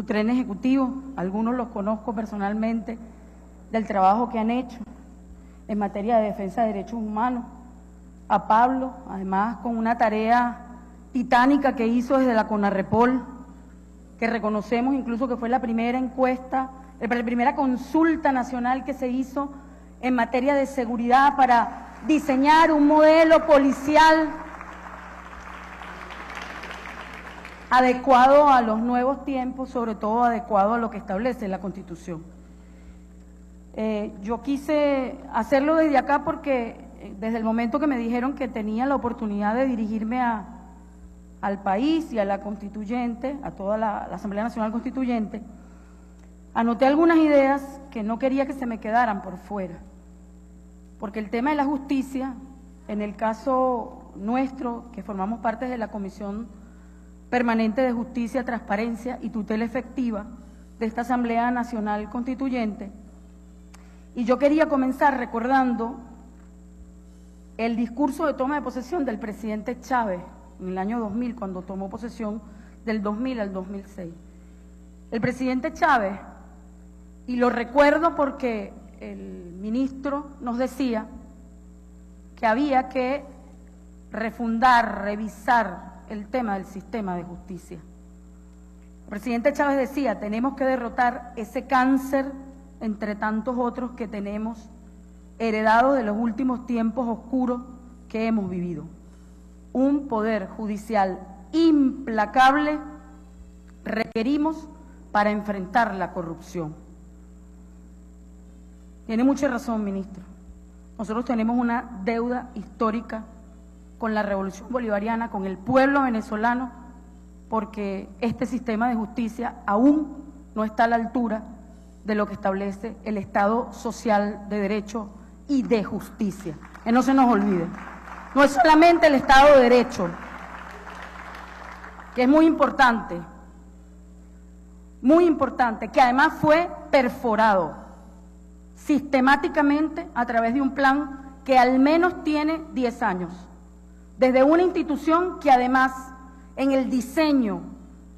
tren ejecutivo, algunos los conozco personalmente, del trabajo que han hecho en materia de defensa de derechos humanos, a Pablo, además con una tarea titánica que hizo desde la CONARREPOL, que reconocemos incluso que fue la primera encuesta, la primera consulta nacional que se hizo en materia de seguridad para diseñar un modelo policial adecuado a los nuevos tiempos, sobre todo adecuado a lo que establece la Constitución. Yo quise hacerlo desde acá porque desde el momento que me dijeron que tenía la oportunidad de dirigirme al país y a la Constituyente, a toda la Asamblea Nacional Constituyente, anoté algunas ideas que no quería que se me quedaran por fuera, porque el tema de la justicia, en el caso nuestro, que formamos parte de la Comisión Permanente de Justicia, Transparencia y Tutela Efectiva de esta Asamblea Nacional Constituyente, y yo quería comenzar recordando el discurso de toma de posesión del presidente Chávez en el año 2000, cuando tomó posesión del 2000 al 2006. El presidente Chávez, y lo recuerdo porque el ministro nos decía que había que refundar, revisar el tema del sistema de justicia. El presidente Chávez decía, tenemos que derrotar ese cáncer entre tantos otros que tenemos heredados de los últimos tiempos oscuros que hemos vivido. Un poder judicial implacable requerimos para enfrentar la corrupción. Tiene mucha razón, ministro. Nosotros tenemos una deuda histórica con la Revolución Bolivariana, con el pueblo venezolano, porque este sistema de justicia aún no está a la altura de lo que establece el Estado social de derecho y de justicia. Que no se nos olvide. No es solamente el Estado de derecho, que es muy importante, que además fue perforado sistemáticamente a través de un plan que al menos tiene 10 años, desde una institución que además en el diseño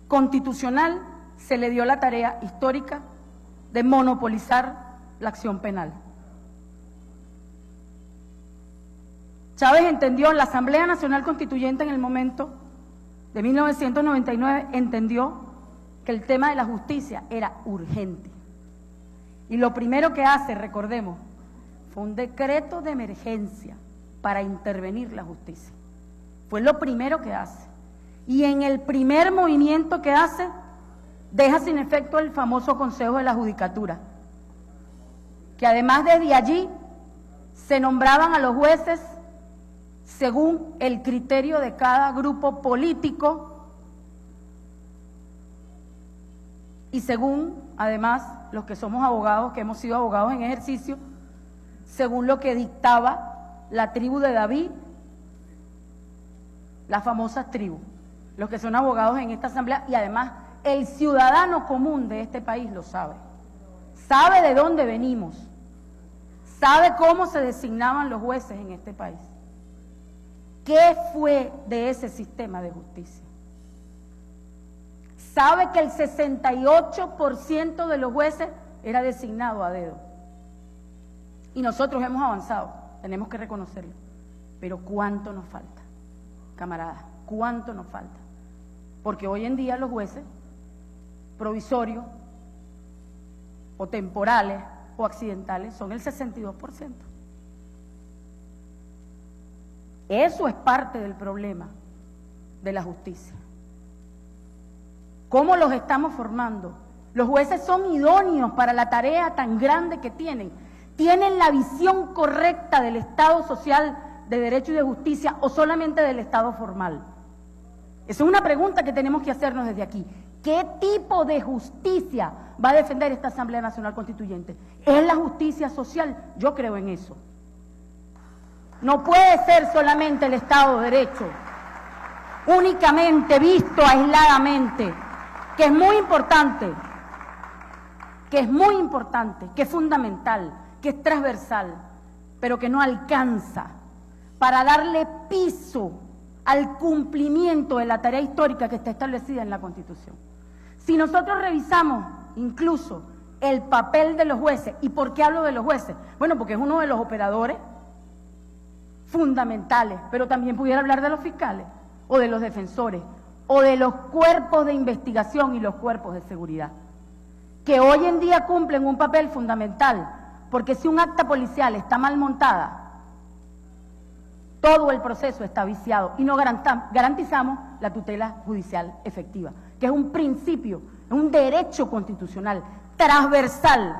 constitucional se le dio la tarea histórica de monopolizar la acción penal. Chávez entendió, la Asamblea Nacional Constituyente en el momento de 1999 entendió que el tema de la justicia era urgente. Y lo primero que hace, recordemos, fue un decreto de emergencia para intervenir la justicia. Fue lo primero que hace. Y en el primer movimiento que hace, deja sin efecto el famoso Consejo de la Judicatura, que además desde allí se nombraban a los jueces según el criterio de cada grupo político y según, además, los que somos abogados, que hemos sido abogados en ejercicio, según lo que dictaba la tribu de David, las famosas tribus, los que son abogados en esta asamblea, y además el ciudadano común de este país lo sabe. Sabe de dónde venimos, sabe cómo se designaban los jueces en este país. ¿Qué fue de ese sistema de justicia? Sabe que el 68% de los jueces era designado a dedo. Y nosotros hemos avanzado, tenemos que reconocerlo. Pero ¿cuánto nos falta, camaradas? ¿Cuánto nos falta? Porque hoy en día los jueces provisorios o temporales o accidentales son el 62%. Eso es parte del problema de la justicia. ¿Cómo los estamos formando? Los jueces son idóneos para la tarea tan grande que tienen. ¿Tienen la visión correcta del Estado social de derecho y de justicia o solamente del Estado formal? Esa es una pregunta que tenemos que hacernos desde aquí. ¿Qué tipo de justicia va a defender esta Asamblea Nacional Constituyente? ¿Es la justicia social? Yo creo en eso. No puede ser solamente el Estado de derecho, únicamente visto aisladamente, que es muy importante, que es fundamental, que es transversal, pero que no alcanza para darle piso al cumplimiento de la tarea histórica que está establecida en la Constitución. Si nosotros revisamos incluso el papel de los jueces, ¿y por qué hablo de los jueces? Bueno, porque es uno de los operadores fundamentales, pero también pudiera hablar de los fiscales, o de los defensores, o de los cuerpos de investigación y los cuerpos de seguridad, que hoy en día cumplen un papel fundamental, porque si un acta policial está mal montada, todo el proceso está viciado y no garantizamos la tutela judicial efectiva, que es un principio, es un derecho constitucional transversal.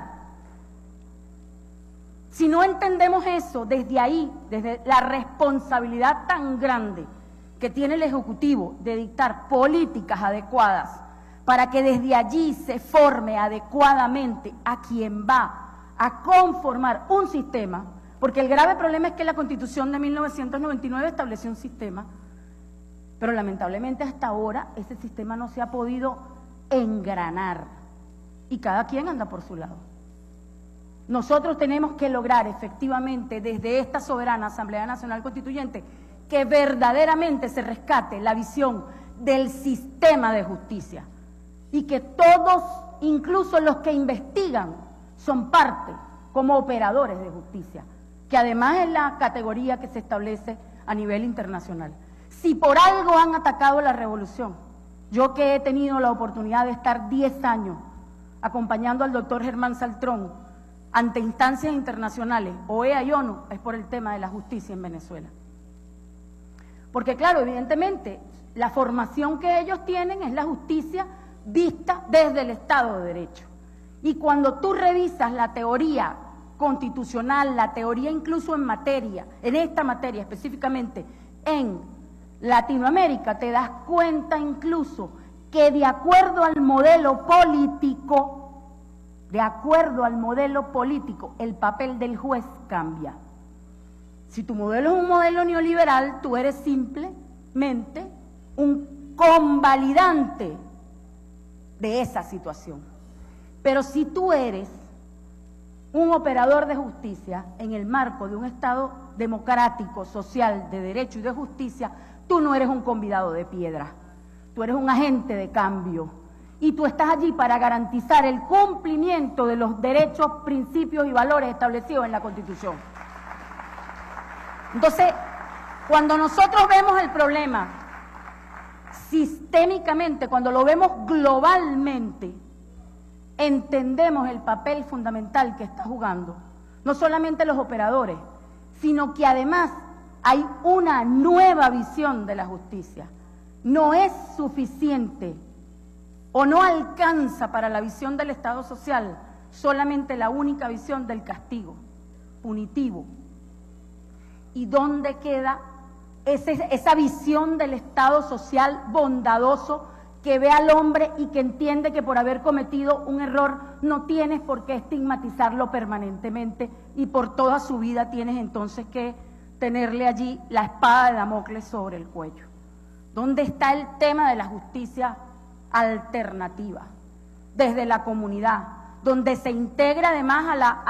Si no entendemos eso desde ahí, desde la responsabilidad tan grande que tiene el Ejecutivo de dictar políticas adecuadas para que desde allí se forme adecuadamente a quien va a conformar un sistema, porque el grave problema es que la Constitución de 1999 estableció un sistema, pero lamentablemente hasta ahora ese sistema no se ha podido engranar y cada quien anda por su lado. Nosotros tenemos que lograr efectivamente desde esta soberana Asamblea Nacional Constituyente que verdaderamente se rescate la visión del sistema de justicia y que todos, incluso los que investigan, son parte como operadores de justicia, que además es la categoría que se establece a nivel internacional. Si por algo han atacado la revolución, yo que he tenido la oportunidad de estar 10 años acompañando al doctor Germán Saltrón ante instancias internacionales, OEA y ONU, es por el tema de la justicia en Venezuela. Porque claro, evidentemente, la formación que ellos tienen es la justicia vista desde el Estado de Derecho. Y cuando tú revisas la teoría constitucional, la teoría incluso en materia, en esta materia específicamente, en Latinoamérica, te das cuenta incluso que de acuerdo al modelo político, el papel del juez cambia. Si tu modelo es un modelo neoliberal, tú eres simplemente un convalidante de esa situación. Pero si tú eres un operador de justicia en el marco de un Estado democrático, social, de derecho y de justicia, tú no eres un convidado de piedra, tú eres un agente de cambio. Y tú estás allí para garantizar el cumplimiento de los derechos, principios y valores establecidos en la Constitución. Entonces, cuando nosotros vemos el problema sistémicamente, cuando lo vemos globalmente, entendemos el papel fundamental que está jugando, no solamente los operadores, sino que además hay una nueva visión de la justicia. No es suficiente o no alcanza para la visión del Estado social solamente la única visión del castigo punitivo. ¿Y dónde queda esa visión del Estado social bondadoso que ve al hombre y que entiende que por haber cometido un error no tienes por qué estigmatizarlo permanentemente y por toda su vida tienes entonces que tenerle allí la espada de Damocles sobre el cuello? ¿Dónde está el tema de la justicia alternativa, desde la comunidad, donde se integra además a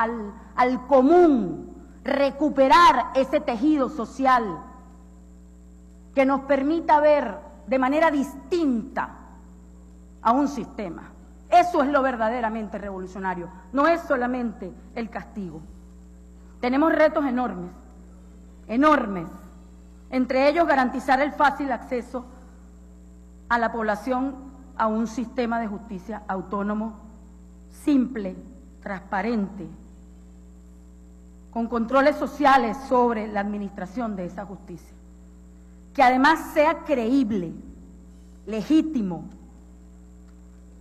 al común, recuperar ese tejido social que nos permita ver de manera distinta a un sistema? Eso es lo verdaderamente revolucionario, no es solamente el castigo. Tenemos retos enormes, enormes, entre ellos garantizar el fácil acceso a la población a un sistema de justicia autónomo, simple, transparente, con controles sociales sobre la administración de esa justicia, que además sea creíble, legítimo,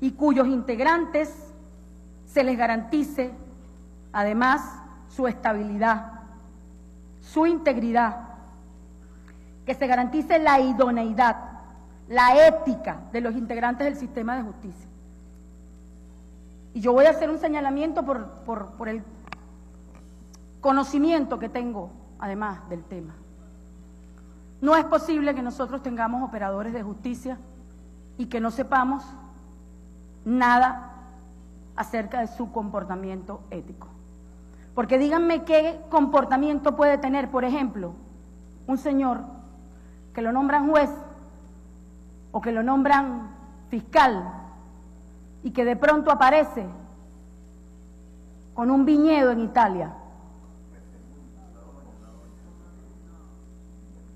y cuyos integrantes se les garantice además su estabilidad, su integridad, que se garantice la idoneidad, la ética de los integrantes del sistema de justicia. Y yo voy a hacer un señalamiento por el conocimiento que tengo, además, del tema. No es posible que nosotros tengamos operadores de justicia y que no sepamos nada acerca de su comportamiento ético. Porque díganme qué comportamiento puede tener, por ejemplo, un señor que lo nombran juez o que lo nombran fiscal y que de pronto aparece con un viñedo en Italia.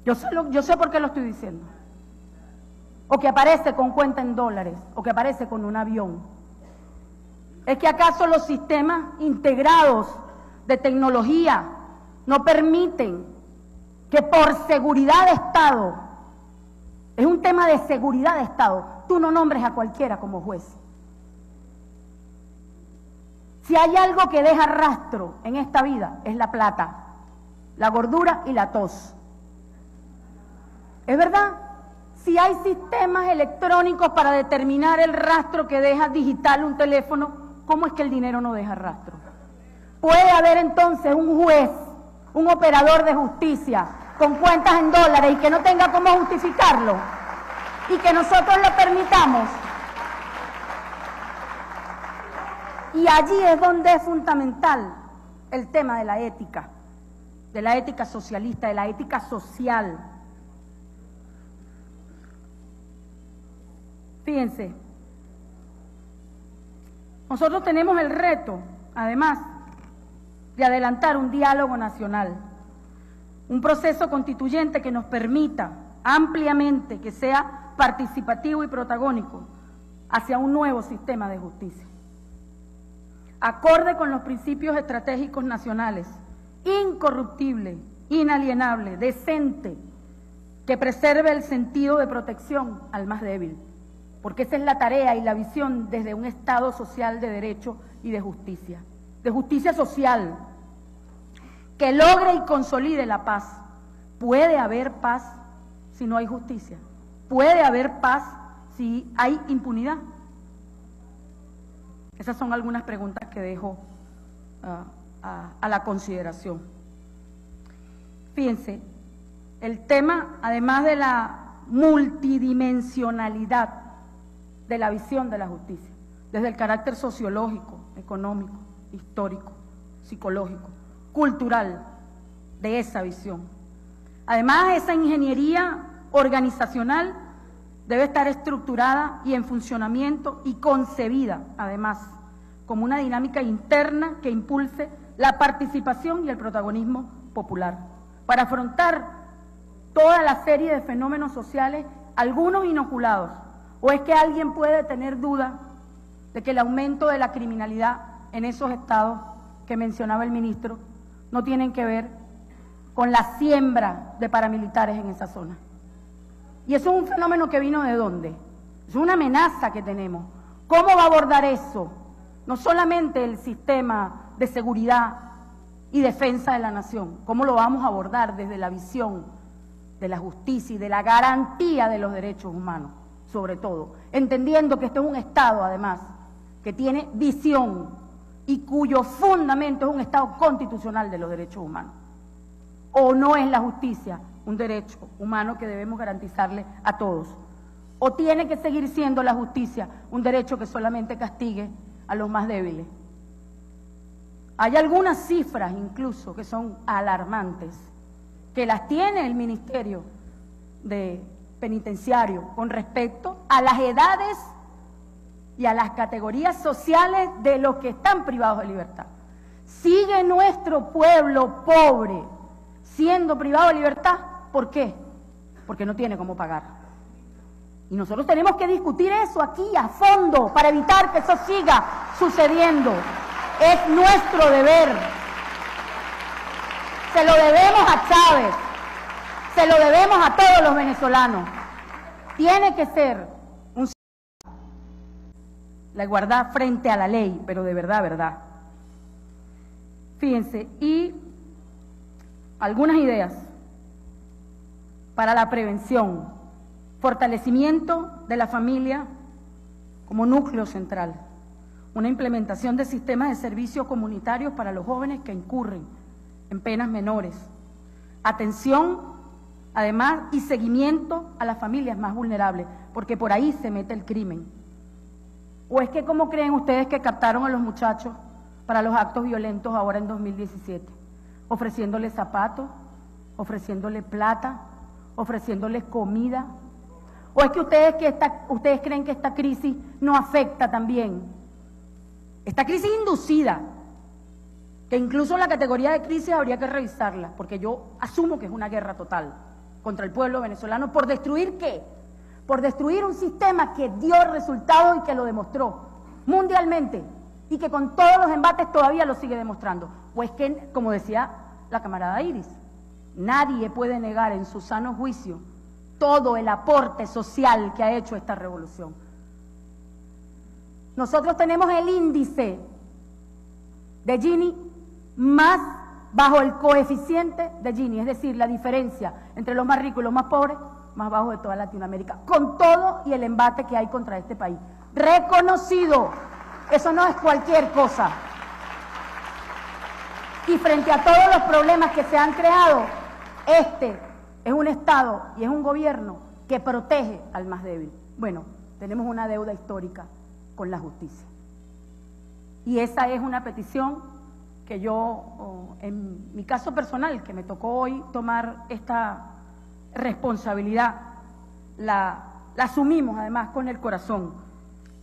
Yo sé por qué lo estoy diciendo. O que aparece con cuenta en dólares, o que aparece con un avión. ¿Es que acaso los sistemas integrados de tecnología no permiten que por seguridad de Estado, es un tema de seguridad de Estado, tú no nombres a cualquiera como juez? Si hay algo que deja rastro en esta vida, es la plata, la gordura y la tos. ¿Es verdad? Si hay sistemas electrónicos para determinar el rastro que deja digital un teléfono, ¿cómo es que el dinero no deja rastro? Puede haber entonces un juez, un operador de justicia, con cuentas en dólares y que no tenga cómo justificarlo, y que nosotros lo permitamos. Y allí es donde es fundamental el tema de la ética socialista, de la ética social. Fíjense, nosotros tenemos el reto, además, de adelantar un diálogo nacional, un proceso constituyente que nos permita ampliamente que sea participativo y protagónico hacia un nuevo sistema de justicia, acorde con los principios estratégicos nacionales, incorruptible, inalienable, decente, que preserve el sentido de protección al más débil. Porque esa es la tarea y la visión desde un Estado social de derecho y de justicia social, que logre y consolide la paz. Puede haber paz si no hay justicia, puede haber paz si hay impunidad. Esas son algunas preguntas que dejo a la consideración. Fíjense, el tema, además de la multidimensionalidad, de la visión de la justicia, desde el carácter sociológico, económico, histórico, psicológico, cultural, de esa visión. Además, esa ingeniería organizacional debe estar estructurada y en funcionamiento y concebida, además, como una dinámica interna que impulse la participación y el protagonismo popular, para afrontar toda la serie de fenómenos sociales, algunos inoculados. ¿O es que alguien puede tener duda de que el aumento de la criminalidad en esos estados que mencionaba el ministro no tienen que ver con la siembra de paramilitares en esa zona? Y eso es un fenómeno que vino de dónde. Es una amenaza que tenemos. ¿Cómo va a abordar eso? No solamente el sistema de seguridad y defensa de la nación. ¿Cómo lo vamos a abordar desde la visión de la justicia y de la garantía de los derechos humanos? Sobre todo, entendiendo que este es un Estado, además, que tiene visión y cuyo fundamento es un Estado constitucional de los derechos humanos. O no es la justicia un derecho humano que debemos garantizarle a todos. O tiene que seguir siendo la justicia un derecho que solamente castigue a los más débiles. Hay algunas cifras incluso que son alarmantes, que las tiene el Ministerio de Penitenciario con respecto a las edades y a las categorías sociales de los que están privados de libertad. ¿Sigue nuestro pueblo pobre siendo privado de libertad? ¿Por qué? Porque no tiene cómo pagar. Y nosotros tenemos que discutir eso aquí a fondo para evitar que eso siga sucediendo. Es nuestro deber. Se lo debemos a Chávez. Se lo debemos a todos los venezolanos. Tiene que ser un... la igualdad frente a la ley, pero de verdad, verdad. Fíjense, y algunas ideas para la prevención, fortalecimiento de la familia como núcleo central, una implementación de sistemas de servicios comunitarios para los jóvenes que incurren en penas menores, atención además, y seguimiento a las familias más vulnerables, porque por ahí se mete el crimen. ¿O es que cómo creen ustedes que captaron a los muchachos para los actos violentos ahora en 2017, ofreciéndoles zapatos, ofreciéndoles plata, ofreciéndoles comida. ¿O es que ustedes creen que esta crisis no afecta también? Esta crisis inducida, que incluso la categoría de crisis habría que revisarla, porque yo asumo que es una guerra total contra el pueblo venezolano. ¿Por destruir qué? Por destruir un sistema que dio resultado y que lo demostró mundialmente, y que con todos los embates todavía lo sigue demostrando. Pues que, como decía la camarada Iris, nadie puede negar en su sano juicio todo el aporte social que ha hecho esta revolución. Nosotros tenemos el índice de Gini más bajo el coeficiente de Gini, es decir, la diferencia entre los más ricos y los más pobres, más bajo de toda Latinoamérica, con todo y el embate que hay contra este país. Reconocido, eso no es cualquier cosa. Y frente a todos los problemas que se han creado, este es un Estado y es un gobierno que protege al más débil. Bueno, tenemos una deuda histórica con la justicia. Y esa es una petición que yo, en mi caso personal, que me tocó hoy tomar esta responsabilidad, la asumimos además con el corazón.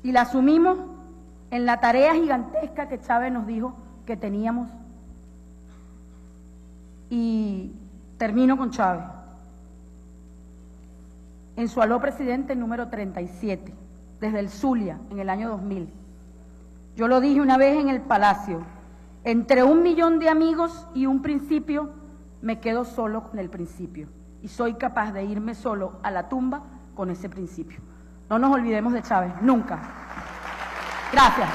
Y la asumimos en la tarea gigantesca que Chávez nos dijo que teníamos. Y termino con Chávez. En su Aló Presidente número 37, desde el Zulia, en el año 2000. Yo lo dije una vez en el Palacio: entre 1 millón de amigos y un principio, me quedo solo con el principio. Y soy capaz de irme solo a la tumba con ese principio. No nos olvidemos de Chávez, nunca. Gracias.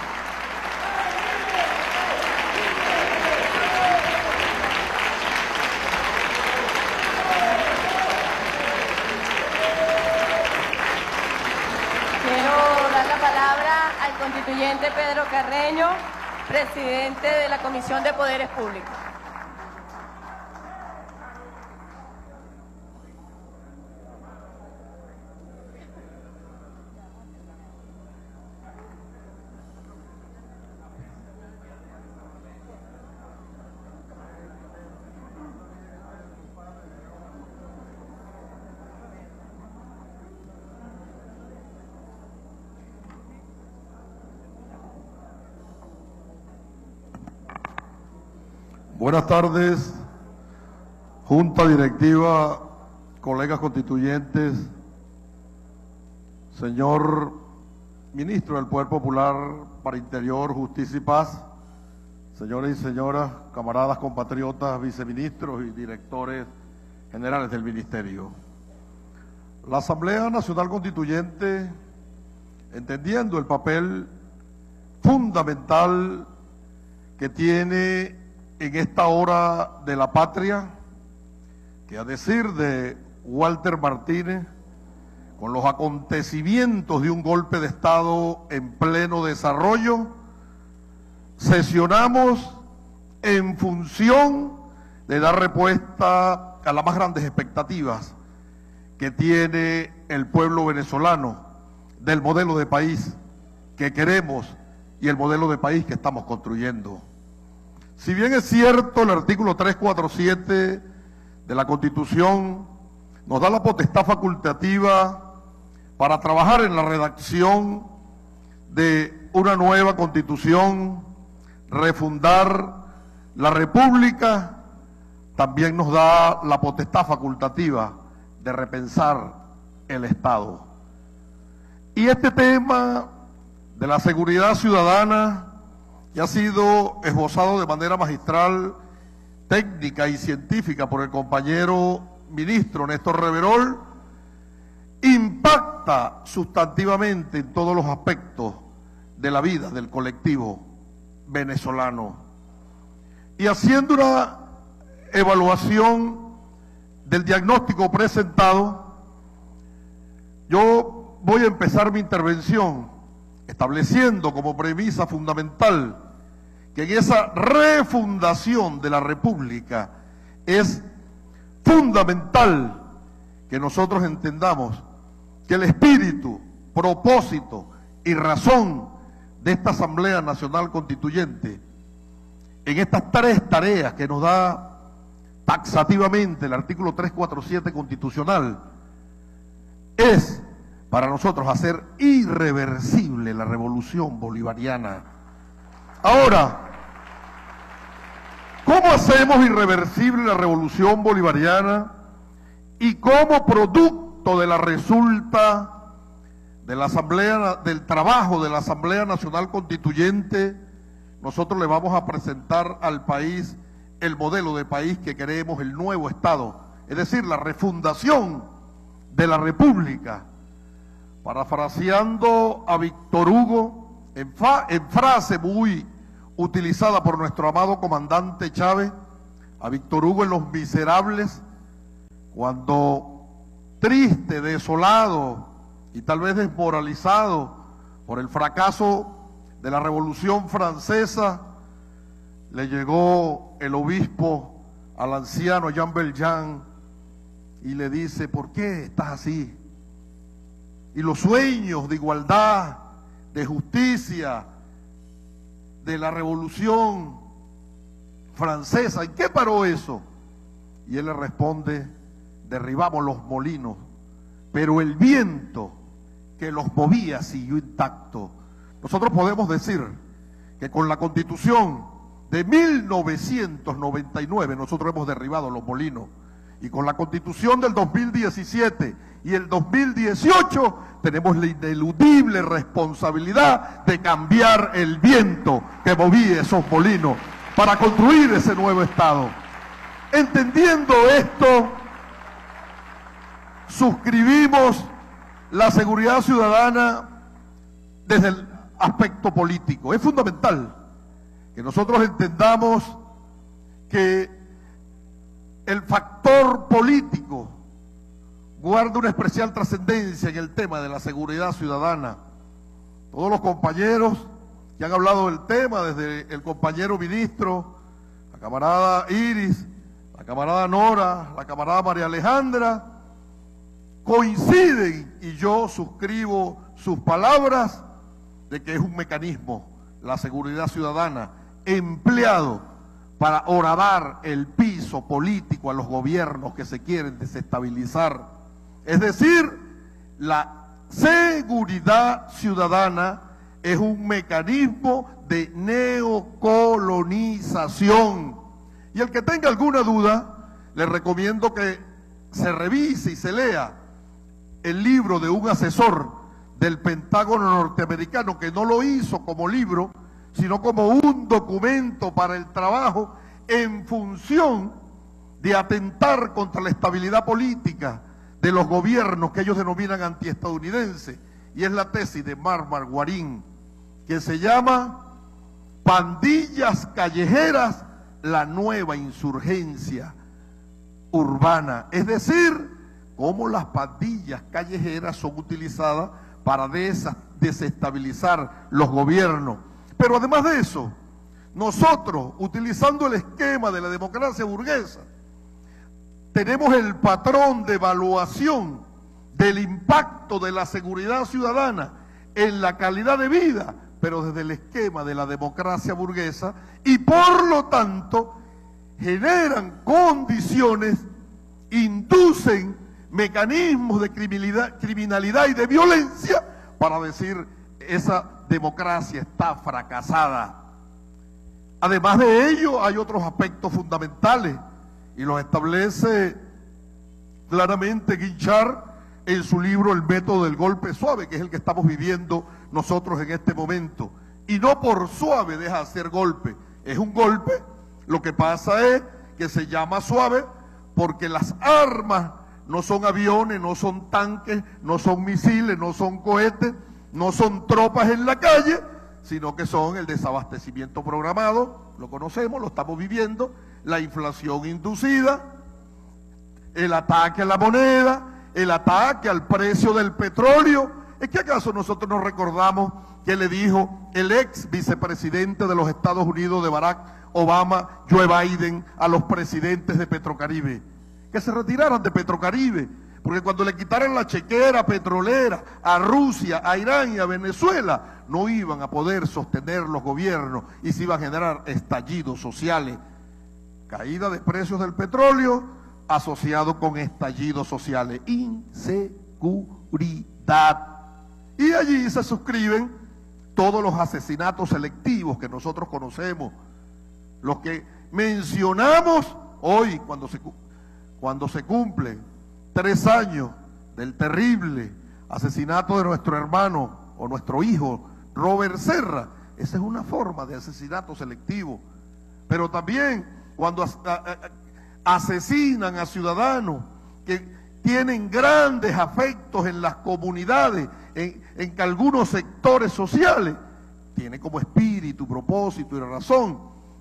Constituyente Pedro Carreño, presidente de la Comisión de Poderes Públicos. Buenas tardes, Junta Directiva, colegas constituyentes, señor Ministro del Poder Popular para Interior, Justicia y Paz, señores y señoras, camaradas, compatriotas, viceministros y directores generales del Ministerio. La Asamblea Nacional Constituyente, entendiendo el papel fundamental que tiene en esta hora de la patria, que a decir de Walter Martínez, con los acontecimientos de un golpe de Estado en pleno desarrollo, sesionamos en función de dar respuesta a las más grandes expectativas que tiene el pueblo venezolano del modelo de país que queremos y el modelo de país que estamos construyendo. Si bien es cierto, el artículo 347 de la Constitución nos da la potestad facultativa para trabajar en la redacción de una nueva Constitución, refundar la República, también nos da la potestad facultativa de repensar el Estado. Y este tema de la seguridad ciudadana, que ha sido esbozado de manera magistral, técnica y científica por el compañero ministro Néstor Reverol, impacta sustantivamente en todos los aspectos de la vida del colectivo venezolano. Y haciendo una evaluación del diagnóstico presentado, yo voy a empezar mi intervención estableciendo como premisa fundamental que en esa refundación de la República es fundamental que nosotros entendamos que el espíritu, propósito y razón de esta Asamblea Nacional Constituyente en estas tres tareas que nos da taxativamente el artículo 347 constitucional, es para nosotros hacer irreversible la revolución bolivariana. Ahora, ¿cómo hacemos irreversible la revolución bolivariana? Y como producto de la resulta de la Asamblea, del trabajo de la Asamblea Nacional Constituyente, nosotros le vamos a presentar al país el modelo de país que queremos, el nuevo Estado, es decir, la refundación de la República. Parafraseando a Víctor Hugo, en frase muy utilizada por nuestro amado comandante Chávez, a Víctor Hugo en Los Miserables, cuando triste, desolado y tal vez desmoralizado por el fracaso de la Revolución Francesa, le llegó el obispo al anciano Jean Valjean y le dice: ¿por qué estás así? Y los sueños de igualdad, de justicia, de la Revolución Francesa, ¿en qué paró eso? Y él le responde: derribamos los molinos, pero el viento que los movía siguió intacto. Nosotros podemos decir que con la Constitución de 1999 nosotros hemos derribado los molinos, y con la Constitución del 2017 y el 2018 tenemos la ineludible responsabilidad de cambiar el viento que movía esos molinos para construir ese nuevo Estado. Entendiendo esto, suscribimos la seguridad ciudadana desde el aspecto político. Es fundamental que nosotros entendamos que el factor político guarda una especial trascendencia en el tema de la seguridad ciudadana. Todos los compañeros que han hablado del tema, desde el compañero ministro, la camarada Iris, la camarada Nora, la camarada María Alejandra, coinciden, y yo suscribo sus palabras, de que es un mecanismo, la seguridad ciudadana, empleado para horadar el piso político a los gobiernos que se quieren desestabilizar. Es decir, la seguridad ciudadana es un mecanismo de neocolonización. Y el que tenga alguna duda, le recomiendo que se revise y se lea el libro de un asesor del Pentágono norteamericano, que no lo hizo como libro, sino como un documento para el trabajo en función de atentar contra la estabilidad política de los gobiernos que ellos denominan antiestadounidenses, y es la tesis de Marmar Guarín, que se llama Pandillas Callejeras, la nueva insurgencia urbana. Es decir, cómo las pandillas callejeras son utilizadas para desestabilizar los gobiernos. Pero además de eso, nosotros, utilizando el esquema de la democracia burguesa, tenemos el patrón de evaluación del impacto de la seguridad ciudadana en la calidad de vida, pero desde el esquema de la democracia burguesa, y por lo tanto generan condiciones, inducen mecanismos de criminalidad y de violencia para decir: esa democracia está fracasada. Además de ello, hay otros aspectos fundamentales, y los establece claramente Guinchard en su libro El método del golpe suave, que es el que estamos viviendo nosotros en este momento. Y no por suave deja de ser golpe, es un golpe, lo que pasa es que se llama suave porque las armas no son aviones, no son tanques, no son misiles, no son cohetes, no son tropas en la calle, sino que son el desabastecimiento programado, lo conocemos, lo estamos viviendo, la inflación inducida, el ataque a la moneda, el ataque al precio del petróleo. ¿Es que acaso nosotros nos recordamos que le dijo el ex vicepresidente de los Estados Unidos de Barack Obama, Joe Biden, a los presidentes de Petrocaribe? Que se retiraran de Petrocaribe, Porque cuando le quitaran la chequera petrolera a Rusia, a Irán y a Venezuela, no iban a poder sostener los gobiernos y se iba a generar estallidos sociales. Caída de precios del petróleo asociado con estallidos sociales. Inseguridad. Y allí se suscriben todos los asesinatos selectivos que nosotros conocemos, los que mencionamos hoy cuando se cumple 3 años del terrible asesinato de nuestro hermano o nuestro hijo Robert Serra. Esa es una forma de asesinato selectivo. Pero también cuando asesinan a ciudadanos que tienen grandes afectos en las comunidades, en que algunos sectores sociales, tiene como espíritu, propósito y razón: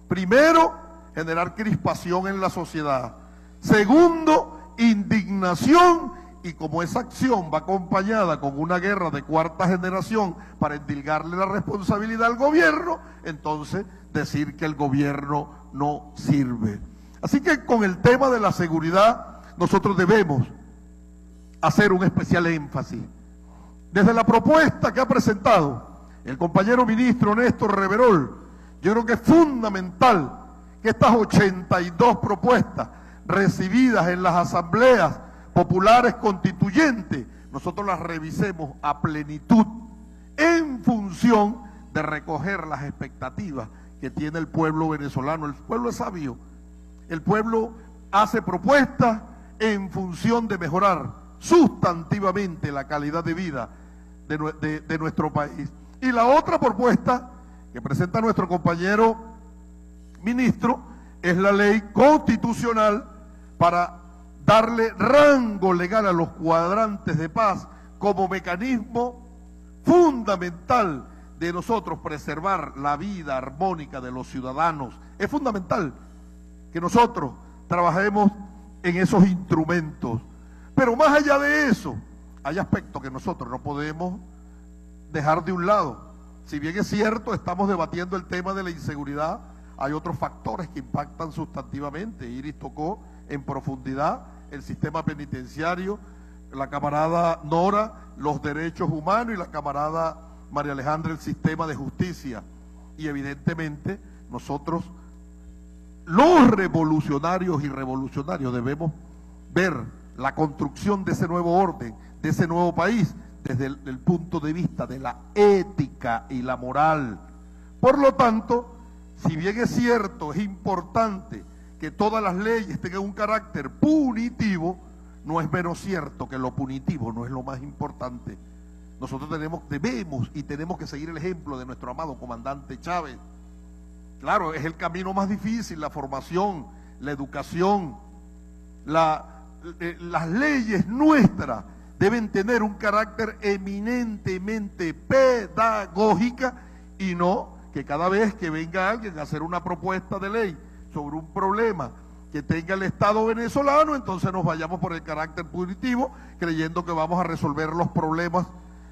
primero, generar crispación en la sociedad; segundo, indignación, y como esa acción va acompañada con una guerra de 4ª generación para endilgarle la responsabilidad al gobierno, entonces decir que el gobierno no sirve. Así que con el tema de la seguridad nosotros debemos hacer un especial énfasis. Desde la propuesta que ha presentado el compañero ministro Néstor Reverol, yo creo que es fundamental que estas 82 propuestas recibidas en las asambleas populares constituyentes, nosotros las revisemos a plenitud en función de recoger las expectativas que tiene el pueblo venezolano. El pueblo es sabio, el pueblo hace propuestas en función de mejorar sustantivamente la calidad de vida de nuestro país. Y la otra propuesta que presenta nuestro compañero ministro es la ley constitucional para darle rango legal a los cuadrantes de paz como mecanismo fundamental de nosotros preservar la vida armónica de los ciudadanos. Es fundamental que nosotros trabajemos en esos instrumentos. Pero más allá de eso, hay aspectos que nosotros no podemos dejar de un lado. Si bien es cierto, estamos debatiendo el tema de la inseguridad, hay otros factores que impactan sustantivamente. Iris tocó en profundidad el sistema penitenciario, la camarada Nora, los derechos humanos, y la camarada María Alejandra, el sistema de justicia. Y evidentemente nosotros, los revolucionarios y revolucionarios, debemos ver la construcción de ese nuevo orden, de ese nuevo país, desde el punto de vista de la ética y la moral. Por lo tanto, si bien es cierto, es importante que todas las leyes tengan un carácter punitivo, no es menos cierto que lo punitivo no es lo más importante. Nosotros debemos que seguir el ejemplo de nuestro amado comandante Chávez. Claro, es el camino más difícil, la formación, la educación, las leyes nuestras deben tener un carácter eminentemente pedagógica, y no que cada vez que venga alguien a hacer una propuesta de ley sobre un problema que tenga el Estado venezolano, entonces nos vayamos por el carácter punitivo, creyendo que vamos a resolver los problemas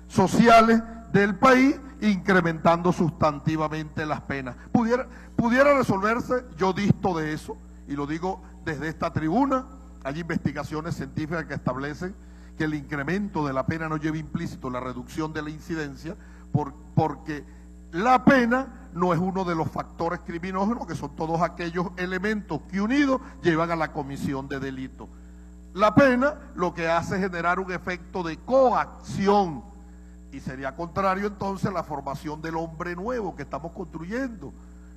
sociales del país incrementando sustantivamente las penas. Pudiera resolverse, yo disto de eso, y lo digo desde esta tribuna. Hay investigaciones científicas que establecen que el incremento de la pena no lleva implícito la reducción de la incidencia, porque la pena no es uno de los factores criminógenos, que son todos aquellos elementos que unidos llevan a la comisión de delito. La pena lo que hace es generar un efecto de coacción, y sería contrario entonces a la formación del hombre nuevo que estamos construyendo.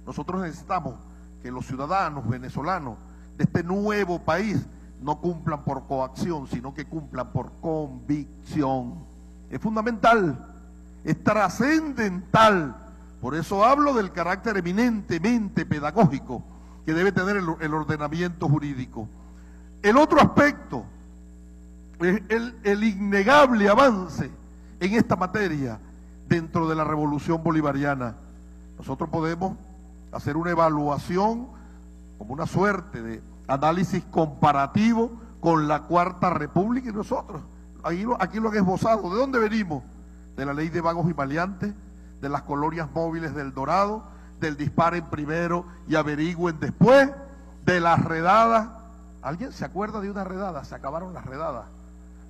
Nosotros necesitamos que los ciudadanos venezolanos de este nuevo país no cumplan por coacción, sino que cumplan por convicción. Es fundamental, es trascendental. Por eso hablo del carácter eminentemente pedagógico que debe tener el ordenamiento jurídico. El otro aspecto es el innegable avance en esta materia dentro de la revolución bolivariana. Nosotros podemos hacer una evaluación como una suerte de análisis comparativo con la 4ª República, y nosotros aquí lo han esbozado. ¿De dónde venimos? De la ley de vagos y maleantes, de las colonias móviles del Dorado, del disparen primero y averigüen después, de las redadas. ¿Alguien se acuerda de una redada? Se acabaron las redadas.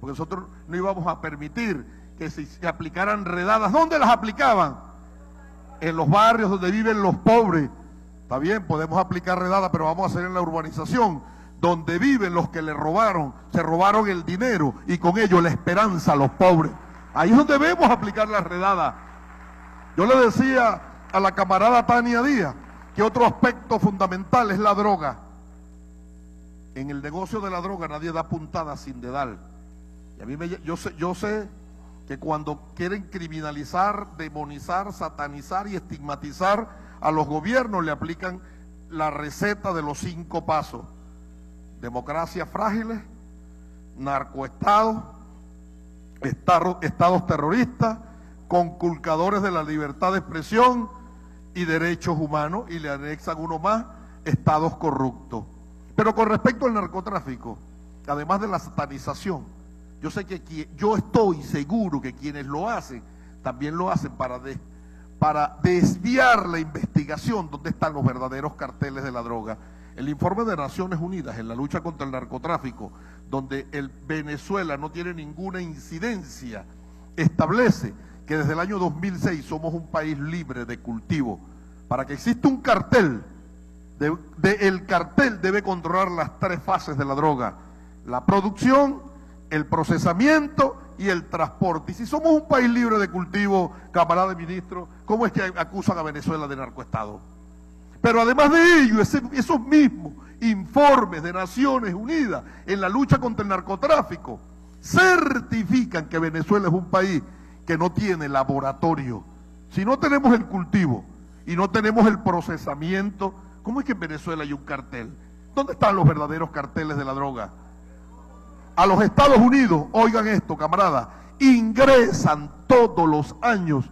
porque nosotros no íbamos a permitir que se aplicaran redadas. ¿Dónde las aplicaban? En los barrios donde viven los pobres. Está bien, podemos aplicar redadas, pero vamos a hacer en la urbanización, donde viven los que le robaron, se robaron el dinero y con ello la esperanza a los pobres. Ahí es donde debemos aplicar las redadas. Yo le decía a la camarada Tania Díaz que otro aspecto fundamental es la droga. En el negocio de la droga nadie da puntada sin dedal. Y a mí yo sé que cuando quieren criminalizar, demonizar, satanizar y estigmatizar a los gobiernos le aplican la receta de los 5 pasos. Democracias frágiles, narcoestados, estados terroristas, conculcadores de la libertad de expresión y derechos humanos, y le anexan uno más, estados corruptos. Pero con respecto al narcotráfico, además de la satanización, yo estoy seguro que quienes lo hacen, también lo hacen para desviar la investigación donde están los verdaderos carteles de la droga. El informe de Naciones Unidas en la lucha contra el narcotráfico, donde el Venezuela no tiene ninguna incidencia, establece que desde el año 2006 somos un país libre de cultivo. Para que exista un cartel, el cartel debe controlar las 3 fases de la droga: la producción, el procesamiento y el transporte. Y si somos un país libre de cultivo, camarada ministro, ¿cómo es que acusan a Venezuela de narcoestado? Pero además de ello, esos mismos informes de Naciones Unidas en la lucha contra el narcotráfico certifican que Venezuela es un país que no tiene laboratorio. Si no tenemos el cultivo y no tenemos el procesamiento, ¿cómo es que en Venezuela hay un cartel? ¿Dónde están los verdaderos carteles de la droga? A los Estados Unidos, oigan esto, camaradas, ingresan todos los años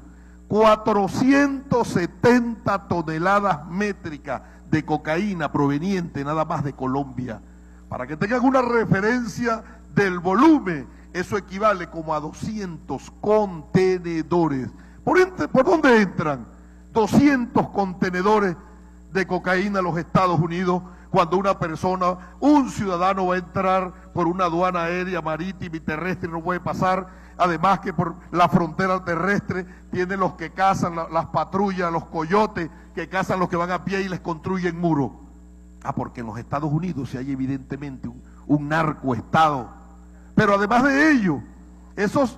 470 toneladas métricas de cocaína proveniente nada más de Colombia. Para que tengan una referencia del volumen, eso equivale como a 200 contenedores. ¿Por dónde entran 200 contenedores de cocaína a los Estados Unidos cuando una persona, un ciudadano va a entrar por una aduana aérea, marítima y terrestre, no puede pasar? Además que por la frontera terrestre tienen los que cazan, las patrullas, los coyotes, que cazan los que van a pie y les construyen muros. Ah, porque en los Estados Unidos sí hay evidentemente un narcoestado. Pero además de ello, esas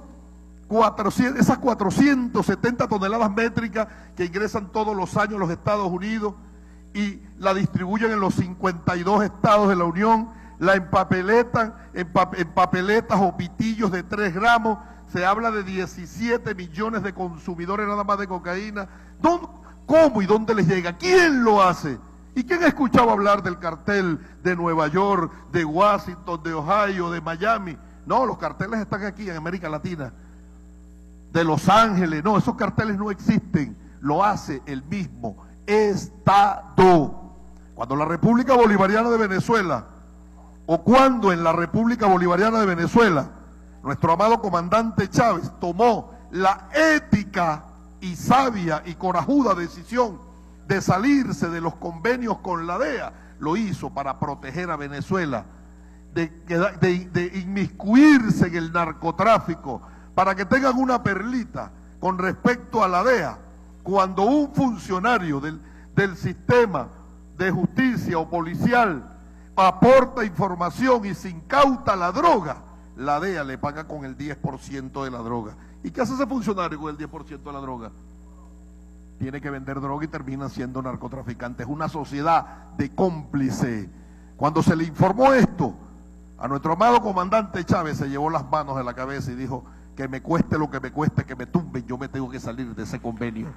470 toneladas métricas que ingresan todos los años los Estados Unidos y la distribuyen en los 52 estados de la Unión, la empapeletan en papeletas o pitillos de 3 gramos, se habla de 17 millones de consumidores nada más de cocaína. ¿Cómo y dónde les llega? ¿Quién lo hace? ¿Y quién ha escuchado hablar del cartel de Nueva York, de Washington, de Ohio, de Miami? No, los carteles están aquí en América Latina, de Los Ángeles. No, esos carteles no existen, lo hace el mismo Estado. Cuando la República Bolivariana de Venezuela, o cuando en la República Bolivariana de Venezuela nuestro amado comandante Chávez tomó la ética y sabia y corajuda decisión de salirse de los convenios con la DEA, lo hizo para proteger a Venezuela de inmiscuirse en el narcotráfico. Para que tengan una perlita con respecto a la DEA, cuando un funcionario del sistema de justicia o policial aporta información y se incauta la droga, la DEA le paga con el 10% de la droga. ¿Y qué hace ese funcionario con el 10% de la droga? Tiene que vender droga y termina siendo narcotraficante. Es una sociedad de cómplice. Cuando se le informó esto a nuestro amado comandante Chávez, se llevó las manos de la cabeza y dijo: que me cueste lo que me cueste, que me tumben, yo me tengo que salir de ese convenio.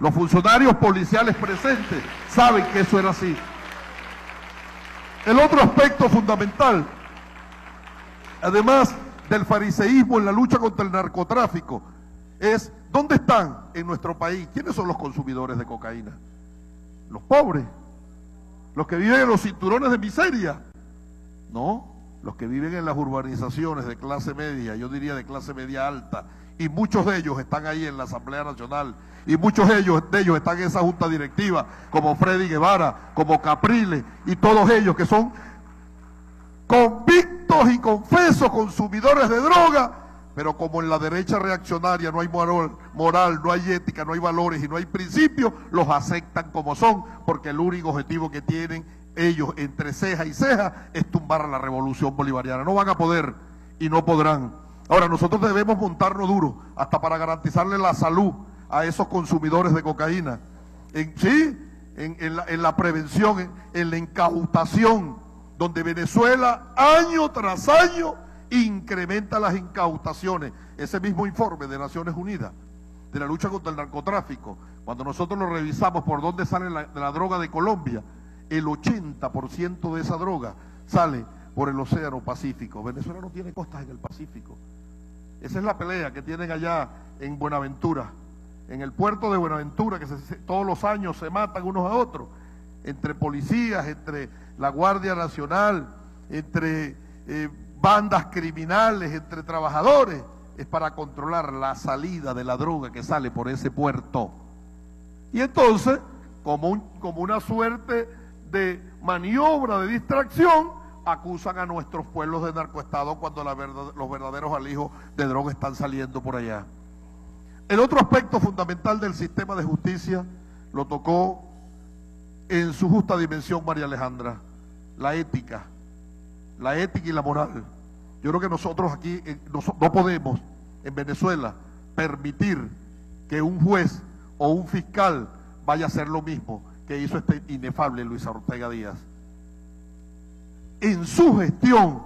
Los funcionarios policiales presentes saben que eso era así. El otro aspecto fundamental, además del fariseísmo en la lucha contra el narcotráfico, es ¿dónde están en nuestro país? ¿Quiénes son los consumidores de cocaína? Los pobres, los que viven en los cinturones de miseria. No, los que viven en las urbanizaciones de clase media, yo diría de clase media alta, y muchos de ellos están ahí en la Asamblea Nacional, y muchos de ellos están en esa junta directiva, como Freddy Guevara, como Capriles, y todos ellos que son convictos convictos y confesos consumidores de droga, pero como en la derecha reaccionaria no hay moral, no hay ética, no hay valores y no hay principios, los aceptan como son, porque el único objetivo que tienen ellos entre ceja y ceja es tumbar a la revolución bolivariana. No van a poder y no podrán. Ahora, nosotros debemos montarnos duro, hasta para garantizarle la salud a esos consumidores de cocaína. En la prevención, en la incautación, donde Venezuela año tras año incrementa las incautaciones. Ese mismo informe de Naciones Unidas, de la lucha contra el narcotráfico, cuando nosotros lo revisamos por dónde sale la droga de Colombia, el 80% de esa droga sale por el Océano Pacífico. Venezuela no tiene costas en el Pacífico. Esa es la pelea que tienen allá en Buenaventura, en el puerto de Buenaventura, que todos los años se matan unos a otros, entre policías, entre la Guardia Nacional, entre bandas criminales, entre trabajadores. Es para controlar la salida de la droga que sale por ese puerto. Y entonces, como una suerte de maniobra de distracción, acusan a nuestros pueblos de narcoestado cuando los verdaderos alijos de droga están saliendo por allá. El otro aspecto fundamental del sistema de justicia lo tocó en su justa dimensión María Alejandra, la ética y la moral. Yo creo que nosotros aquí no podemos en Venezuela permitir que un juez o un fiscal vaya a hacer lo mismo que hizo este inefable Luisa Ortega Díaz. En su gestión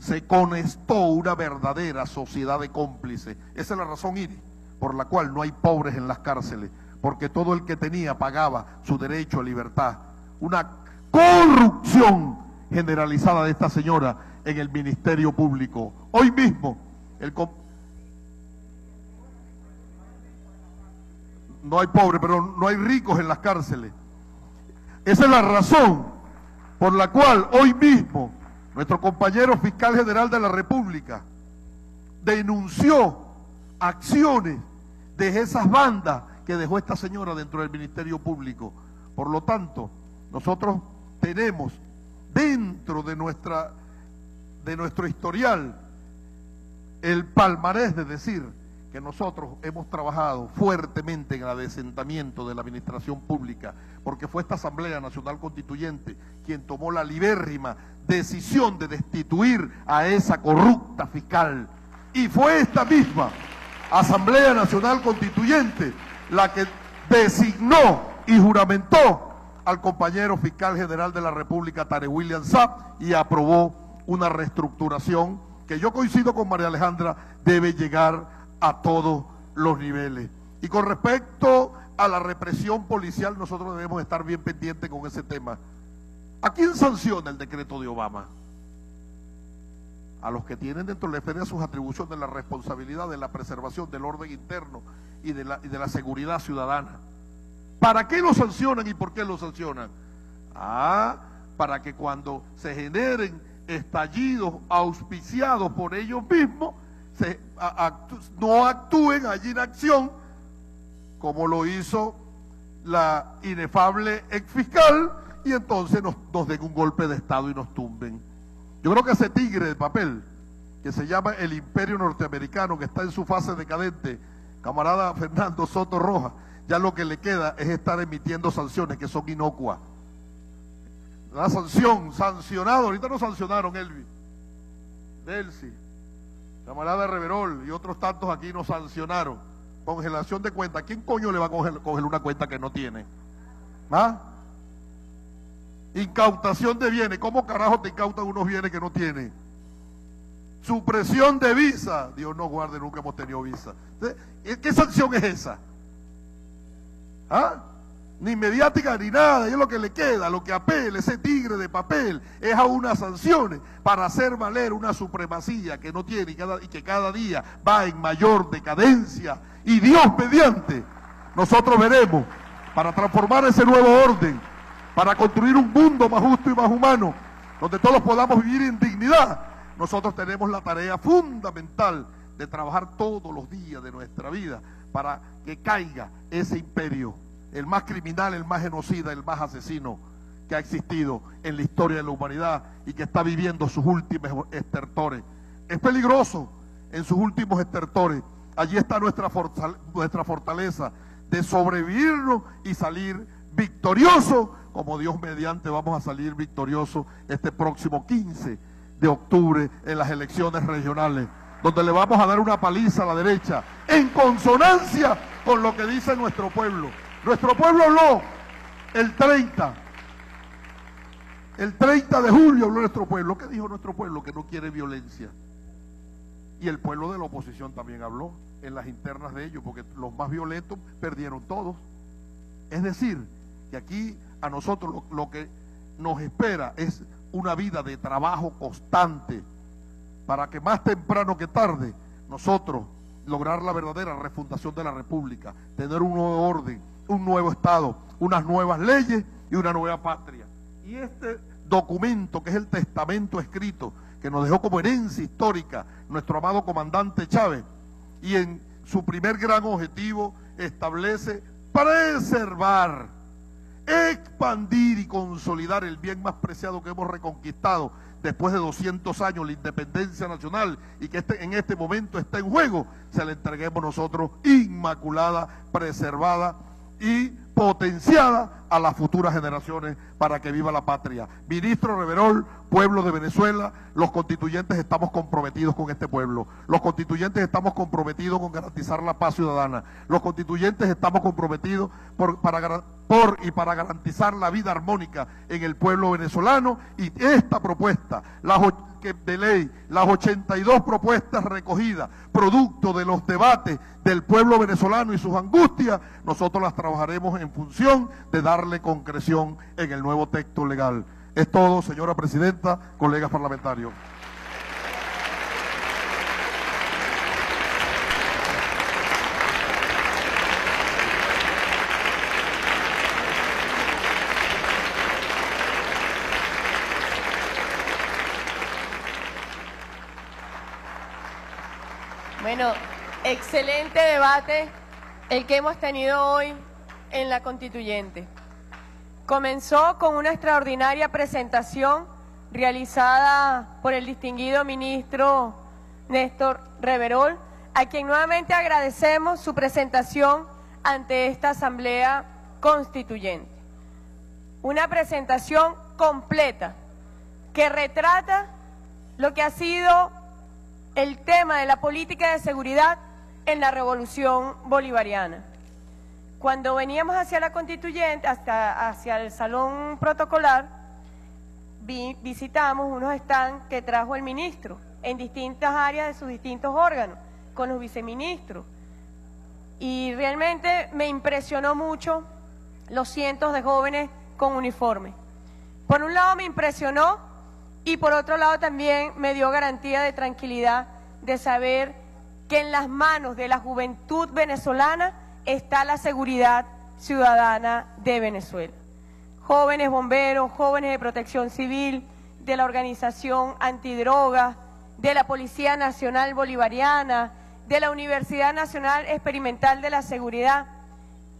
se conectó una verdadera sociedad de cómplices. Esa es la razón, Iris, por la cual no hay pobres en las cárceles, porque todo el que tenía pagaba su derecho a libertad. Una corrupción generalizada de esta señora en el Ministerio Público. Hoy mismo, no hay pobres, pero no hay ricos en las cárceles. Esa es la razón por la cual hoy mismo nuestro compañero fiscal general de la República denunció acciones de esas bandas que dejó esta señora dentro del Ministerio Público. Por lo tanto, nosotros tenemos dentro de nuestro historial el palmarés de decir que nosotros hemos trabajado fuertemente en el adesentamiento de la administración pública, porque fue esta Asamblea Nacional Constituyente quien tomó la libérrima decisión de destituir a esa corrupta fiscal, y fue esta misma Asamblea Nacional Constituyente la que designó y juramentó al compañero fiscal general de la República, Tarek William Saab, y aprobó una reestructuración que, yo coincido con María Alejandra, debe llegar a todos los niveles. Y con respecto a la represión policial, nosotros debemos estar bien pendientes con ese tema. ¿A quién sanciona el decreto de Obama? A los que tienen dentro de la esfera sus atribuciones de la responsabilidad de la preservación del orden interno y de la seguridad ciudadana. ¿Para qué lo sancionan y por qué lo sancionan? Para que cuando se generen estallidos auspiciados por ellos mismos, no actúen allí en acción, como lo hizo la inefable exfiscal, y entonces nos den un golpe de Estado y nos tumben. Yo creo que ese tigre de papel que se llama el Imperio Norteamericano, que está en su fase decadente, camarada Fernando Soto Rojas, ya lo que le queda es estar emitiendo sanciones que son inocuas. La sanción, sancionado, ahorita no sancionaron Elvis, Delcy, camarada Reverol y otros tantos aquí nos sancionaron. Congelación de cuentas. ¿Quién coño le va a congelar una cuenta que no tiene? ¿Ah? Incautación de bienes. ¿Cómo carajo te incautan unos bienes que no tienen? Supresión de visa. Dios nos guarde, nunca hemos tenido visa. ¿Qué sanción es esa? ¿Ah? Ni mediática ni nada. Es lo que le queda, lo que apela ese tigre de papel es a unas sanciones para hacer valer una supremacía que no tiene y que cada día va en mayor decadencia. Y Dios mediante, nosotros veremos, para transformar ese nuevo orden, para construir un mundo más justo y más humano, donde todos podamos vivir en dignidad, nosotros tenemos la tarea fundamental de trabajar todos los días de nuestra vida para que caiga ese imperio, el más criminal, el más genocida, el más asesino, que ha existido en la historia de la humanidad y que está viviendo sus últimos estertores. Es peligroso en sus últimos estertores. Allí está nuestra fortaleza de sobrevivirnos y salir victorioso, como Dios mediante vamos a salir victorioso este próximo 15 de octubre en las elecciones regionales, donde le vamos a dar una paliza a la derecha, en consonancia con lo que dice nuestro pueblo. Nuestro pueblo habló el 30 de julio, habló nuestro pueblo. ¿Qué dijo nuestro pueblo? Que no quiere violencia. Y el pueblo de la oposición también habló en las internas de ellos, porque los más violentos perdieron todos. Es decir, que aquí a nosotros lo que nos espera es una vida de trabajo constante, para que más temprano que tarde nosotros lograr la verdadera refundación de la República, tener un nuevo orden, un nuevo Estado, unas nuevas leyes y una nueva patria. Y este documento, que es el testamento escrito, que nos dejó como herencia histórica nuestro amado comandante Chávez, y en su primer gran objetivo establece preservar, expandir y consolidar el bien más preciado que hemos reconquistado después de 200 años, la independencia nacional, y que en este momento está en juego, se la entreguemos nosotros inmaculada, preservada y potenciada a las futuras generaciones para que viva la patria. Ministro Reverol, pueblo de Venezuela, los constituyentes estamos comprometidos con este pueblo, los constituyentes estamos comprometidos con garantizar la paz ciudadana, los constituyentes estamos comprometidos para garantizar la vida armónica en el pueblo venezolano, y esta propuesta, de ley, las 82 propuestas recogidas, producto de los debates del pueblo venezolano y sus angustias, nosotros las trabajaremos en función de darle concreción en el nuevo texto legal. Es todo, señora presidenta, colegas parlamentarios. Bueno, excelente debate el que hemos tenido hoy en la Constituyente. Comenzó con una extraordinaria presentación realizada por el distinguido ministro Néstor Reverol, a quien nuevamente agradecemos su presentación ante esta Asamblea Constituyente. Una presentación completa que retrata lo que ha sido el tema de la política de seguridad en la Revolución Bolivariana. Cuando veníamos hacia la Constituyente, hacia el Salón Protocolar, visitamos unos stands que trajo el ministro en distintas áreas de sus distintos órganos, con los viceministros. Y realmente me impresionó mucho los cientos de jóvenes con uniforme. Por un lado me impresionó, y por otro lado también me dio garantía de tranquilidad de saber que en las manos de la juventud venezolana está la seguridad ciudadana de Venezuela. Jóvenes bomberos, jóvenes de protección civil, de la organización antidrogas, de la Policía Nacional Bolivariana, de la Universidad Nacional Experimental de la Seguridad,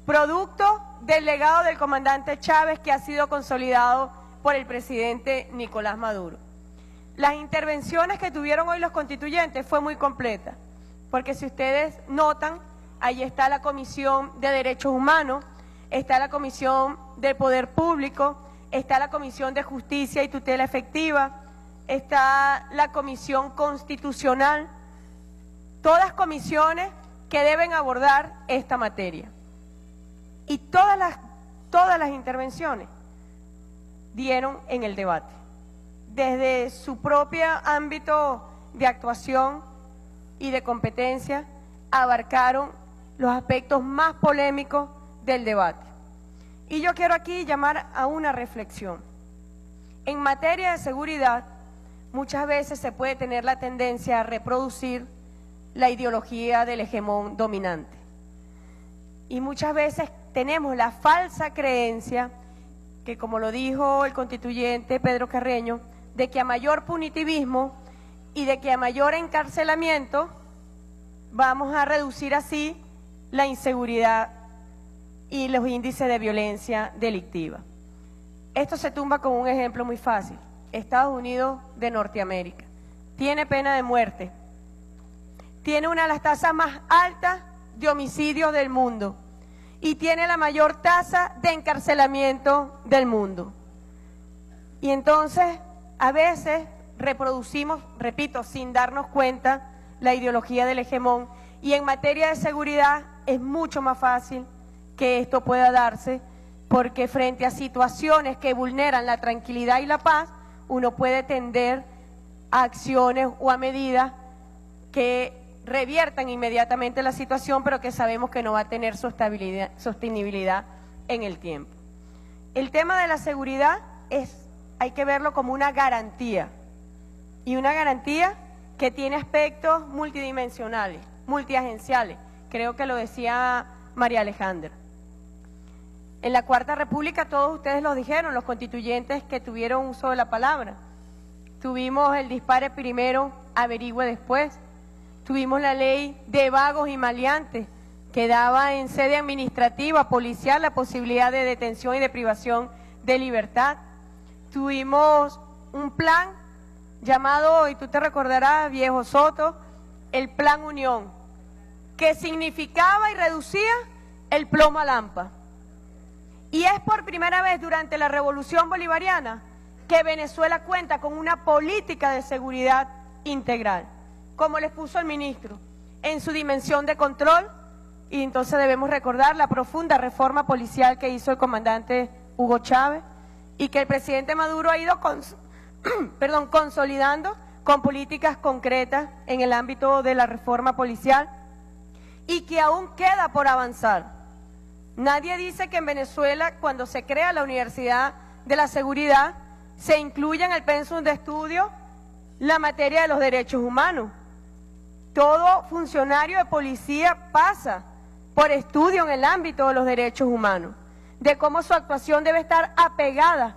producto del legado del comandante Chávez que ha sido consolidado por el presidente Nicolás Maduro. Las intervenciones que tuvieron hoy los constituyentes fue muy completa, porque si ustedes notan, ahí está la Comisión de Derechos Humanos, está la Comisión de Poder Público, está la Comisión de Justicia y Tutela Efectiva, está la Comisión Constitucional, todas comisiones que deben abordar esta materia. Y todas las intervenciones dieron en el debate, desde su propio ámbito de actuación y de competencia, abarcaron los aspectos más polémicos del debate. Y yo quiero aquí llamar a una reflexión. En materia de seguridad, muchas veces se puede tener la tendencia a reproducir la ideología del hegemón dominante. Y muchas veces tenemos la falsa creencia que, como lo dijo el constituyente Pedro Carreño, de que a mayor punitivismo y de que a mayor encarcelamiento vamos a reducir así la inseguridad y los índices de violencia delictiva. Esto se tumba con un ejemplo muy fácil. Estados Unidos de Norteamérica. Tiene pena de muerte. Tiene una de las tasas más altas de homicidios del mundo. Y tiene la mayor tasa de encarcelamiento del mundo. Y entonces, a veces reproducimos, repito, sin darnos cuenta, la ideología del hegemón. Y en materia de seguridad es mucho más fácil que esto pueda darse, porque frente a situaciones que vulneran la tranquilidad y la paz, uno puede tender a acciones o a medidas que reviertan inmediatamente la situación, pero que sabemos que no va a tener sostenibilidad en el tiempo. El tema de la seguridad hay que verlo como una garantía, y una garantía que tiene aspectos multidimensionales, multiagenciales, creo que lo decía María Alejandra. En la Cuarta República todos ustedes lo dijeron, los constituyentes que tuvieron uso de la palabra. Tuvimos el dispare primero, averigüe después. Tuvimos la ley de vagos y maleantes, que daba en sede administrativa, policial, la posibilidad de detención y de privación de libertad. Tuvimos un plan llamado, y tú te recordarás, viejo Soto, el Plan Unión, que significaba y reducía el plomo a lampa. Y es por primera vez durante la Revolución Bolivariana que Venezuela cuenta con una política de seguridad integral, como les puso el ministro, en su dimensión de control, y entonces debemos recordar la profunda reforma policial que hizo el comandante Hugo Chávez, y que el presidente Maduro ha ido consolidando con políticas concretas en el ámbito de la reforma policial, y que aún queda por avanzar. Nadie dice que en Venezuela, cuando se crea la Universidad de la Seguridad, se incluya en el pensum de estudio la materia de los derechos humanos. Todo funcionario de policía pasa por estudio en el ámbito de los derechos humanos, de cómo su actuación debe estar apegada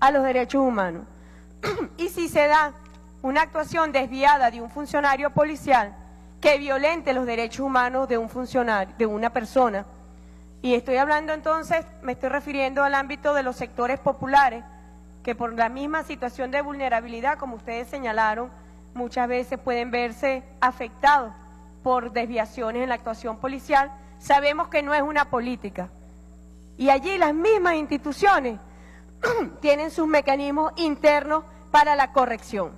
a los derechos humanos. Y si se da una actuación desviada de un funcionario policial que violente los derechos humanos de un funcionario, de una persona, y estoy hablando entonces, me estoy refiriendo al ámbito de los sectores populares, que por la misma situación de vulnerabilidad, como ustedes señalaron, muchas veces pueden verse afectados por desviaciones en la actuación policial. Sabemos que no es una política. Y allí las mismas instituciones tienen sus mecanismos internos para la corrección.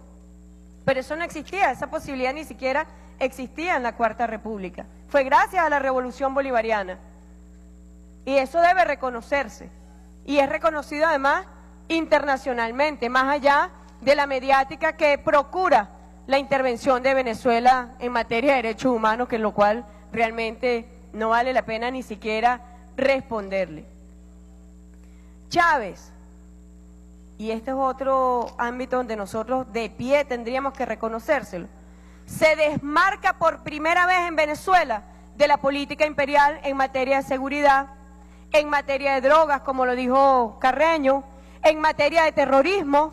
Pero eso no existía, esa posibilidad ni siquiera existía en la Cuarta República. Fue gracias a la Revolución Bolivariana. Y eso debe reconocerse. Y es reconocido además internacionalmente, más allá de la mediática que procura la intervención de Venezuela en materia de derechos humanos, que lo cual realmente no vale la pena ni siquiera responderle. Chávez, y este es otro ámbito donde nosotros de pie tendríamos que reconocérselo, se desmarca por primera vez en Venezuela de la política imperial en materia de seguridad, en materia de drogas, como lo dijo Carreño, en materia de terrorismo,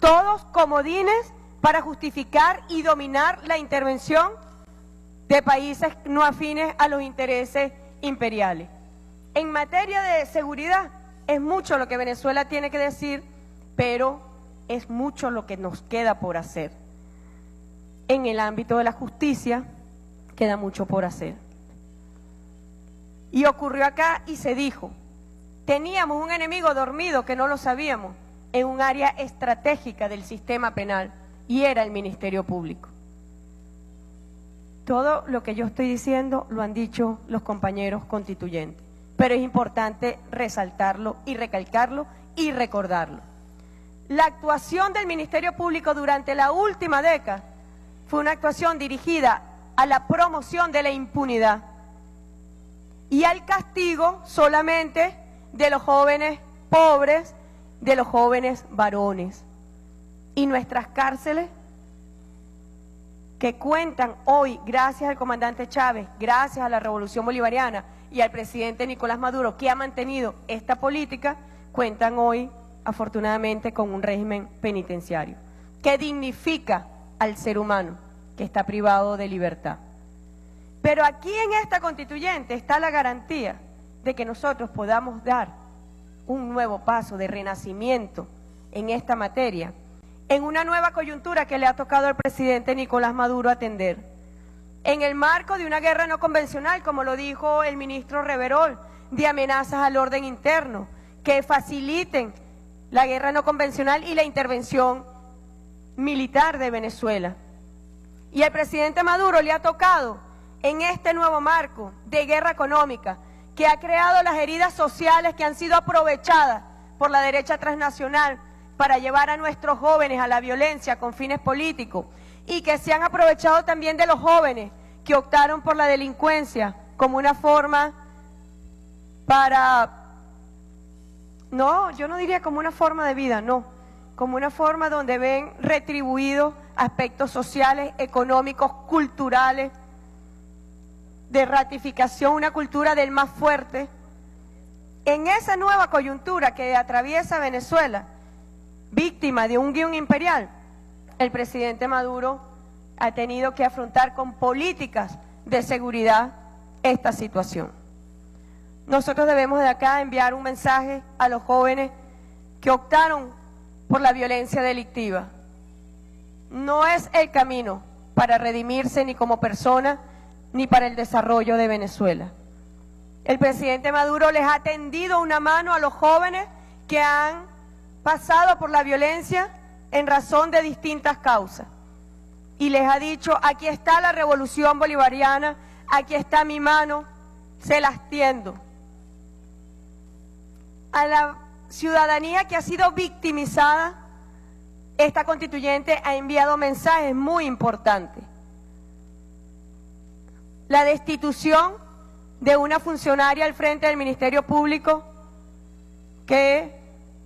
todos comodines para justificar y dominar la intervención de países no afines a los intereses imperiales. En materia de seguridad es mucho lo que Venezuela tiene que decir, pero es mucho lo que nos queda por hacer. En el ámbito de la justicia queda mucho por hacer. Y ocurrió acá y se dijo, teníamos un enemigo dormido que no lo sabíamos en un área estratégica del sistema penal, y era el Ministerio Público. Todo lo que yo estoy diciendo lo han dicho los compañeros constituyentes, pero es importante resaltarlo y recalcarlo y recordarlo. La actuación del Ministerio Público durante la última década fue una actuación dirigida a la promoción de la impunidad y al castigo solamente de los jóvenes pobres, de los jóvenes varones. Y nuestras cárceles, que cuentan hoy, gracias al comandante Chávez, gracias a la Revolución Bolivariana y al presidente Nicolás Maduro, que ha mantenido esta política, cuentan hoy, afortunadamente, con un régimen penitenciario que dignifica al ser humano que está privado de libertad. Pero aquí en esta constituyente está la garantía de que nosotros podamos dar un nuevo paso de renacimiento en esta materia, en una nueva coyuntura que le ha tocado al presidente Nicolás Maduro atender, en el marco de una guerra no convencional, como lo dijo el ministro Reverol, de amenazas al orden interno, que faciliten la guerra no convencional y la intervención militar de Venezuela. Y al presidente Maduro le ha tocado, en este nuevo marco de guerra económica, que ha creado las heridas sociales que han sido aprovechadas por la derecha transnacional para llevar a nuestros jóvenes a la violencia con fines políticos, y que se han aprovechado también de los jóvenes que optaron por la delincuencia como una forma para... No, yo no diría como una forma de vida, no, como una forma donde ven retribuidos aspectos sociales, económicos, culturales, de ratificación, una cultura del más fuerte. En esa nueva coyuntura que atraviesa Venezuela, víctima de un guión imperial, el presidente Maduro ha tenido que afrontar con políticas de seguridad esta situación. Nosotros debemos de acá enviar un mensaje a los jóvenes que optaron por la violencia delictiva. No es el camino para redimirse ni como persona, ni para el desarrollo de Venezuela. El presidente Maduro les ha tendido una mano a los jóvenes que han pasado por la violencia en razón de distintas causas. Y les ha dicho, aquí está la revolución bolivariana, aquí está mi mano, se las tiendo. A la ciudadanía que ha sido victimizada, esta constituyente ha enviado mensajes muy importantes. La destitución de una funcionaria al frente del Ministerio Público que,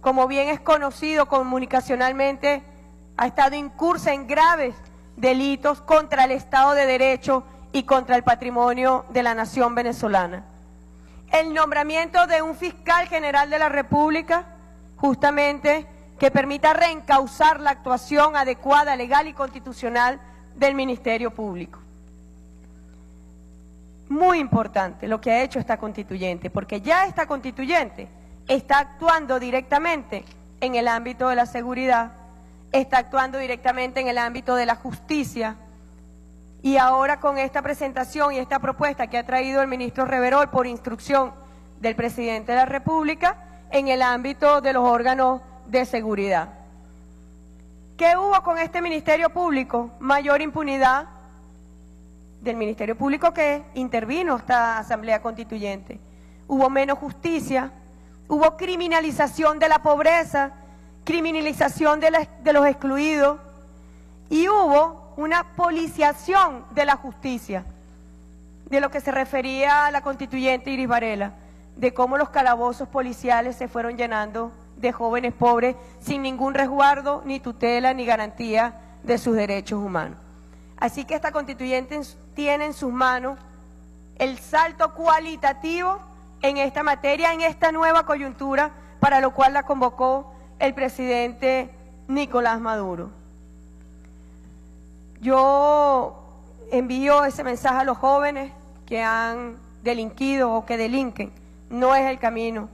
como bien es conocido comunicacionalmente, ha estado incursa en graves delitos contra el Estado de Derecho y contra el patrimonio de la nación venezolana. El nombramiento de un fiscal general de la República, justamente, que permita reencauzar la actuación adecuada, legal y constitucional del Ministerio Público. Muy importante lo que ha hecho esta constituyente, porque ya esta constituyente está actuando directamente en el ámbito de la seguridad, está actuando directamente en el ámbito de la justicia, y ahora con esta presentación y esta propuesta que ha traído el ministro Reverol por instrucción del presidente de la República, en el ámbito de los órganos de seguridad. ¿Qué hubo con este Ministerio Público? Mayor impunidad del Ministerio Público que intervino esta Asamblea Constituyente. Hubo menos justicia, hubo criminalización de la pobreza, criminalización de los excluidos, y hubo una policiación de la justicia, de lo que se refería a la constituyente Iris Varela, de cómo los calabozos policiales se fueron llenando de jóvenes pobres sin ningún resguardo, ni tutela, ni garantía de sus derechos humanos. Así que esta constituyente tiene en sus manos el salto cualitativo en esta materia, en esta nueva coyuntura, para lo cual la convocó el presidente Nicolás Maduro. Yo envío ese mensaje a los jóvenes que han delinquido o que delinquen, no es el camino.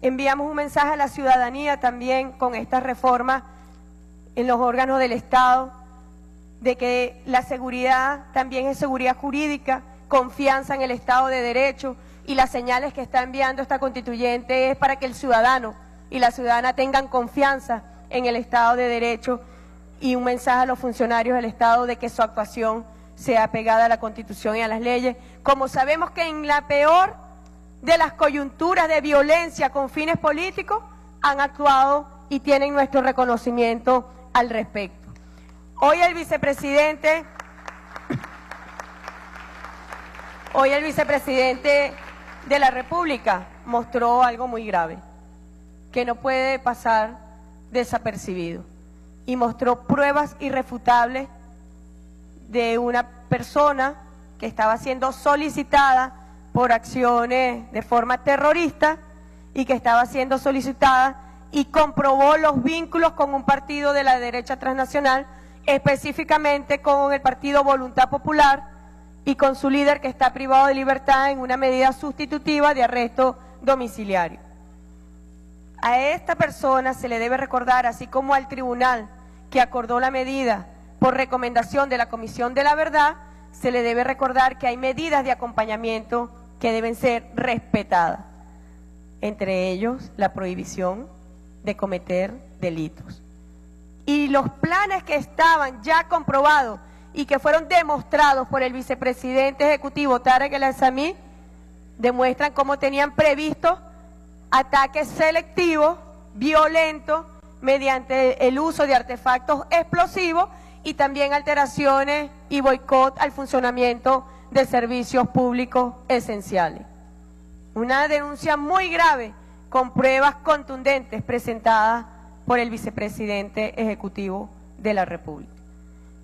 Enviamos un mensaje a la ciudadanía también con estas reformas en los órganos del Estado, de que la seguridad también es seguridad jurídica, confianza en el Estado de Derecho, y las señales que está enviando esta constituyente es para que el ciudadano y la ciudadana tengan confianza en el Estado de Derecho, y un mensaje a los funcionarios del Estado de que su actuación sea apegada a la Constitución y a las leyes. Como sabemos que en la peor de las coyunturas de violencia con fines políticos han actuado y tienen nuestro reconocimiento al respecto. Hoy el vicepresidente de la República mostró algo muy grave, que no puede pasar desapercibido, y mostró pruebas irrefutables de una persona que estaba siendo solicitada por acciones de forma terrorista y que estaba siendo solicitada, y comprobó los vínculos con un partido de la derecha transnacional, específicamente con el partido Voluntad Popular y con su líder, que está privado de libertad en una medida sustitutiva de arresto domiciliario. A esta persona se le debe recordar, así como al tribunal que acordó la medida por recomendación de la Comisión de la Verdad, se le debe recordar que hay medidas de acompañamiento que deben ser respetadas, entre ellos la prohibición de cometer delitos. Y los planes que estaban ya comprobados y que fueron demostrados por el vicepresidente ejecutivo Tareck El Aissami demuestran cómo tenían previsto ataques selectivos, violentos, mediante el uso de artefactos explosivos y también alteraciones y boicot al funcionamiento de servicios públicos esenciales. Una denuncia muy grave con pruebas contundentes presentadas por el vicepresidente ejecutivo de la República.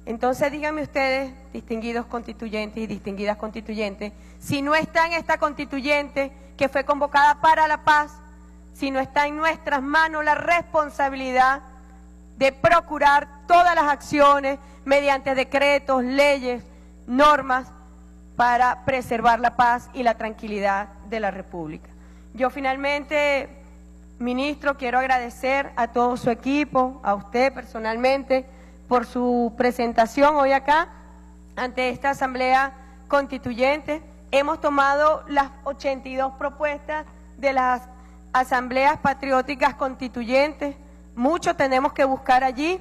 Entonces, díganme ustedes, distinguidos constituyentes y distinguidas constituyentes, si no está en esta constituyente que fue convocada para la paz, si no está en nuestras manos la responsabilidad de procurar todas las acciones mediante decretos, leyes, normas, para preservar la paz y la tranquilidad de la República. Yo finalmente, ministro, quiero agradecer a todo su equipo, a usted personalmente, por su presentación hoy acá, ante esta Asamblea Constituyente. Hemos tomado las 82 propuestas de las Asambleas Patrióticas Constituyentes. Mucho tenemos que buscar allí.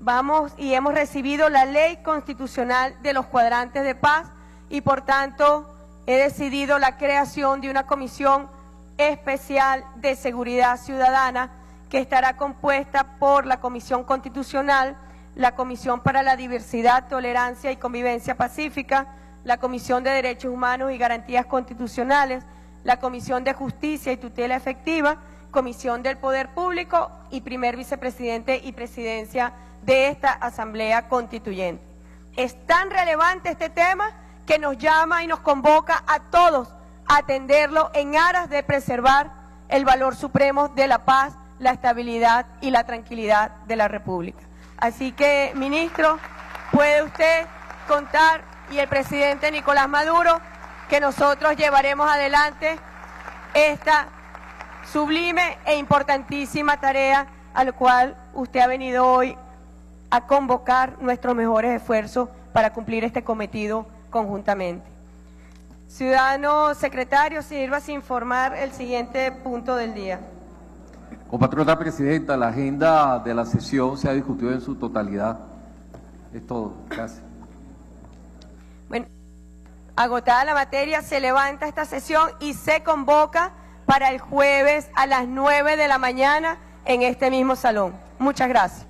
Vamos y hemos recibido la ley constitucional de los cuadrantes de paz y por tanto he decidido la creación de una comisión especial de seguridad ciudadana que estará compuesta por la Comisión Constitucional, la Comisión para la Diversidad, Tolerancia y Convivencia Pacífica, la Comisión de Derechos Humanos y Garantías Constitucionales, la Comisión de Justicia y Tutela Efectiva, Comisión del Poder Público y primer vicepresidente y presidencia de esta Asamblea Constituyente. Es tan relevante este tema que nos llama y nos convoca a todos a atenderlo en aras de preservar el valor supremo de la paz, la estabilidad y la tranquilidad de la República. Así que, ministro, puede usted contar y el presidente Nicolás Maduro que nosotros llevaremos adelante esta sublime e importantísima tarea a la cual usted ha venido hoy a convocar nuestros mejores esfuerzos para cumplir este cometido conjuntamente. Ciudadano secretario, sírvase informar el siguiente punto del día. Compatriota presidenta, la agenda de la sesión se ha discutido en su totalidad. Es todo. Gracias. Bueno, agotada la materia, se levanta esta sesión y se convoca para el jueves a las 9:00 de la mañana en este mismo salón. Muchas gracias.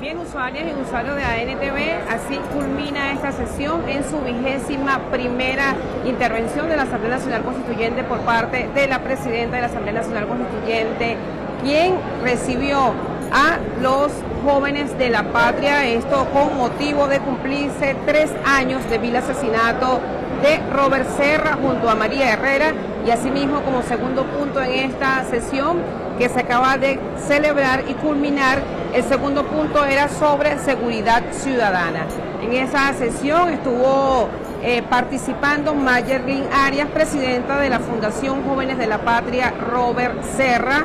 Bien, usuarias y usuarios de ANTV, así culmina esta sesión en su 21ª intervención de la Asamblea Nacional Constituyente por parte de la presidenta de la Asamblea Nacional Constituyente, quien recibió a los jóvenes de la patria, esto con motivo de cumplirse 3 años de vil asesinato de Robert Serra junto a María Herrera, y asimismo como segundo punto en esta sesión que se acaba de celebrar y culminar, el segundo punto era sobre seguridad ciudadana. En esa sesión estuvo participando Mayerling Arias, presidenta de la Fundación Jóvenes de la Patria Robert Serra,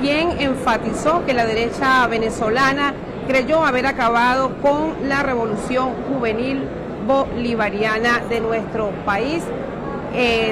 quien enfatizó que la derecha venezolana creyó haber acabado con la revolución juvenil bolivariana de nuestro país.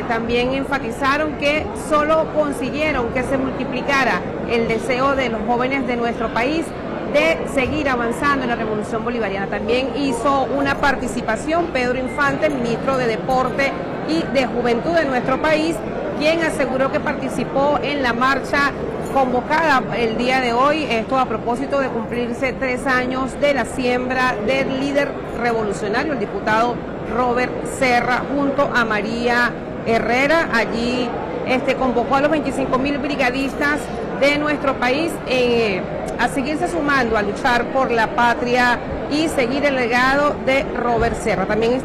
También enfatizaron que solo consiguieron que se multiplicara el deseo de los jóvenes de nuestro país de seguir avanzando en la revolución bolivariana. También hizo una participación Pedro Infante, ministro de Deporte y de Juventud de nuestro país, quien aseguró que participó en la marcha convocada el día de hoy, esto a propósito de cumplirse 3 años de la siembra del líder revolucionario, el diputado Robert Serra, junto a María Herrera. Allí convocó a los 25.000 brigadistas de nuestro país a seguirse sumando, a luchar por la patria y seguir el legado de Robert Serra. También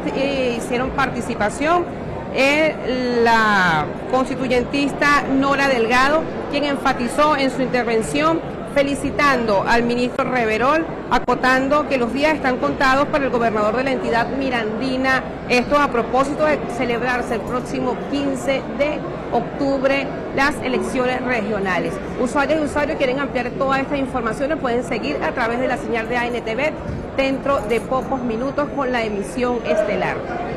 hicieron participación la constituyentista Nora Delgado, quien enfatizó en su intervención felicitando al ministro Reverol, acotando que los días están contados para el gobernador de la entidad mirandina. Esto a propósito de celebrarse el próximo 15 de octubre las elecciones regionales. Usuarios y usuarios quieren ampliar toda esta información, lo pueden seguir a través de la señal de ANTV dentro de pocos minutos con la emisión estelar.